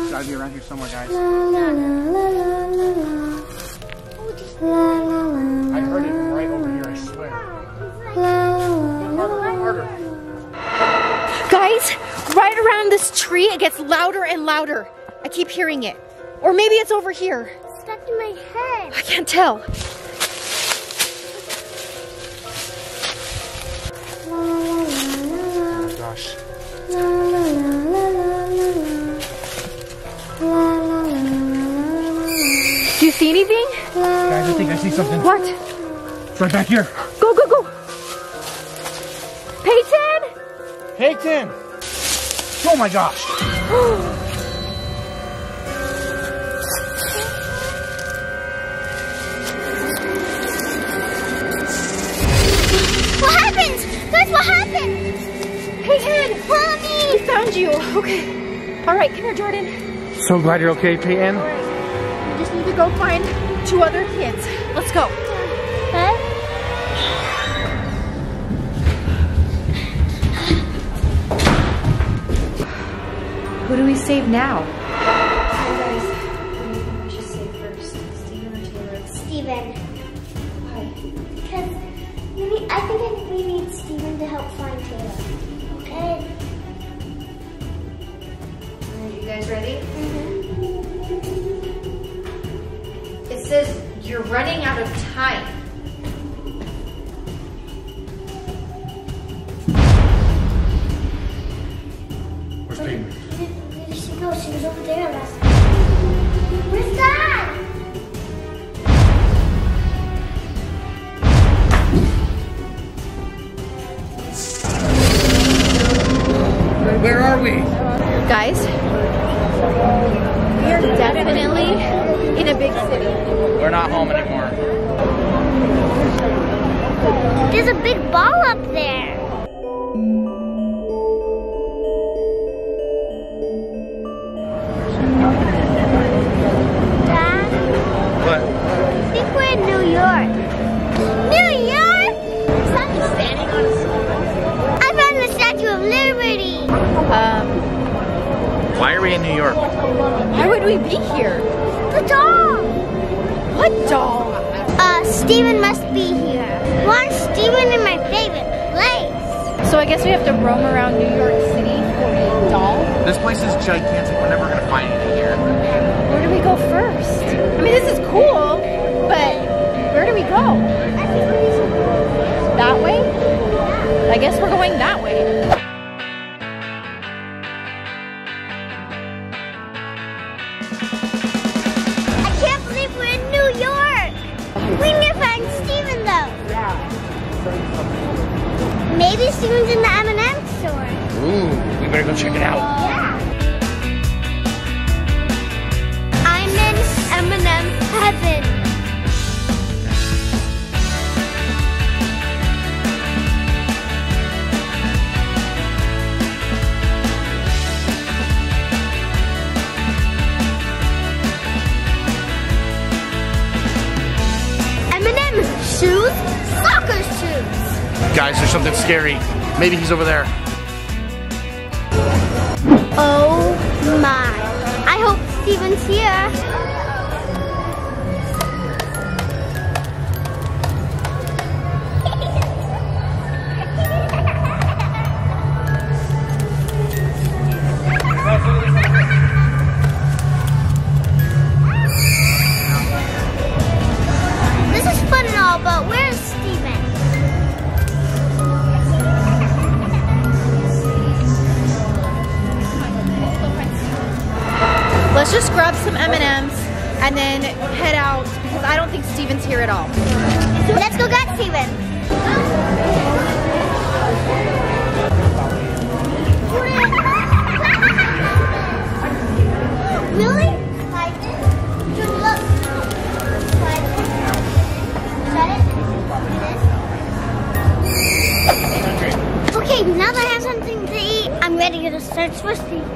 It's gotta be around here somewhere, guys. I heard it right over here, I swear. Harder, harder. Guys, right around this tree, it gets louder and louder. I keep hearing it. Or maybe it's over here. It's stuck in my head. I can't tell. Do you see anything? Guys, I think I see something. What? It's right back here. Go, go, go. Peyton? Peyton! Oh my gosh. What happened? Guys, what happened? Peyton, Mommy! We found you. Okay. All right, come here, Jordan. So glad you're okay, Peyton. All right. We just need to go find two other kids. Let's go. Huh? Who do we save now? Hey guys, we should save first. Steven or Taylor? Steven. Why? Because I think we need Steven to help find Taylor. Okay. Are you guys ready? Mm-hmm. It says you're running out of time. Where's Peyton? Where did she go? She was over there last time. Where's Dad? Where are we? Guys, we are definitely in a big city. We're not home anymore. There's a big ball up there. Dad? What? I think we're in New York. New York? Is that you standing on a sword? I found the Statue of Liberty. Why are we in New York? Why would we be here? The doll! What doll? Steven must be here. One Steven in my favorite place. So I guess we have to roam around New York City for a doll? This place is gigantic. We're never going to find it here. Where do we go first? I mean, this is cool, but where do we go? That way? I guess we're going that way. Maybe Steven's in the M&M store. Ooh, we better go check it out. Yeah. I'm in M&M heaven. Guys, there's something scary. Maybe he's over there. Oh my. I hope Steven's here. Let's just grab some M&Ms and then head out because I don't think Steven's here at all. Let's go get Steven. Really? Look. Is that it? Okay, now that I have something to eat, I'm ready to search for Steven.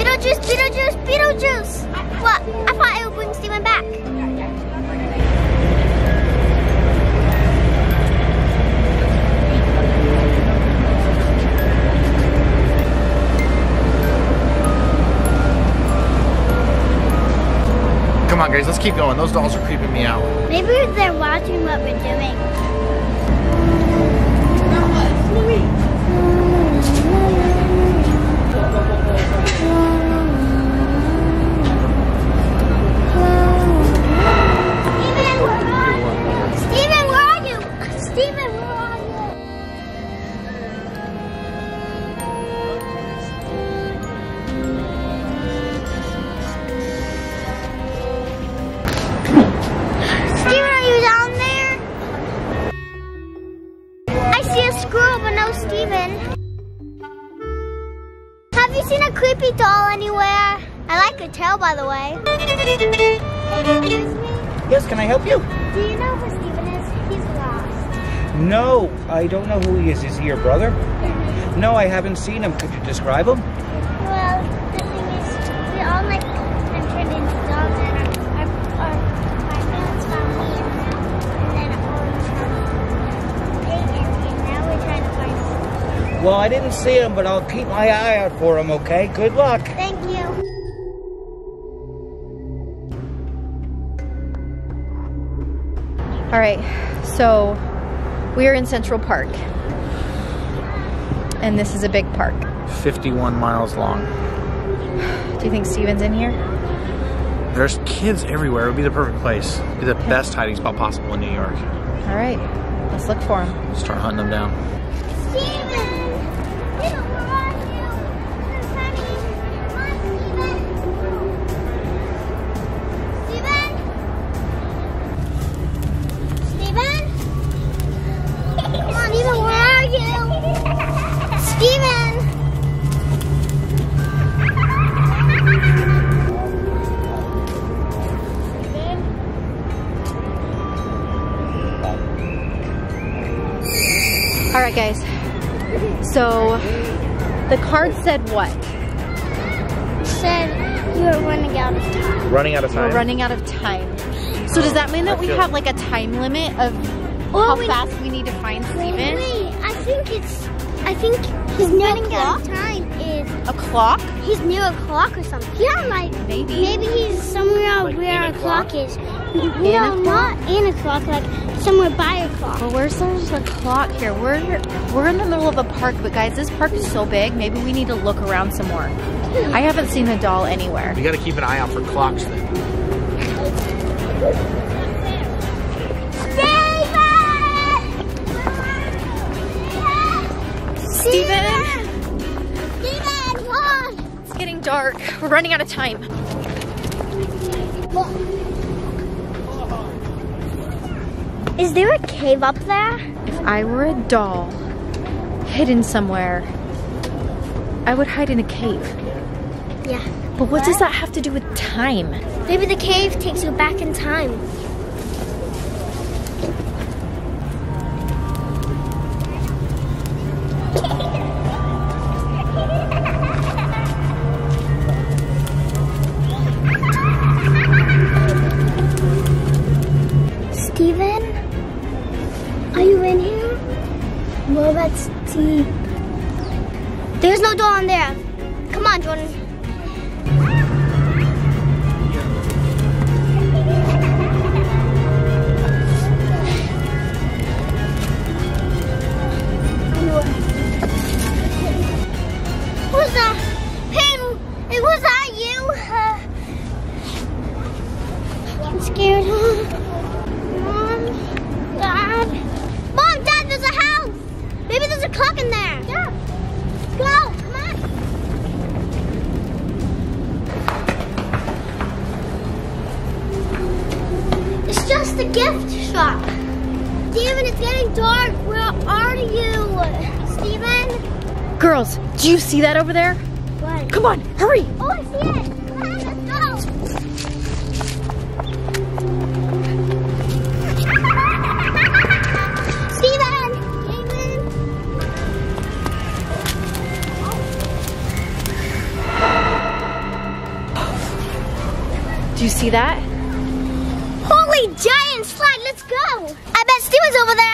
Beetlejuice, Beetlejuice, Beetlejuice! What? I thought it would bring Steven back. Come on guys, let's keep going. Those dolls are creeping me out. Maybe they're watching what we're doing. By the way. Excuse me? Yes, can I help you? Do you know who Steven is? He's lost. No, I don't know who he is. Is he your brother? No, I haven't seen him. Could you describe him? Well, the thing is, we all like have turned into dogs and my parents found me and then found Peyton and now we're trying to find Steven. Well, I didn't see him, but I'll keep my eye out for him, okay? Good luck. Thank you. All right, so we are in Central Park, and this is a big park. 51 miles long. Do you think Steven's in here? There's kids everywhere. It would be the perfect place. It would be the best hiding spot possible in New York. All right, let's look for him. Start hunting them down. Steven! Alright guys, so the card said what? It said you were running out of time. Running out of time? We're running out of time. So does that mean that we have like a time limit of how fast we need to find Steven? Wait, I think his running out of time is... A clock? He's near a clock or something. Yeah, like maybe he's somewhere like where our clock is. No, not in a clock, like somewhere by a clock. Well, where's the clock here? We're in the middle of a park, but guys, this park is so big, maybe we need to look around some more. I haven't seen a doll anywhere. You gotta keep an eye out for clocks then. Steven! Steven, come on! It's getting dark. We're running out of time. Is there a cave up there? If I were a doll, hidden somewhere, I would hide in a cave. Yeah. But what does that have to do with time? Maybe the cave takes you back in time. that's deep. There's no door on there. Come on, Jordan. Who's that? Peyton, was that you? I'm scared. Mom, Dad. Mom, Dad, there's a house. Maybe there's a clock in there. Yeah. Let's go. Come on. It's just a gift shop. Steven, it's getting dark. Where are you? Steven? Girls, do you see that over there? What? Come on, hurry! Oh, I see it! Come on, let's go! Steven! Steven! Do you see that? Holy giant slide, let's go! I bet Steven's over there!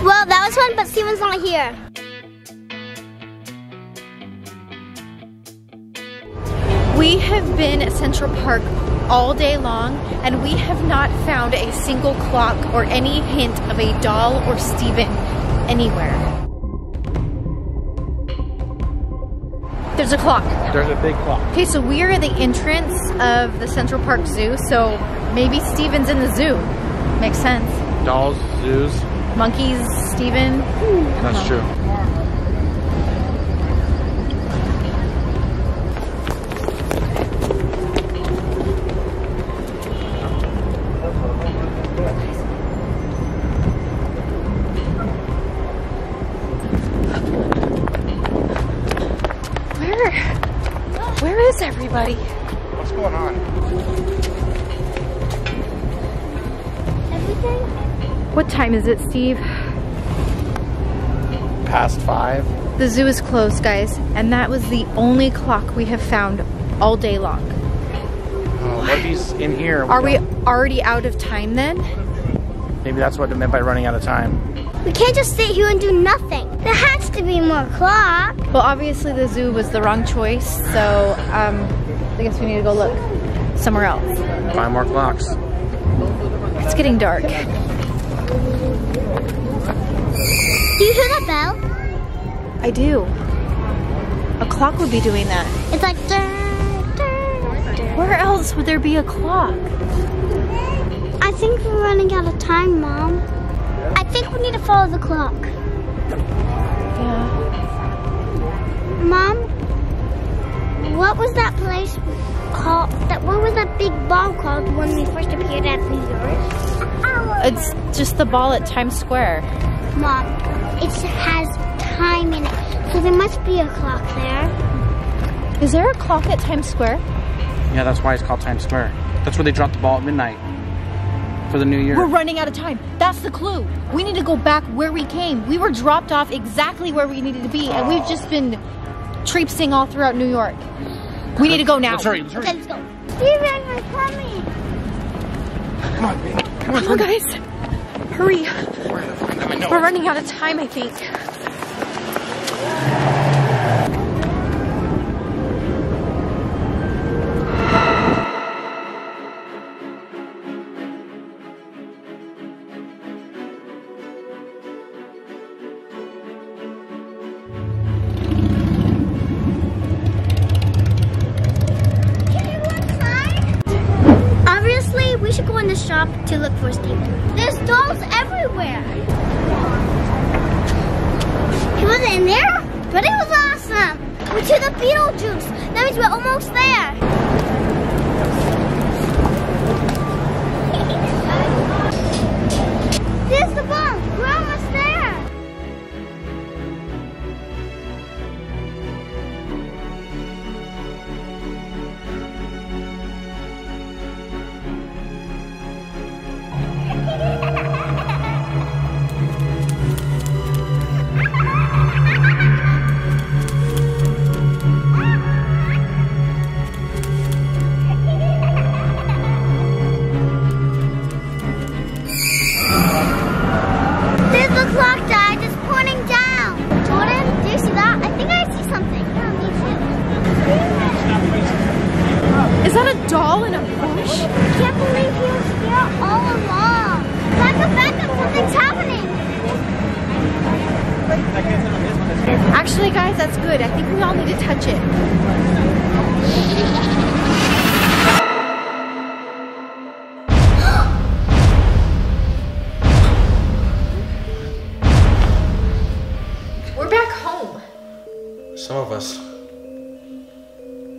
Well, that was fun, but Steven's not here. We have been at Central Park all day long, and we have not found a single clock or any hint of a doll or Steven anywhere. There's a clock. There's a big clock. Okay, so we are at the entrance of the Central Park Zoo, so maybe Steven's in the zoo. Makes sense. Dolls, zoos. Monkeys, Steven. That's true. Where is everybody? What's going on? Everything? What time is it, Steve? Past 5. The zoo is closed, guys, and that was the only clock we have found all day long. Nobody's in here. Are we already out of time then? Maybe that's what it meant by running out of time. We can't just sit here and do nothing. There has to be more clock. Well, obviously the zoo was the wrong choice, so I guess we need to go look somewhere else. Find more clocks. It's getting dark. Do you hear that bell? I do. A clock would be doing that. It's like... Where else would there be a clock? I think we're running out of time, Mom. I think we need to follow the clock. Yeah. Mom, what was that place called? What was that big ball called when we first appeared at the zoo? It's just the ball at Times Square. Mom, it has time in it, so there must be a clock there. Is there a clock at Times Square? Yeah, that's why it's called Times Square. That's where they dropped the ball at midnight for the new year. We're running out of time. That's the clue. We need to go back where we came. We were dropped off exactly where we needed to be, and we've just been traipsing all throughout New York. We need to go now. Let's hurry, let's hurry. Okay, let's go. Steven, we're coming. Come on, baby. Come on, guys. Hurry. We're running out of time, I think. Shop to look for Steven. There's dolls everywhere. He wasn't in there, but it was awesome. We're to the Beetlejuice. That means we're almost there. There's the ball. We're almost doll in a bush? I can't believe he was here all along. Back up, something's happening. Actually, guys, that's good. I think we all need to touch it. Some of us. We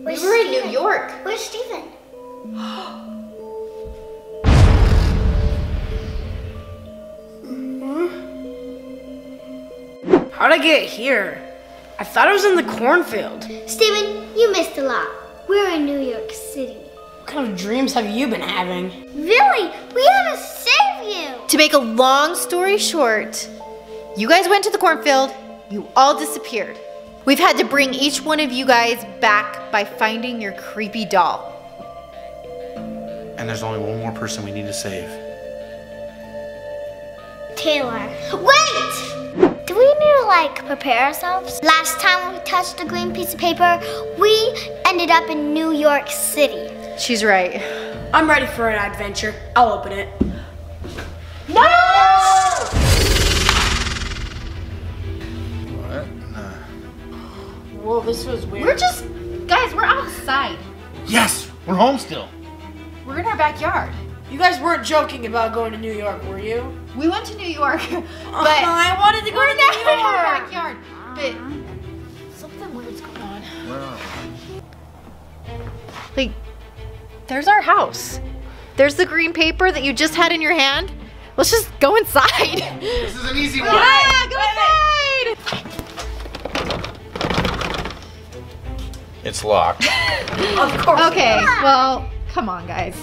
were in New York. Where's Steven? How'd I get here? I thought it was in the cornfield. Steven, you missed a lot. We're in New York City. What kind of dreams have you been having? Really? We had to save you! To make a long story short, you guys went to the cornfield, you all disappeared. We've had to bring each one of you guys back by finding your creepy doll. And there's only one more person we need to save. Taylor. Wait! Do we need to, like, prepare ourselves? Last time we touched the green piece of paper, we ended up in New York City. She's right. I'm ready for an adventure. I'll open it. No! Whoa, this was weird. We're just, guys, we're outside. Yes, we're home still. We're in our backyard. You guys weren't joking about going to New York, were you? We went to New York, but I wanted to go to New York. In our backyard, but something weird's going on. Where are we? Like, there's our house. There's the green paper that you just had in your hand. Let's just go inside. This is an easy one. Yeah, go inside. It's locked. Of course. Okay, well, come on, guys.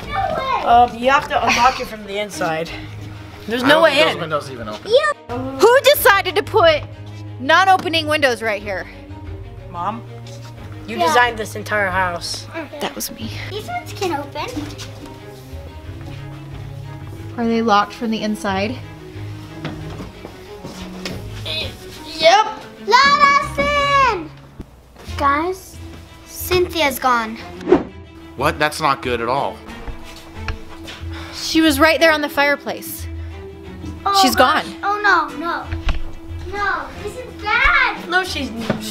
No way. You have to unlock it from the inside. There's no way in. Those windows even open. Yeah. Who decided to put non-opening windows right here? Mom, you designed this entire house. That was me. These ones can open. Are they locked from the inside? Yep. Let us in! Guys, Cynthia's gone. What? That's not good at all. She was right there on the fireplace. Oh, she's gone. Oh no, no, no! This is bad. No, she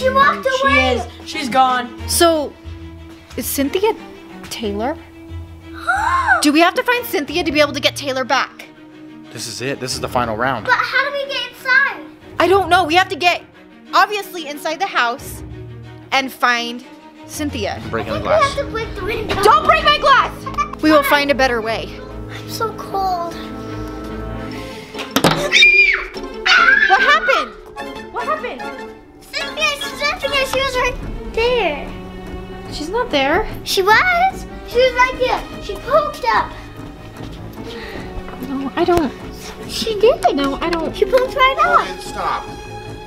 walked away. She is. She's gone. So, is Cynthia Taylor? Do we have to find Cynthia to be able to get Taylor back? This is it. This is the final round. But how do we get inside? I don't know. We have to get, obviously, inside the house and find Cynthia. Breaking the glass. We have to break the window. Don't break my glass! We will find a better way. I'm so cold. What happened? What happened? Cynthia, she was right there. She's not there. She was. She was right there. She poked up. No, I don't. She did. No, I don't. She poked right up. Stop.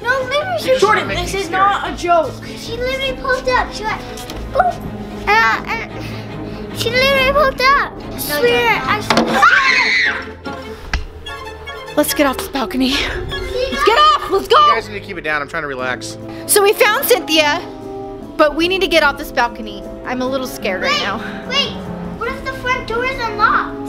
No, literally, she Jordan, this is not a joke. She literally poked up. She went, ooh. She literally poked up. I swear, I... Let's get off this balcony. Let's get off, let's go. You guys need to keep it down. I'm trying to relax. So we found Cynthia, but we need to get off this balcony. I'm a little scared right now. Wait, what if the front door is unlocked?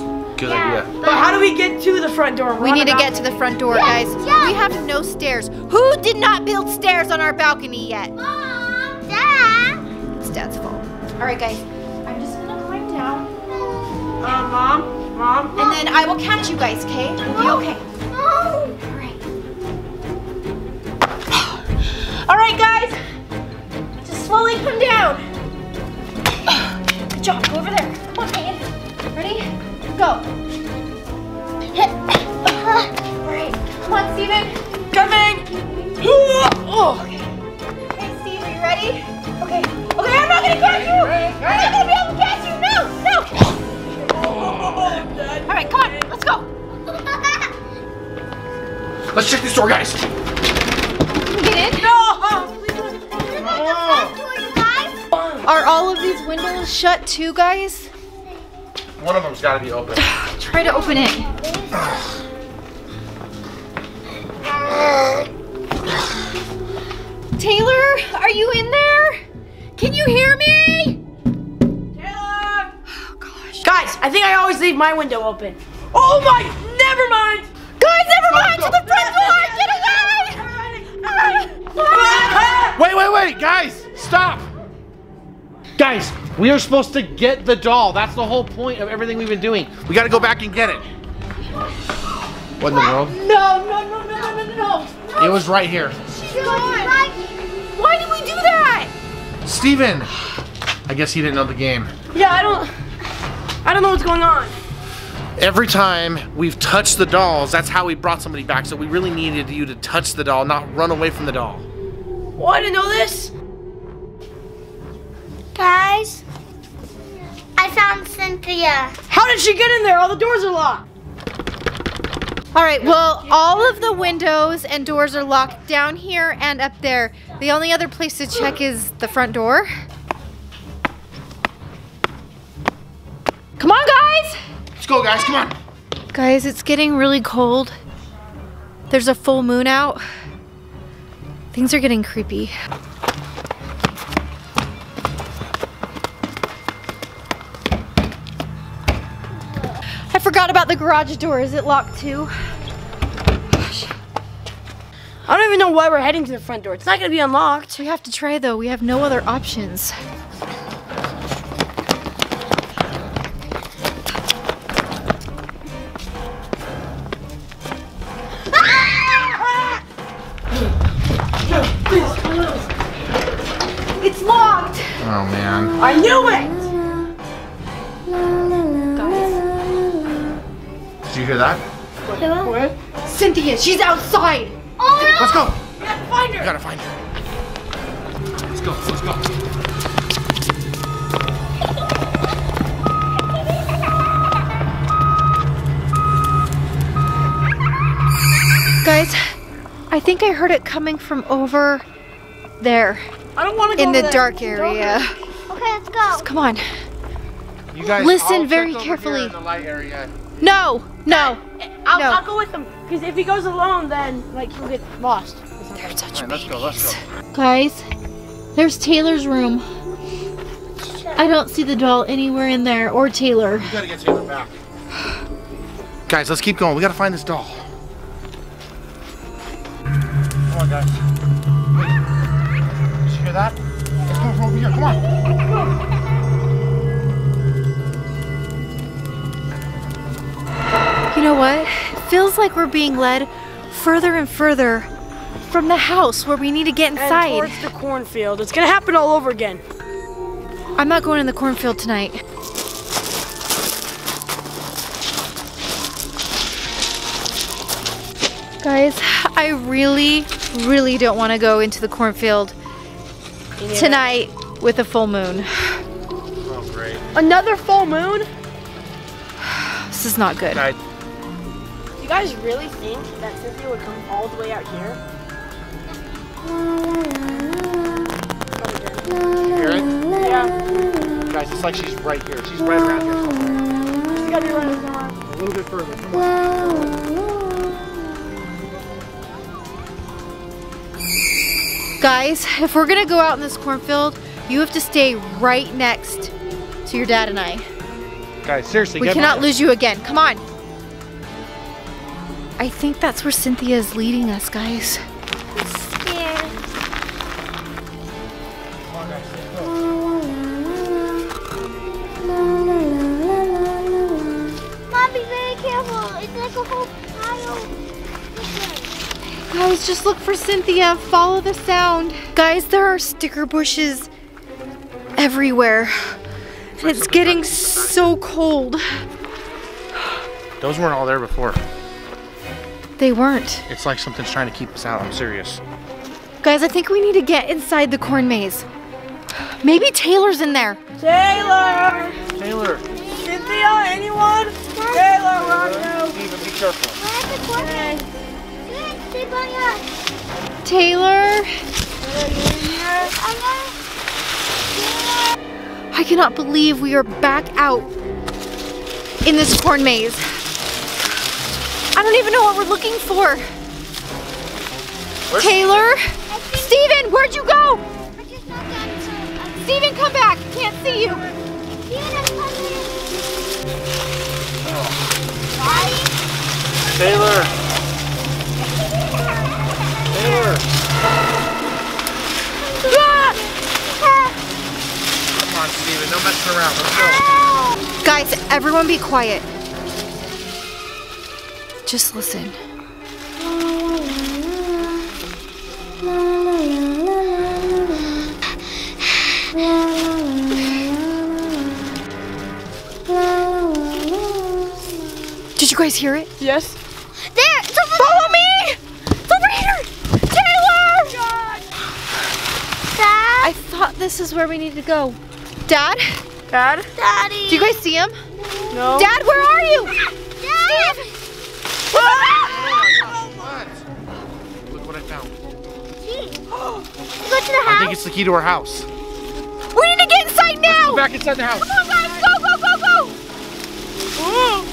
Yeah, but how do we get to the front door? We need to get to the front door, guys. Yeah. We have no stairs. Who did not build stairs on our balcony yet? Mom, Dad. It's Dad's fault. All right, guys. I'm just gonna climb down. Mom. And then I will catch you guys, okay? We'll be okay. Mom. All right. All right, guys. Just slowly come down. Good job. Go over there. Come on, Peyton. Ready? Go. Alright, come on, Steven. Coming. Oh. Okay. Hey, Steven, you ready? Okay. Okay, I'm not gonna catch you. I'm not gonna be able to catch you. No, no. Alright, come on. Let's go. Let's check this door, guys. Can we get in? No. Are all of these windows shut too, guys? One of them's got to be open. Try to open it. Taylor, are you in there? Can you hear me? Taylor! Guys, I think I always leave my window open. Oh my, never mind. Guys, never mind, to the front door, get away. Wait, wait, wait, guys, stop. Guys, we are supposed to get the doll. That's the whole point of everything we've been doing. We gotta go back and get it. What in the world? No, no, no, no, no, no, no. It was right here. Why did we do that? Steven, I guess he didn't know the game. Yeah, I don't know what's going on. Every time we've touched the dolls, that's how we brought somebody back. So we really needed you to touch the doll, not run away from the doll. Well, I didn't know this. Guys, I found Cynthia. How did she get in there? All the doors are locked. All right, well, all of the windows and doors are locked down here and up there. The only other place to check is the front door. Come on, guys. Let's go, guys, come on. Guys, it's getting really cold. There's a full moon out. Things are getting creepy. Forgot about the garage door. Is it locked too? Gosh. I don't even know why we're heading to the front door. It's not gonna be unlocked. We have to try though. We have no other options. It's locked! Oh man. I knew it! Did you hear that? What? Cynthia, she's outside! Oh no! Let's go! We gotta find her! We gotta find her. Let's go, let's go. Guys, I think I heard it coming from over there. I don't want to go in the dark area. Okay, let's go. Just, come on. You guys listen very carefully. In the light area. No! No, I'll go with him, because if he goes alone, then like he'll get lost. They're such babies. Let's go. Guys, there's Taylor's room. I don't see the doll anywhere in there, or Taylor. We gotta get Taylor back. Guys, let's keep going. We gotta find this doll. Come on, guys. Wait. Did you hear that? Let's go from over here. Come on. Come on. You know what? It feels like we're being led further and further from the house where we need to get inside. And towards the cornfield. It's gonna happen all over again. I'm not going in the cornfield tonight. Guys, I really, really don't want to go into the cornfield tonight with a full moon. Oh, great. Another full moon? This is not good. Night. You guys really think that Cynthia would come all the way out here? You hear it? Yeah. Guys, it's like she's right here. She's right around here somewhere. She's gotta be running around. A little bit further. Come on. Guys, if we're gonna go out in this cornfield, you have to stay right next to your dad and I. Guys, seriously, we cannot lose you again. Come on. I think that's where Cynthia is leading us, guys. I'm scared. Come on, guys. Mom, be very careful. It's like a whole pile. Guys, just look for Cynthia. Follow the sound. Guys, there are sticker bushes everywhere. And it's getting so cold. Those weren't all there before. They weren't. It's like something's trying to keep us out. I'm serious. Guys, I think we need to get inside the corn maze. Maybe Taylor's in there. Taylor! Taylor! Cynthia, anyone? Taylor, Rocco! Steven, be careful. We're at the corn maze. Good, stay by us. Taylor! I cannot believe we are back out in this corn maze. I don't even know what we're looking for. Where's Taylor? Steven, where'd you go? Steven, come back. Can't see you. Taylor! Taylor! Come on, Steven, no messing around. Let's go. Guys, everyone be quiet. Just listen. Did you guys hear it? Yes. There! It's over there! Follow me! It's over here! Taylor! God. Dad? I thought this is where we needed to go. Dad? Dad? Daddy! Do you guys see him? No. Dad, where are you? Dad! Steve. Ah! Oh my gosh, what? Look what I found. Gee. You go to the house? I think it's the key to our house. We need to get inside now! Let's go back inside the house. Come on, guys! Go, go, go, go! Whoa.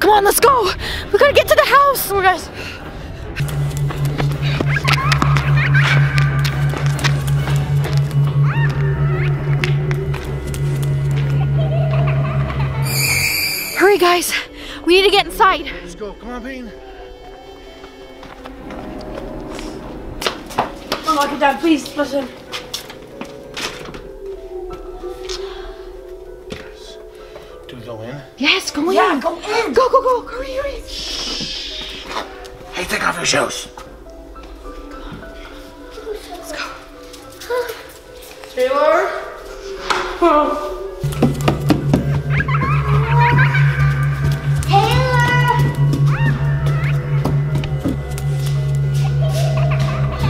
Come on, let's go! We gotta get to the house! Come on, guys. Hurry, guys! We need to get inside. Let's go. Come on, Peyton. Unlock it, Dad. Please, listen. Go in? Yes, go in. Yeah, go in. Go, go, go. Hurry, hurry. Shh. Hey, take off your shoes. Come on. Let's go. Taylor? Oh.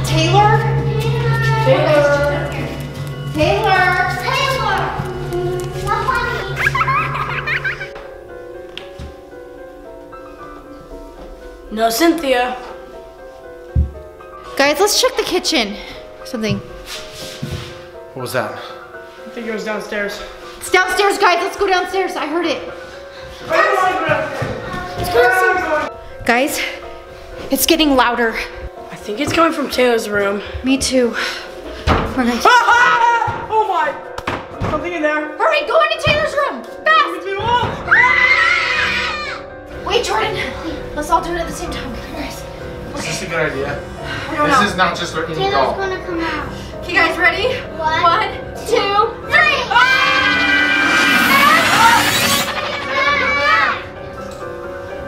Taylor? Taylor? Taylor? Taylor? Taylor? No, Cynthia. Guys, let's check the kitchen. Something. What was that? I think it was downstairs. It's downstairs, guys. Let's go downstairs. I heard it. Let's go downstairs. Guys, it's getting louder. I think it's coming from Taylor's room. Me too. We're gonna... Oh my! There's something in there. Hurry, go into Taylor's room. Fast. Wait, Jordan. Let's all do it at the same time. Guys. Okay. Is this a good idea? This is not just for any doll. Taylor's gonna come out. Okay, guys, ready? One, two, three! Ah!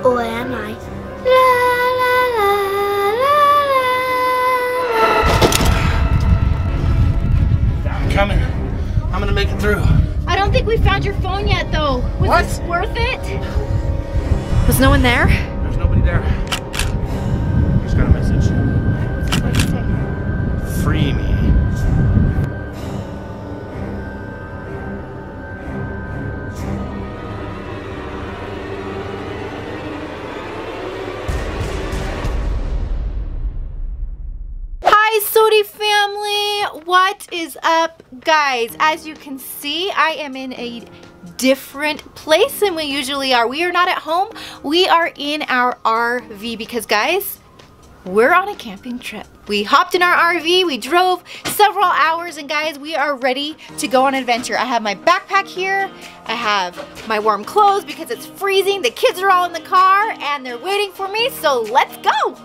Or am I? La, la, la, la, la, la. I'm coming. I'm gonna make it through. I don't think we found your phone yet, though. Was this worth it? Was no one there? There. I just got a message. Free me. Hi, SOTY family. What is up, guys? As you can see, I am in a different place than we usually are. We are not at home. We are in our RV because, guys, we're on a camping trip. We hopped in our RV, we drove several hours, and guys, we are ready to go on an adventure. I have my backpack here, I have my warm clothes because it's freezing, the kids are all in the car, and they're waiting for me, so let's go!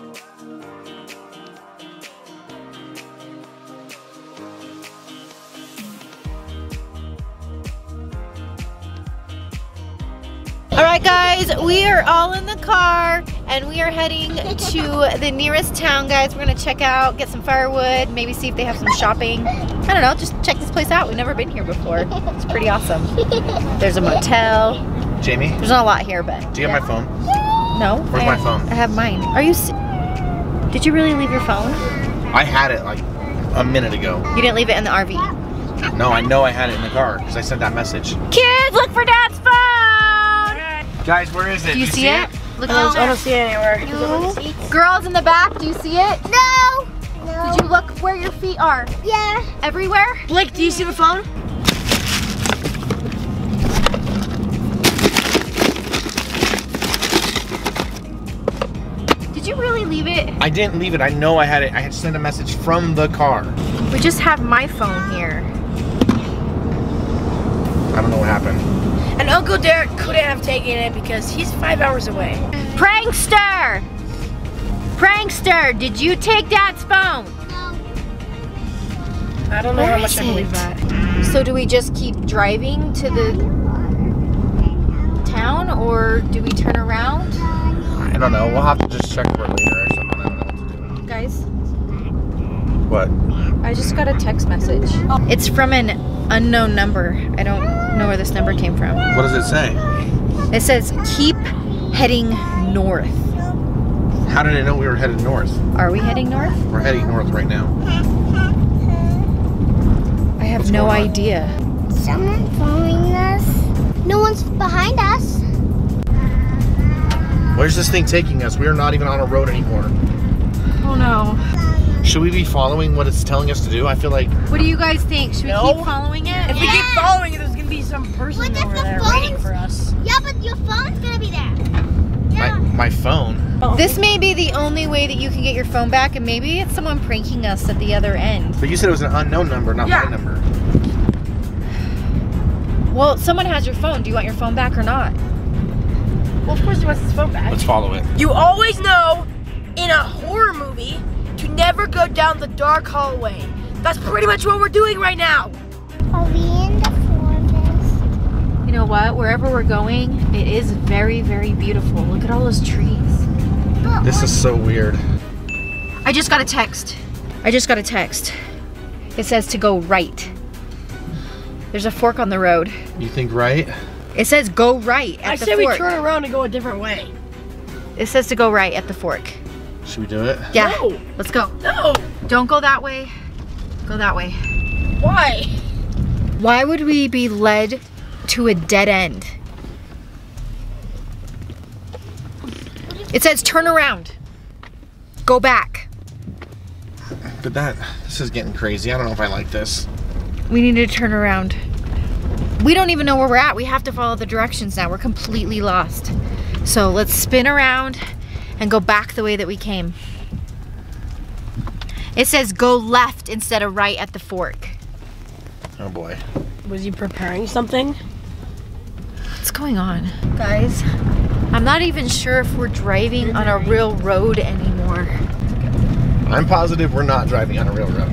All right, guys, we are all in the car and we are heading to the nearest town, guys. We're gonna check out, get some firewood, maybe see if they have some shopping. I don't know, just check this place out. We've never been here before. It's pretty awesome. There's a motel. Jamie? There's not a lot here, but. Do you have my phone? No. Where's my phone? I have mine. Are you, did you really leave your phone? I had it like a minute ago. You didn't leave it in the RV? No, I know I had it in the car because I sent that message. Kids, look for Dad's phone! Guys, where is it? Do you see it? Look, I don't see it anywhere. No. Girls in the back, do you see it? No. No. Did you look where your feet are? Yeah. Everywhere? Blake, do you see the phone? Did you really leave it? I didn't leave it. I know I had it. I had sent a message from the car. We just have my phone here. I don't know what happened. And Uncle Derek couldn't have taken it because he's 5 hours away. Prankster! Prankster, did you take Dad's phone? No. I don't know how much I believe that. So do we just keep driving to the town or do we turn around? I don't know. We'll have to just check for it later or something. I don't know what to do. Guys? What? I just got a text message. It's from an unknown number. I don't know where this number came from. What does it say? It says, keep heading north. How did I know we were headed north? Are we heading north? We're heading north right now. I have no idea. Someone following us? No one's behind us. Where's this thing taking us? We are not even on a road anymore. Oh no. Should we be following what it's telling us to do? I feel like... What do you guys think? Should we keep following it? If we keep following it, there's going to be some person over there waiting for us. Yeah, but your phone's going to be there. My phone. This may be the only way that you can get your phone back, and maybe it's someone pranking us at the other end. But you said it was an unknown number, not my number. Well, someone has your phone. Do you want your phone back or not? Well, of course he wants his phone back. Let's follow it. You always know, in a horror movie, to never go down the dark hallway. That's pretty much what we're doing right now. Are we in the forest? You know what? Wherever we're going, it is very, very beautiful. Look at all those trees. This is so weird. I just got a text. I just got a text. It says to go right. There's a fork on the road. You think right? It says go right at the fork. I said we turn around and go a different way. It says to go right at the fork. Should we do it? Yeah. No. Let's go. No. Don't go that way. Go that way. Why? Why would we be led to a dead end? It says turn around. Go back. But this is getting crazy. I don't know if I like this. We need to turn around. We don't even know where we're at. We have to follow the directions now. We're completely lost. So let's spin around and go back the way that we came. It says go left instead of right at the fork. Oh boy. Was he preparing something? What's going on? Guys, I'm not even sure if we're driving on a real road anymore. I'm positive we're not driving on a real road.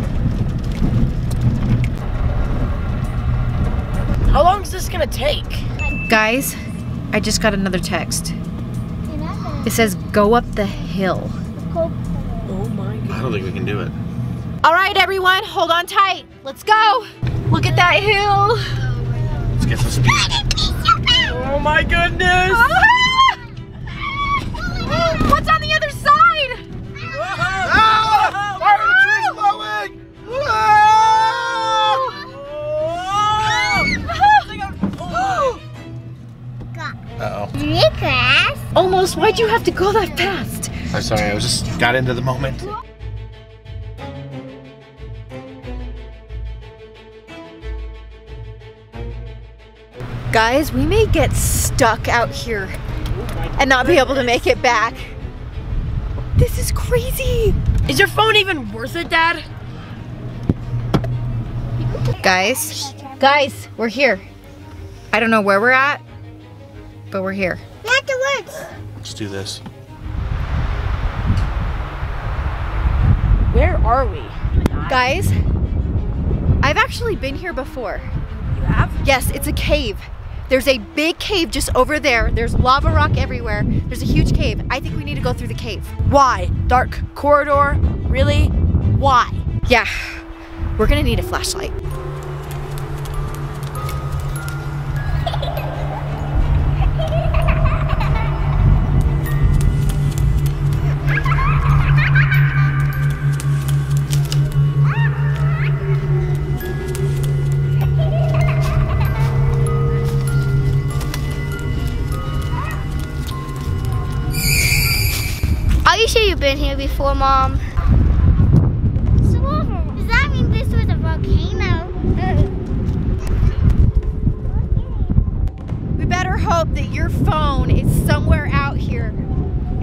How long is this gonna take? Guys, I just got another text. It says, go up the hill. Oh my God. I don't think we can do it. All right, everyone, hold on tight. Let's go. Look at that hill. Let's get some speed. Oh my goodness. Ah! What's on the other side? Ah! Why are the trees blowing? Ah! Uh-oh. Almost, why'd you have to go that fast? I'm sorry, I was just got into the moment. Guys, we may get stuck out here and not be able to make it back. This is crazy. Is your phone even worth it, Dad? Guys, we're here. I don't know where we're at, but we're here. Not the woods. Let's do this. Where are we? Guys, I've actually been here before. You have? Yes, it's a cave. There's a big cave just over there. There's lava rock everywhere. There's a huge cave. I think we need to go through the cave. Why? Dark corridor? Really? Why? Yeah, we're gonna need a flashlight. Been here before, Mom. So, does that mean this was a volcano? We better hope that your phone is somewhere out here.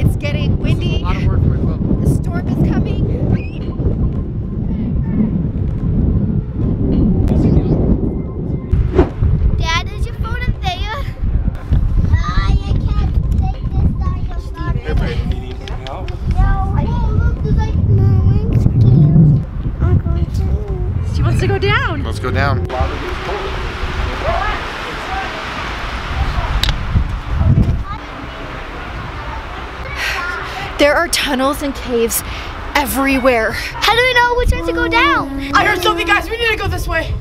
It's getting windy. A lot of work for my phone. The storm is coming. Dad, to go down. Let's go down. There are tunnels and caves everywhere. How do we know which way to go down? I heard something, guys. We need to go this way. All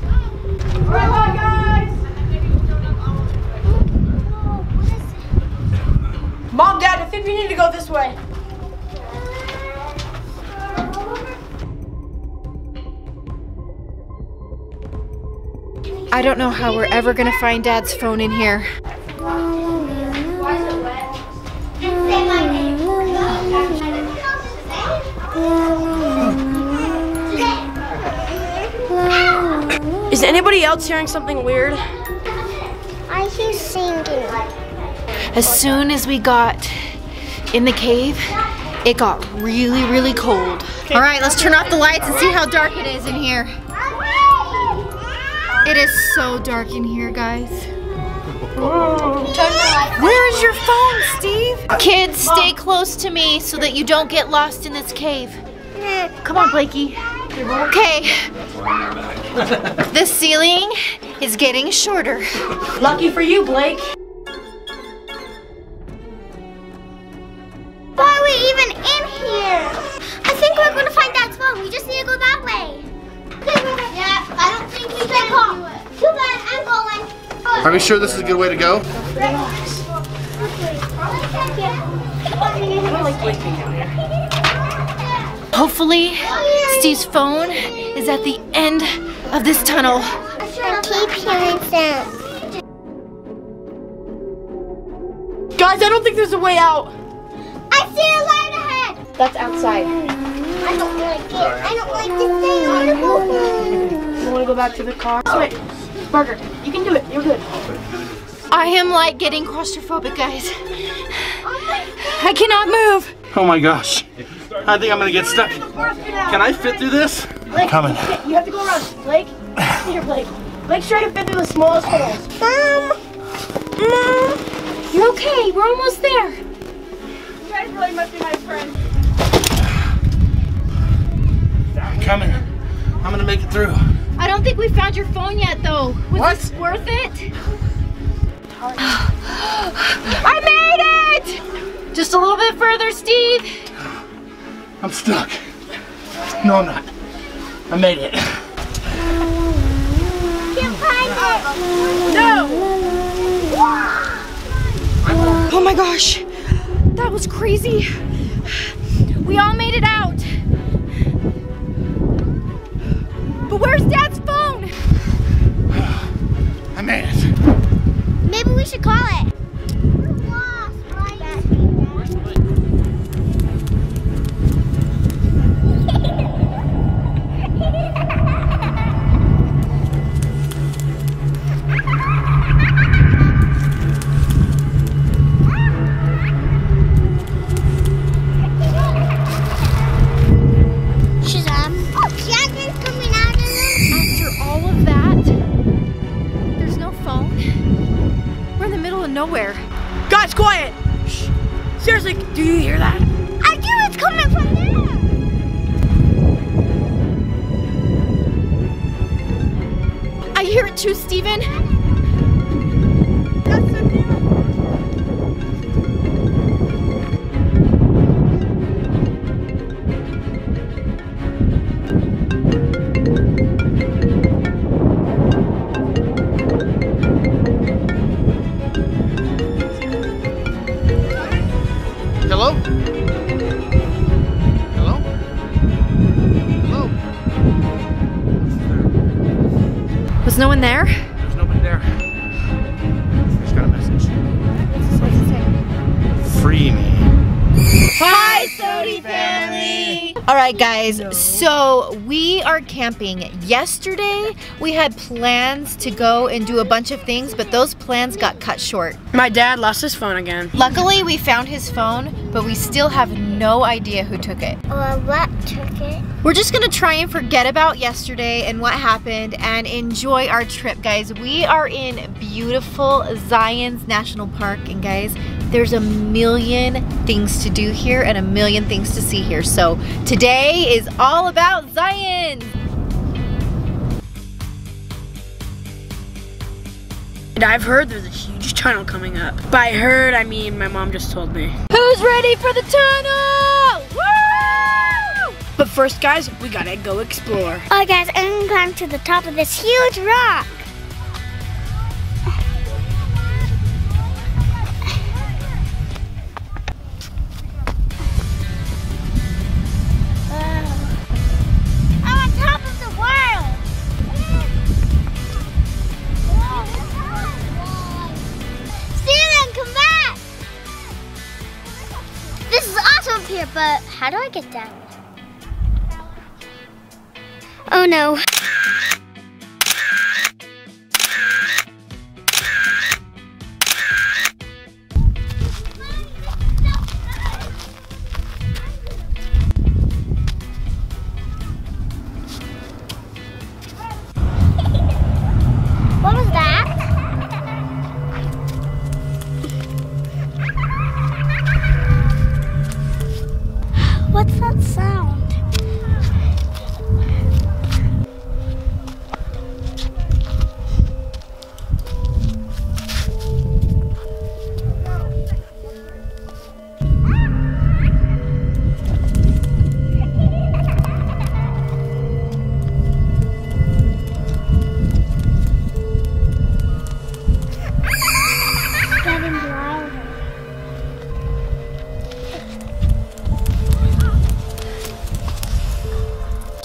right, bye, guys. Mom, Dad, I think we need to go this way. I don't know how we're ever gonna find Dad's phone in here. Is anybody else hearing something weird? I hear singing. As soon as we got in the cave, it got really, really cold. All right, let's turn off the lights and see how dark it is in here. It is so dark in here, guys. Where is your phone, Steve? Kids, stay close to me so that you don't get lost in this cave. Come on, Blakey. Okay. The ceiling is getting shorter. Lucky for you, Blake. Why are we even in here? I think we're going to find Dad's phone. We just need to go that way. Yeah, I don't think you can do it. Too bad, I'm going. Are we sure this is a good way to go? Hopefully, Steve's phone is at the end of this tunnel. I keep hearing sounds. Guys, I don't think there's a way out. I see a light ahead. That's outside. I don't like it. I don't like this thing on the boat. You want to go back to the car? Wait, Parker, you can do it. You're good. I am like getting claustrophobic, guys. I cannot move. Oh my gosh. I think I'm going to get stuck. Can I fit through this? I'm coming. You have to go around. Blake, here, Blake. Blake's trying to fit through the smallest holes. Mom. You're okay. We're almost there. You guys really must be my friends. Coming. I'm gonna make it through. I don't think we found your phone yet, though. Was it worth it? I made it! Just a little bit further, Steve. I'm stuck. No, I'm not. I made it. Can't find it. No! Oh my gosh, that was crazy. We all made it out. But where's Dad's phone? I made it. Maybe we should call it. We're lost, right? Nowhere. Guys, quiet! Shh. Seriously, do you hear that? I do, it's coming from there! I hear it too, Steven. That's so no one there? There's nobody there. I just got a message. What's it say? Free me. Hi, SOTY family! Alright guys, so we are camping. Yesterday, we had plans to go and do a bunch of things, but those plans got cut short. My dad lost his phone again. Luckily, we found his phone, but we still have no idea who took it. Or what took it. We're just gonna try and forget about yesterday and what happened and enjoy our trip, guys. We are in beautiful Zion's National Park, and guys, there's a million things to do here and a million things to see here. So today is all about Zion. And I've heard there's a huge tunnel coming up. By heard, I mean my mom just told me. Who's ready for the tunnel? Woo! But first, guys, we gotta go explore. All right, guys, I'm gonna climb to the top of this huge rock. But how do I get down? Oh no.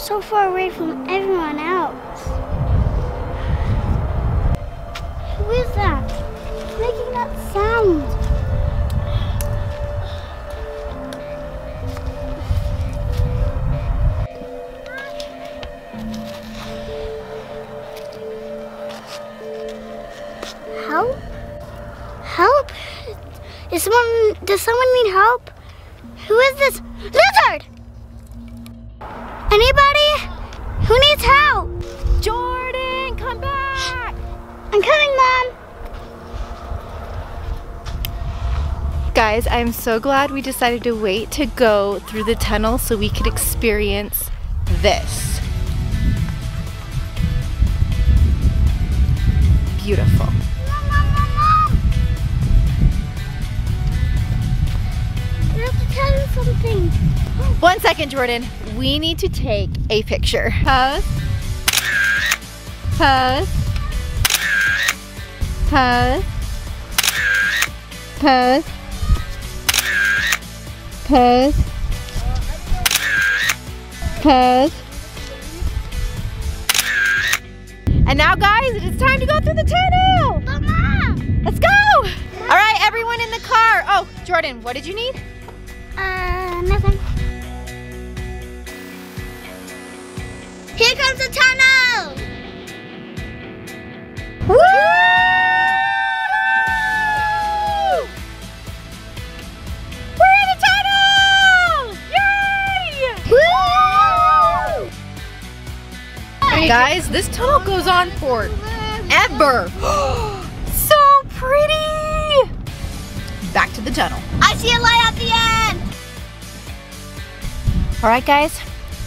So far away from everyone else. Who is that? It's making that sound. Help? Help? Does someone need help? Who is this lizard? Anybody? Who needs help? Jordan, come back! I'm coming, Mom. Guys, I'm so glad we decided to wait to go through the tunnel so we could experience this. Beautiful. Mom, Mom, Mom, Mom! I have to tell you something. 1 second, Jordan. We need to take a picture. Pose. Pose. Pose. Pose. Pose. Pose. And now, guys, it is time to go through the tunnel. Mama! Let's go. All right, everyone in the car. Oh, Jordan, what did you need? Nothing. Here comes the tunnel! Woo! We're in the tunnel! Yay! Woo! Guys, this tunnel goes on forever. So pretty! Back to the tunnel. I see a light at the end! All right, guys,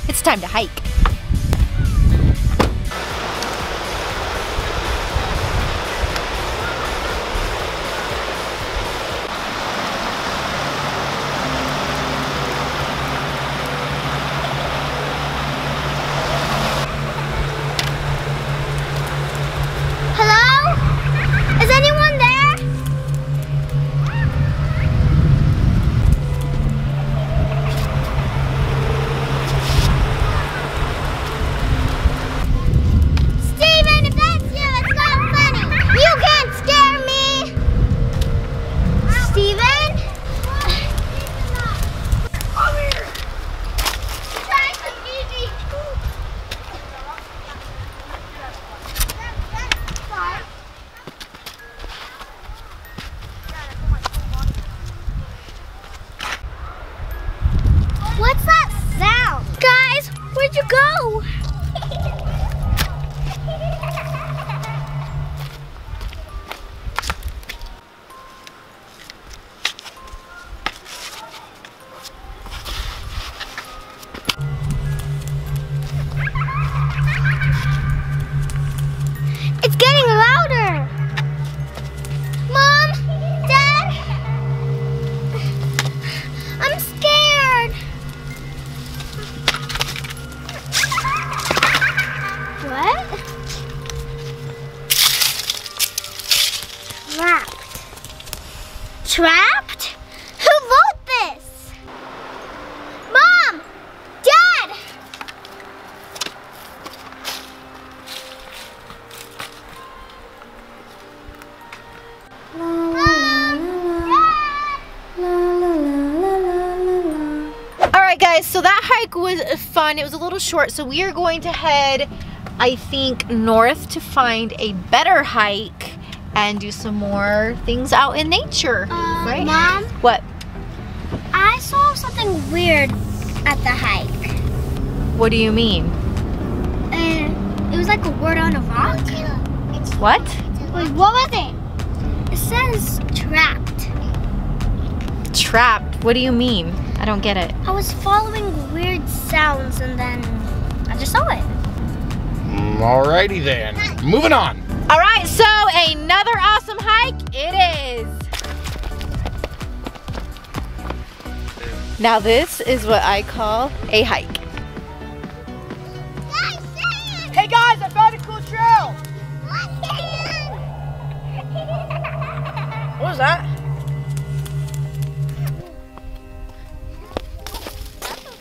it's time to hike. was fun. It was a little short, so we are going to head, I think, north to find a better hike and do some more things out in nature. Right? Mom? What? I saw something weird at the hike. What do you mean? It was like a word on a rock. What? Wait, what was it? It says trapped. Trapped? What do you mean? I don't get it. I was following weird sounds and then I just saw it. Alrighty then. Moving on. Alright, so another awesome hike it is. Now this is what I call a hike. Hey guys, I found a cool trail! What was that? That's so cool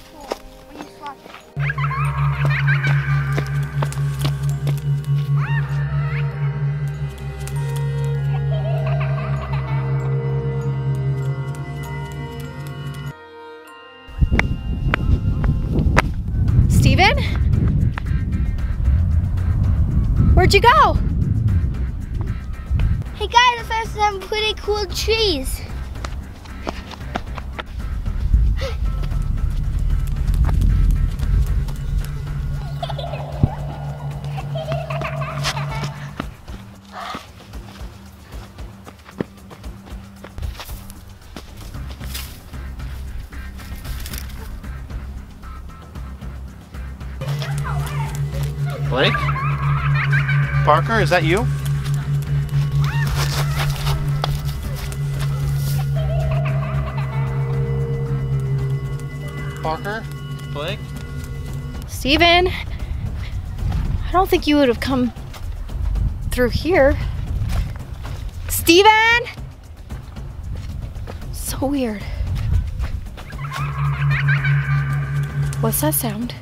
when you swap it. Steven? Where'd you go? Hey guys, I found some pretty cool trees. Blake? Parker, is that you? Parker? Blake? Steven? I don't think you would have come through here. Steven? So weird. What's that sound?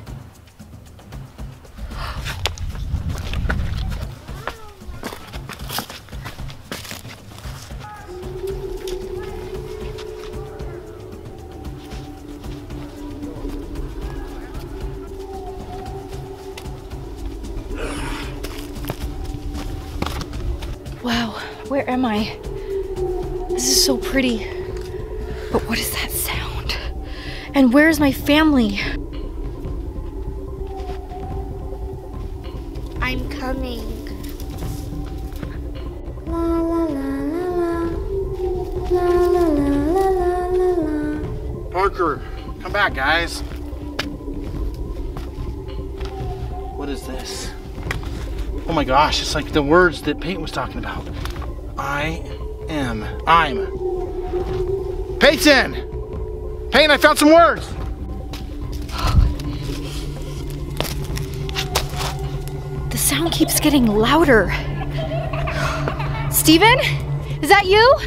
Where am I? This is so pretty. But what is that sound? And where is my family? I'm coming. La la la la la. La la la la la la. Parker, come back, guys. What is this? Oh my gosh, it's like the words that Peyton was talking about. I'm Peyton! Peyton, I found some words! The sound keeps getting louder. Steven? Is that you?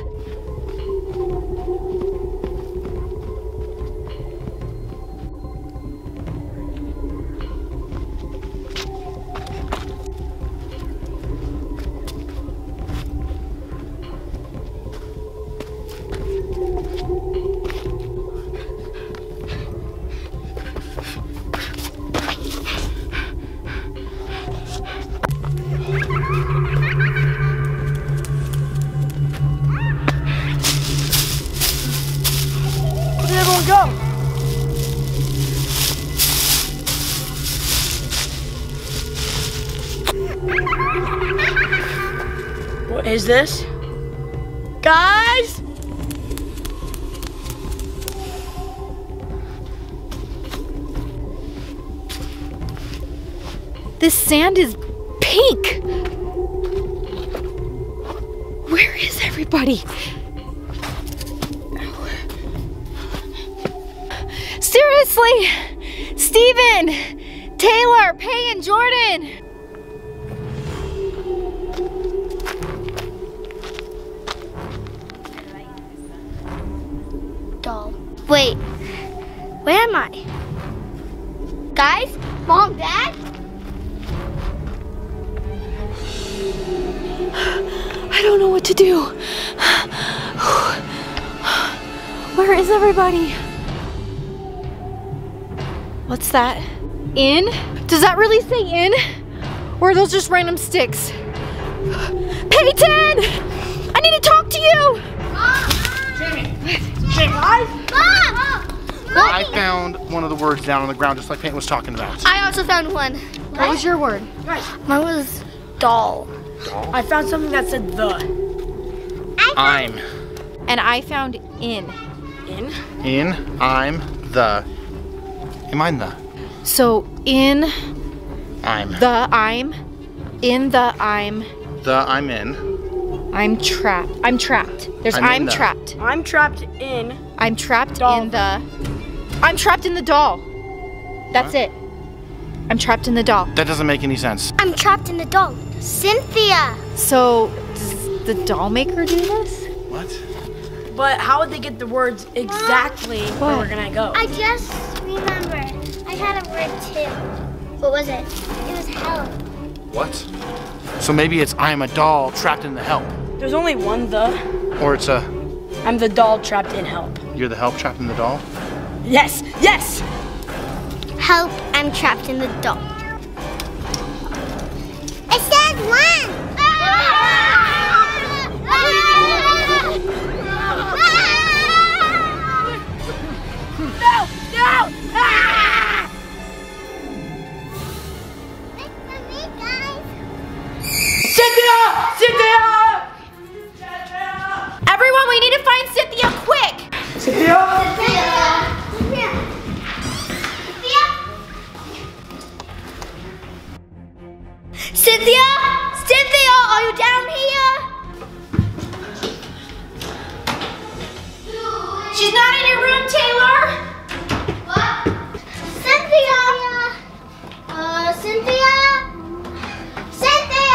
Is this? Guys? This sand is pink. Where is everybody? Seriously, Steven, Taylor, Peyton, Jordan. Wait, where am I? Guys, Mom, Dad? I don't know what to do. Where is everybody? What's that? In? Does that really say in? Or are those just random sticks? Peyton! I need to talk to you! Jamie! I found one of the words down on the ground just like Peyton was talking about. I also found one. What was your word? Mine was doll. I found something that said the. I'm. And I found in. In? In, I'm, the. Am I the? So in. I'm. The, I'm. In the, I'm. The, I'm in. I'm trapped. I'm trapped. There's I'm trapped. I'm trapped in. I'm trapped doll. In the. I'm trapped in the doll. That's it. I'm trapped in the doll. That doesn't make any sense. I'm trapped in the doll. Cynthia. So does the doll maker do this? What? But how would they get the words exactly where we're gonna go? I just remember. I had a word too. What was it? It was help. What? So maybe it's I'm a doll trapped in the help. There's only one the. Or it's a. I'm the doll trapped in help. You're the help trapped in the doll? Yes, yes! Help, I'm trapped in the doll. It says one! No, no! It's for me, guys! Cynthia! Cynthia! Everyone, we need to find Cynthia quick! Cynthia! Cynthia! Cynthia? Cynthia, are you down here? She's not in your room, Taylor. What? Cynthia. Cynthia. Cynthia.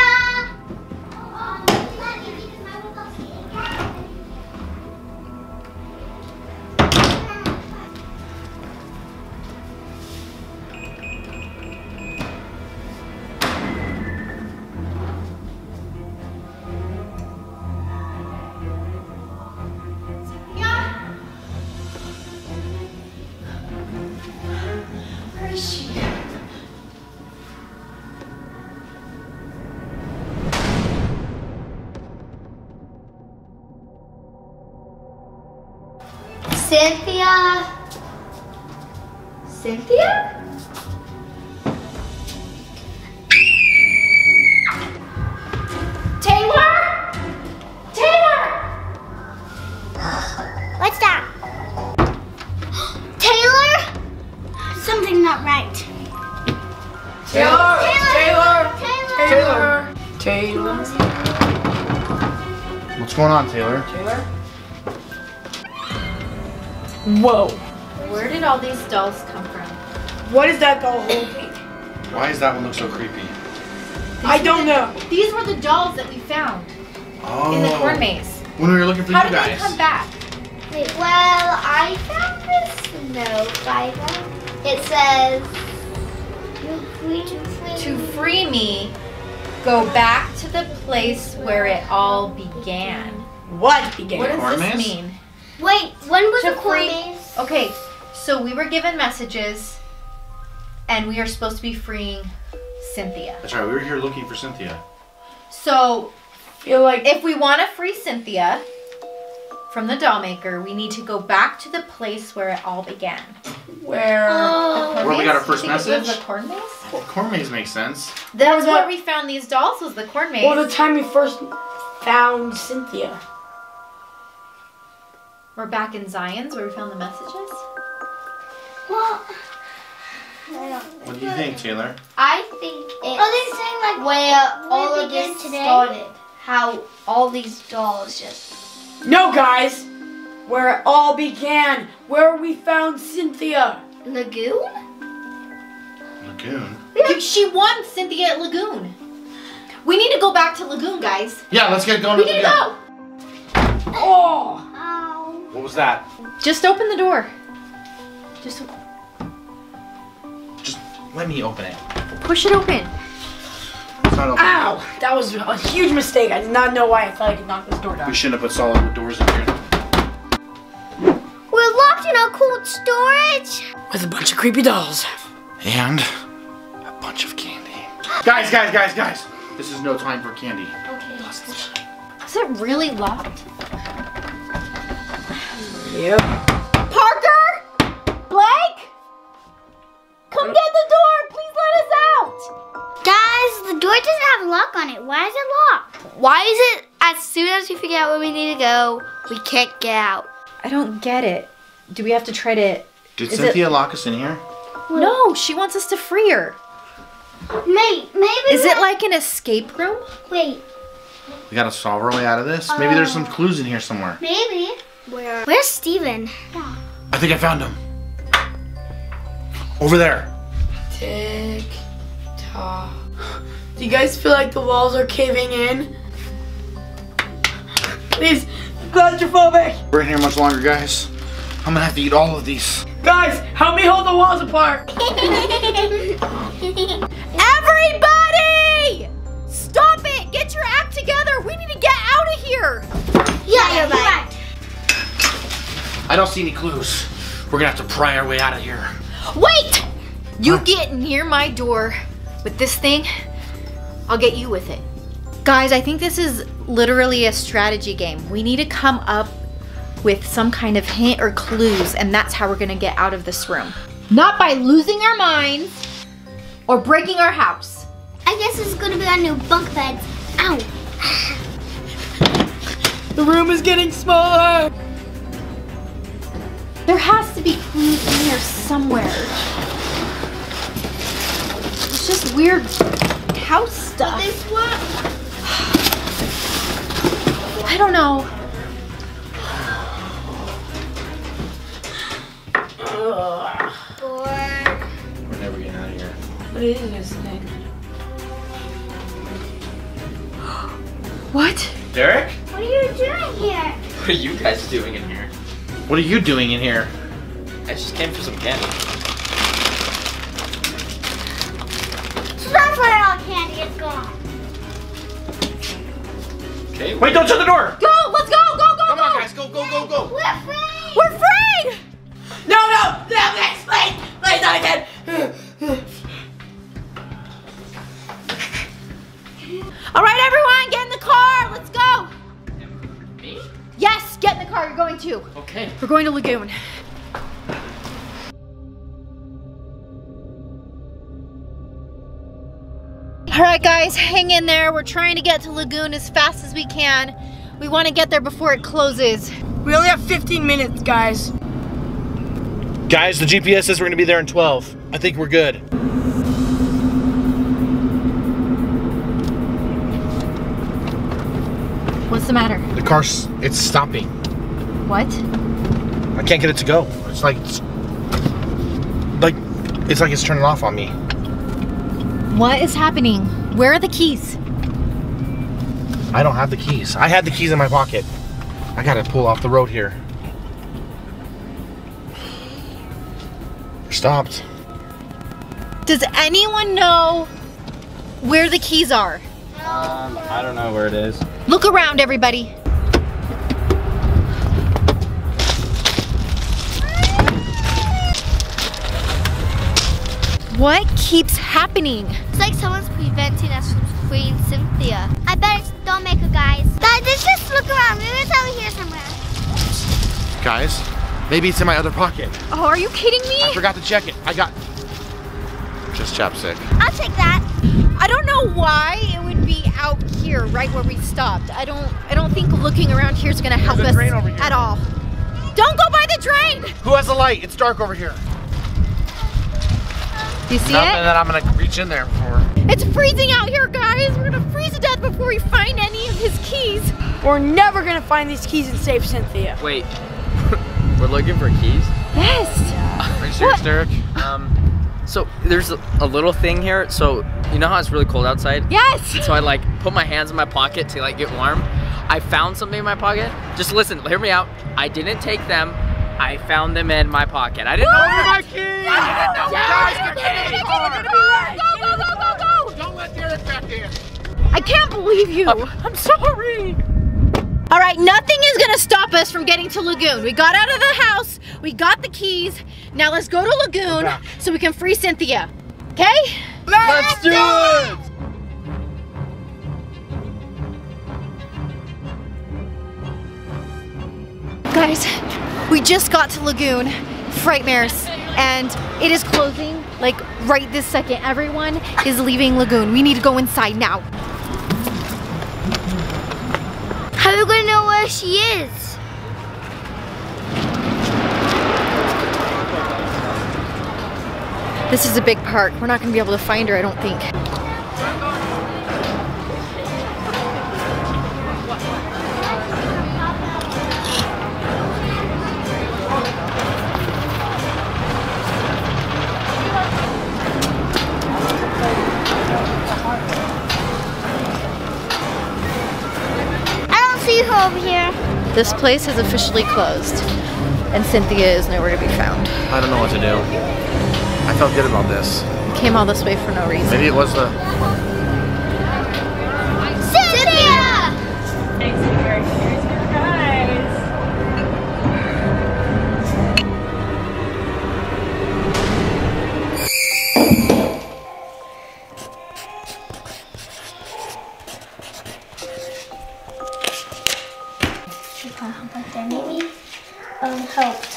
Cynthia? Cynthia? Taylor? Taylor! What's that? Taylor? Something's not right. Taylor! Taylor! Taylor! Taylor! Taylor! What's going on, Taylor? Taylor? Whoa. Where did all these dolls come from? What is that doll holding? Why does that one look so creepy? I don't know. These were the dolls that we found in the corn maze. When we were looking for you guys. How did they come back? Wait, well, I found this note by them. It says, to free me, go back to the place where it all began. What began? What does this mean? Wait, when was the corn maze? Okay, so we were given messages, and we are supposed to be freeing Cynthia. That's right, we were here looking for Cynthia. So, if we want to free Cynthia from the doll maker, we need to go back to the place where it all began. Where? Where we got our first message? The corn maze? Well, corn maze makes sense. That's where we found these dolls, was the corn maze. Well, the time we first found Cynthia. We're back in Zion's where we found the messages. Well, what do you think, Taylor? I think it's where all of this started. How all these dolls just... No, guys! Where it all began. Where we found Cynthia. Lagoon? Lagoon? She won Cynthia at Lagoon. We need to go back to Lagoon, guys. Yeah, let's get going. We need to go. Oh! What was that? Just open the door. Just let me open it. Push it open. It's not open. Ow! That was a huge mistake. I did not know why I thought I could knock this door down. We shouldn't have put solid wood doors in here. We're locked in our cold storage. With a bunch of creepy dolls. and a bunch of candy. Guys, this is no time for candy. Okay. Is it really locked? Yep. Parker? Blake? Come get the door, please let us out! Guys, the door doesn't have a lock on it. Why is it locked? Why is it as soon as we figure out where we need to go, we can't get out? I don't get it. Do we have to try to... Did Cynthia lock us in here? No, she wants us to free her. Maybe... Is it like an escape room? Wait. We gotta solve our way out of this? Maybe there's some clues in here somewhere. Maybe. Where's Steven? Yeah. I think I found him. Over there. Tick tock. Do you guys feel like the walls are caving in? Please, claustrophobic. We're in here much longer, guys. I'm gonna have to eat all of these. Guys, help me hold the walls apart. Everybody! Stop it! Get your act together! We need to get out of here! Yeah, you're right. I don't see any clues. We're gonna have to pry our way out of here. Wait! You get near my door with this thing, I'll get you with it. Guys, I think this is literally a strategy game. We need to come up with some kind of hint or clues, and that's how we're gonna get out of this room. Not by losing our minds or breaking our house. I guess it's gonna be our new bunk beds. Ow! The room is getting smaller! There has to be clues in here somewhere. It's just weird house stuff. This one? I don't know. We're never getting out of here. What is this thing? What? Derek? What are you doing here? What are you guys doing in here? What are you doing in here? I just came for some candy. So that's where all candy is gone. Okay. Wait, don't shut the door! Go! Let's go! Go! Go! Come on, guys! Go! Go! Go! Go! We're free! We're free! No! No! No! Please! Please! Please! Not again! All right, everyone, get in the car. Let's go. Me? Yes. Get in the car, you're going to. Okay. We're going to Lagoon. All right, guys, hang in there. We're trying to get to Lagoon as fast as we can. We want to get there before it closes. We only have 15 minutes, guys. Guys, the GPS says we're gonna be there in 12. I think we're good. What's the matter? The car's, it's stopping. What? I can't get it to go. It's like it's turning off on me. What is happening? Where are the keys? I don't have the keys. I had the keys in my pocket. I gotta pull off the road here. We're stopped. Does anyone know where the keys are? I don't know where it is. Look around, everybody. What keeps happening? It's like someone's preventing us from freeing Cynthia. I bet it's don't make it, guys. Guys, let's just look around. Maybe it's over here somewhere. Guys, maybe it's in my other pocket. Oh, are you kidding me? I forgot to check it. I got just chapstick. I'll take that. I don't know why it would be out here, right where we stopped. I don't think looking around here is gonna help us at all. Don't go by the drain! Who has a light? It's dark over here. Do you see it? And then I'm gonna reach in there before. It's freezing out here, guys. We're gonna freeze to death before we find any of his keys. We're never gonna find these keys and save Cynthia. Wait, we're looking for keys? Yes. Are you serious, Derek? So there's a little thing here. So you know how it's really cold outside? Yes. So I like put my hands in my pocket to like get warm. I found something in my pocket. Just listen, hear me out. I didn't take them. I found them in my pocket. I didn't know where my keys. Go, go, go, go, go. Don't let Derek back in. I can't believe you. I'm sorry. All right, nothing is gonna stop us from getting to Lagoon. We got out of the house. We got the keys. Now let's go to Lagoon so we can free Cynthia. Okay? Let's do it! Guys, we just got to Lagoon, Frightmares, and it is closing like right this second. Everyone is leaving Lagoon. We need to go inside now. How are we gonna know where she is? This is a big park. We're not going to be able to find her, I don't think. I don't see her over here. This place has officially closed, and Cynthia is nowhere to be found. I don't know what to do. I felt good about this. Came all this way for no reason. Maybe it was the... Cynthia! Thanks for your surprise. But then maybe helped.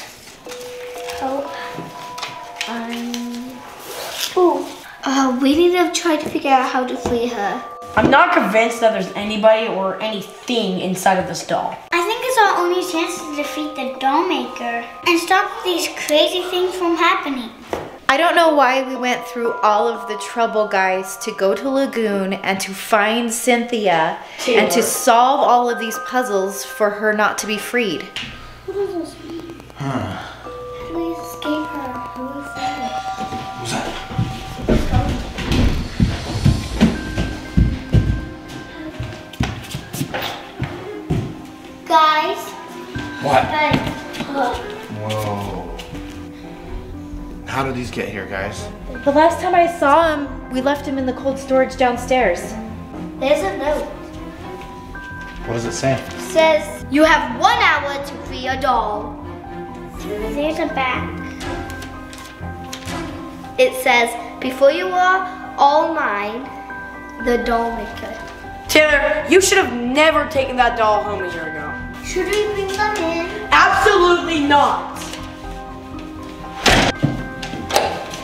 We need to try to figure out how to free her. I'm not convinced that there's anybody or anything inside of this doll. I think it's our only chance to defeat the doll maker and stop these crazy things from happening. I don't know why we went through all of the trouble, guys, to go to Lagoon and to find Cynthia and to solve all of these puzzles for her not to be freed. What does this mean? How do we escape her? How do we free her? What's that? Guys. What? Whoa. How did these get here, guys? The last time I saw him, we left him in the cold storage downstairs. There's a note. What does it say? It says, you have 1 hour to free your doll. There's a back. It says, before you are all mine, the doll maker. Taylor, you should have never taken that doll home a year ago. Should we bring them in? Absolutely not!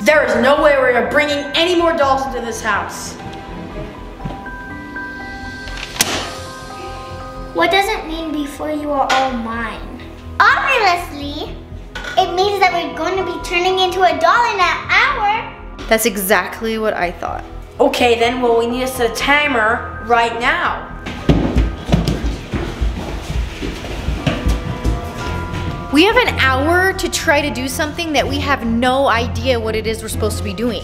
There is no way we are bringing any more dolls into this house. What does it mean before you are all mine? Obviously, it means that we're going to be turning into a doll in an hour. That's exactly what I thought. Okay then, well we need to set a timer right now. We have an hour to try to do something that we have no idea what it is we're supposed to be doing.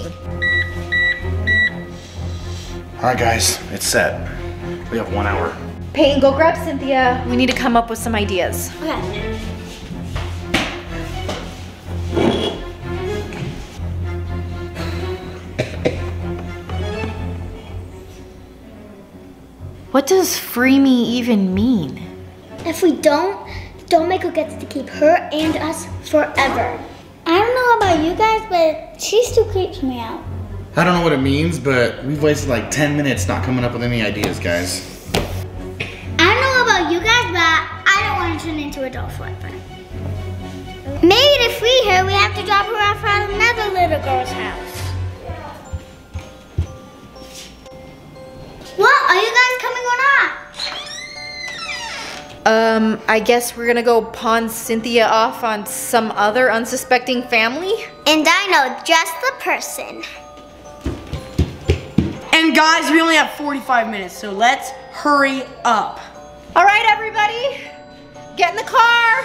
Alright guys, it's set. We have 1 hour. Peyton, go grab Cynthia. We need to come up with some ideas. Okay. What does free me even mean? If we don't, the doll maker gets to keep her and us forever. I don't know about you guys, but she still creeps me out. I don't know what it means, but we've wasted like 10 minutes not coming up with any ideas, guys. I don't know about you guys, but I don't want to turn into a doll forever. Maybe to free her, we have to drop her off at another little girl's house. What? Are you guys coming or not? I guess we're gonna go pawn Cynthia off on some other unsuspecting family. And I know just the person. And guys, we only have 45 minutes, so let's hurry up. All right, everybody, get in the car.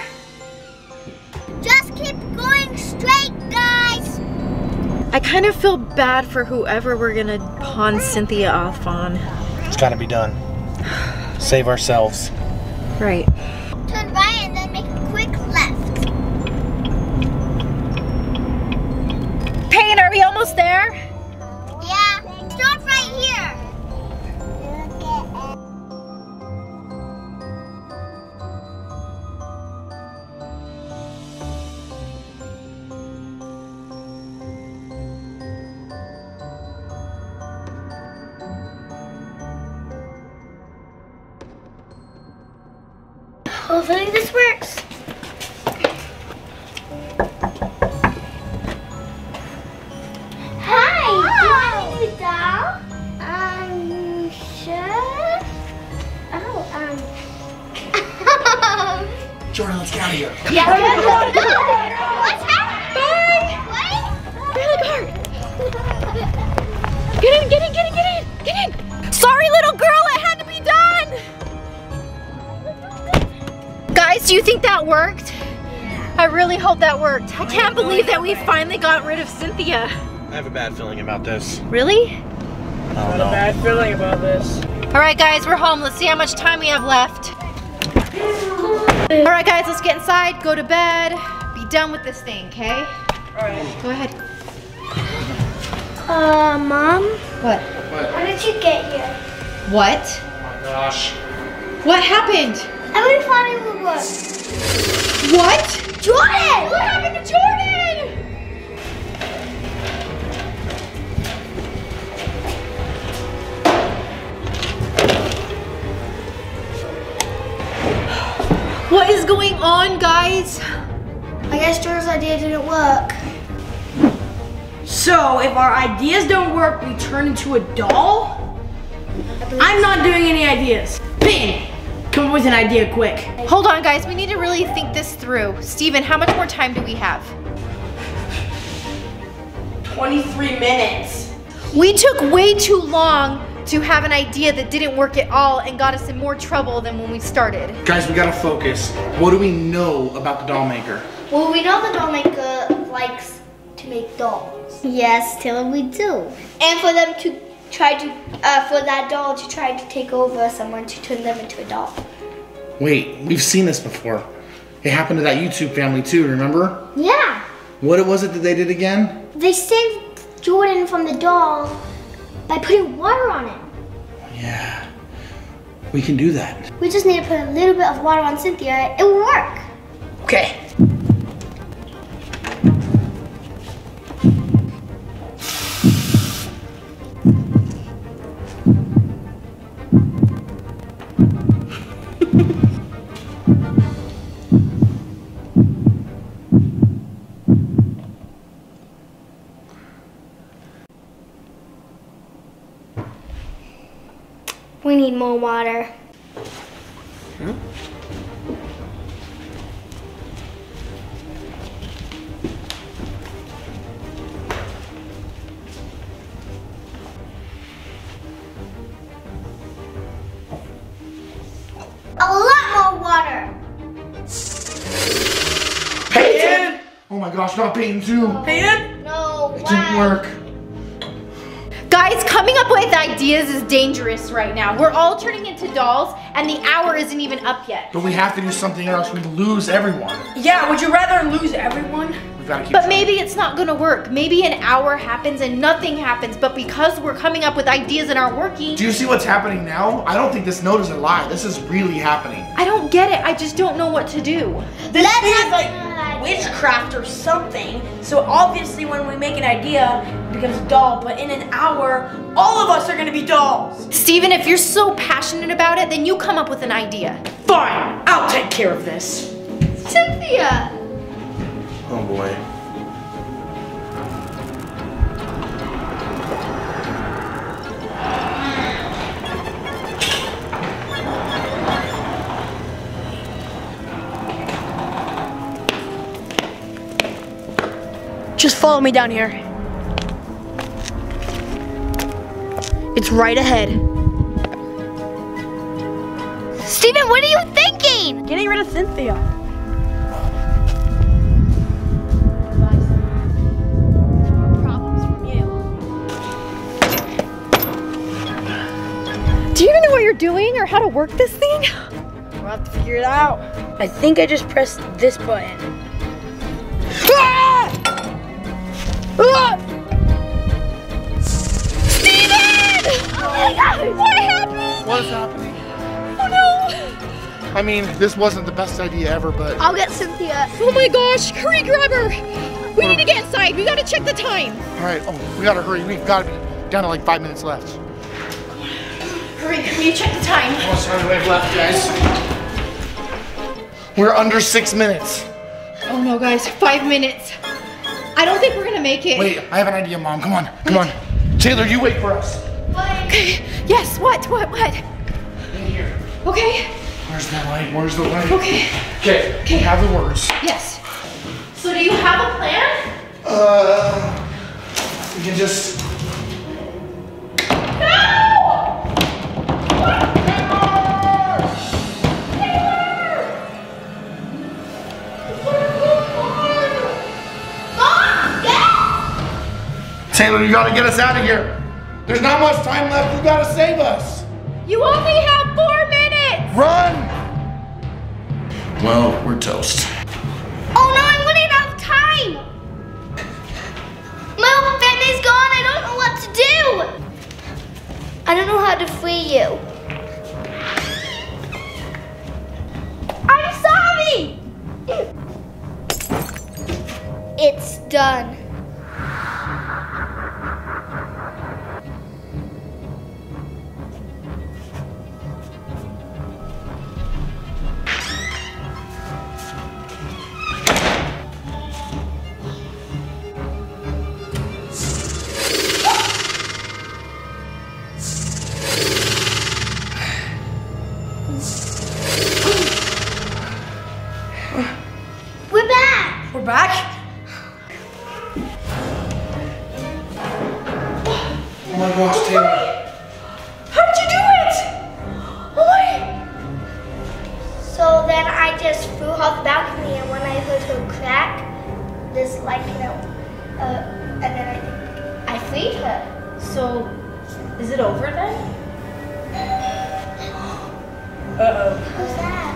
Just keep going straight, guys. I kind of feel bad for whoever we're gonna pawn Cynthia off on. It's gotta be done. Save ourselves. Right. Turn right and then make a quick left. Peyton, are we almost there? Yeah. Stop right here. Hopefully this works. Hi! Oh. Do you want me to doll? Sure. Jordan, let's get out of here. Yeah. What's happening? What? Really hard. Get in, get in, get in, get in, get in. Sorry, little girl, it had to be done. Guys, do you think that worked? Yeah. I really hope that worked. I can't believe that we finally got rid of Cynthia. I have a bad feeling about this. Really? I have a bad feeling about this. All right, guys, we're home. Let's see how much time we have left. All right, guys, let's get inside, go to bed, be done with this thing, okay? All right. Go ahead. Mom? What? How did you get here? What? Oh my gosh. What happened? I thought it would work. What? Jordan! What happened to Jordan? What is going on, guys? I guess Jordan's idea didn't work. So, if our ideas don't work, we turn into a doll? I'm not doing any ideas. Peyton, come up with an idea quick. Hold on, guys, we need to really think this through. Steven, how much more time do we have? 23 minutes. We took way too long to have an idea that didn't work at all and got us in more trouble than when we started. Guys, we gotta focus. What do we know about the doll maker? Well, we know the doll maker likes to make dolls. Yes, Taylor, we do. And for them to try to, for that doll to try to take over someone to turn them into a doll. Wait, we've seen this before. It happened to that YouTube family too, remember? Yeah. What was it that they did again? They saved Jordan from the doll by putting water on it. Yeah, we can do that. We just need to put a little bit of water on Cynthia. It will work. Okay. We need more water. Huh? A lot more water. Peyton! Oh my gosh, not Peyton too. Peyton? No, it didn't work. Guys, coming up with ideas is dangerous right now. We're all turning into dolls, and the hour isn't even up yet. But we have to do something else. We lose everyone. Yeah, would you rather lose everyone? We've got to keep trying. Maybe it's not going to work. Maybe an hour happens and nothing happens, but because we're coming up with ideas that aren't working. Do you see what's happening now? I don't think this note is a lie. This is really happening. I don't get it. I just don't know what to do. This is like witchcraft or something. So obviously when we make an idea, becomes a doll, but in an hour, all of us are gonna be dolls. Steven, if you're so passionate about it, then you come up with an idea. Fine, I'll take care of this. Cynthia! Oh boy. Just follow me down here. It's right ahead. Steven, what are you thinking? Getting rid of Cynthia. Problems from you. Do you even know what you're doing or how to work this thing? We'll have to figure it out. I think I just pressed this button. Ah! Ah! Oh my God, what happened? What is happening? Oh no! I mean, this wasn't the best idea ever, but... I'll get Cynthia. Oh my gosh, hurry, grab her! We need to get inside, we gotta check the time. All right, oh, we gotta hurry, we've gotta be down to like 5 minutes left. Hurry, can you check the time? Almost 100 left, guys. We're under 6 minutes. Oh no, guys, 5 minutes. I don't think we're gonna make it. Wait, I have an idea, Mom. Come on, come on. Taylor, you wait for us. Okay. Yes, what? In here. Okay. Where's the light? Where's the light? Okay. Okay. Okay. Have the words. Yes. So do you have a plan? We can just. No! Taylor! Taylor! Taylor, you gotta get us out of here. There's not much time left. You gotta save us. You only have 4 minutes. Run! Well, we're toast. Oh no, I wouldn't have time. My family's gone. I don't know what to do. I don't know how to free you. I'm sorry. It's done. Is it over then? Uh-oh. Who's that?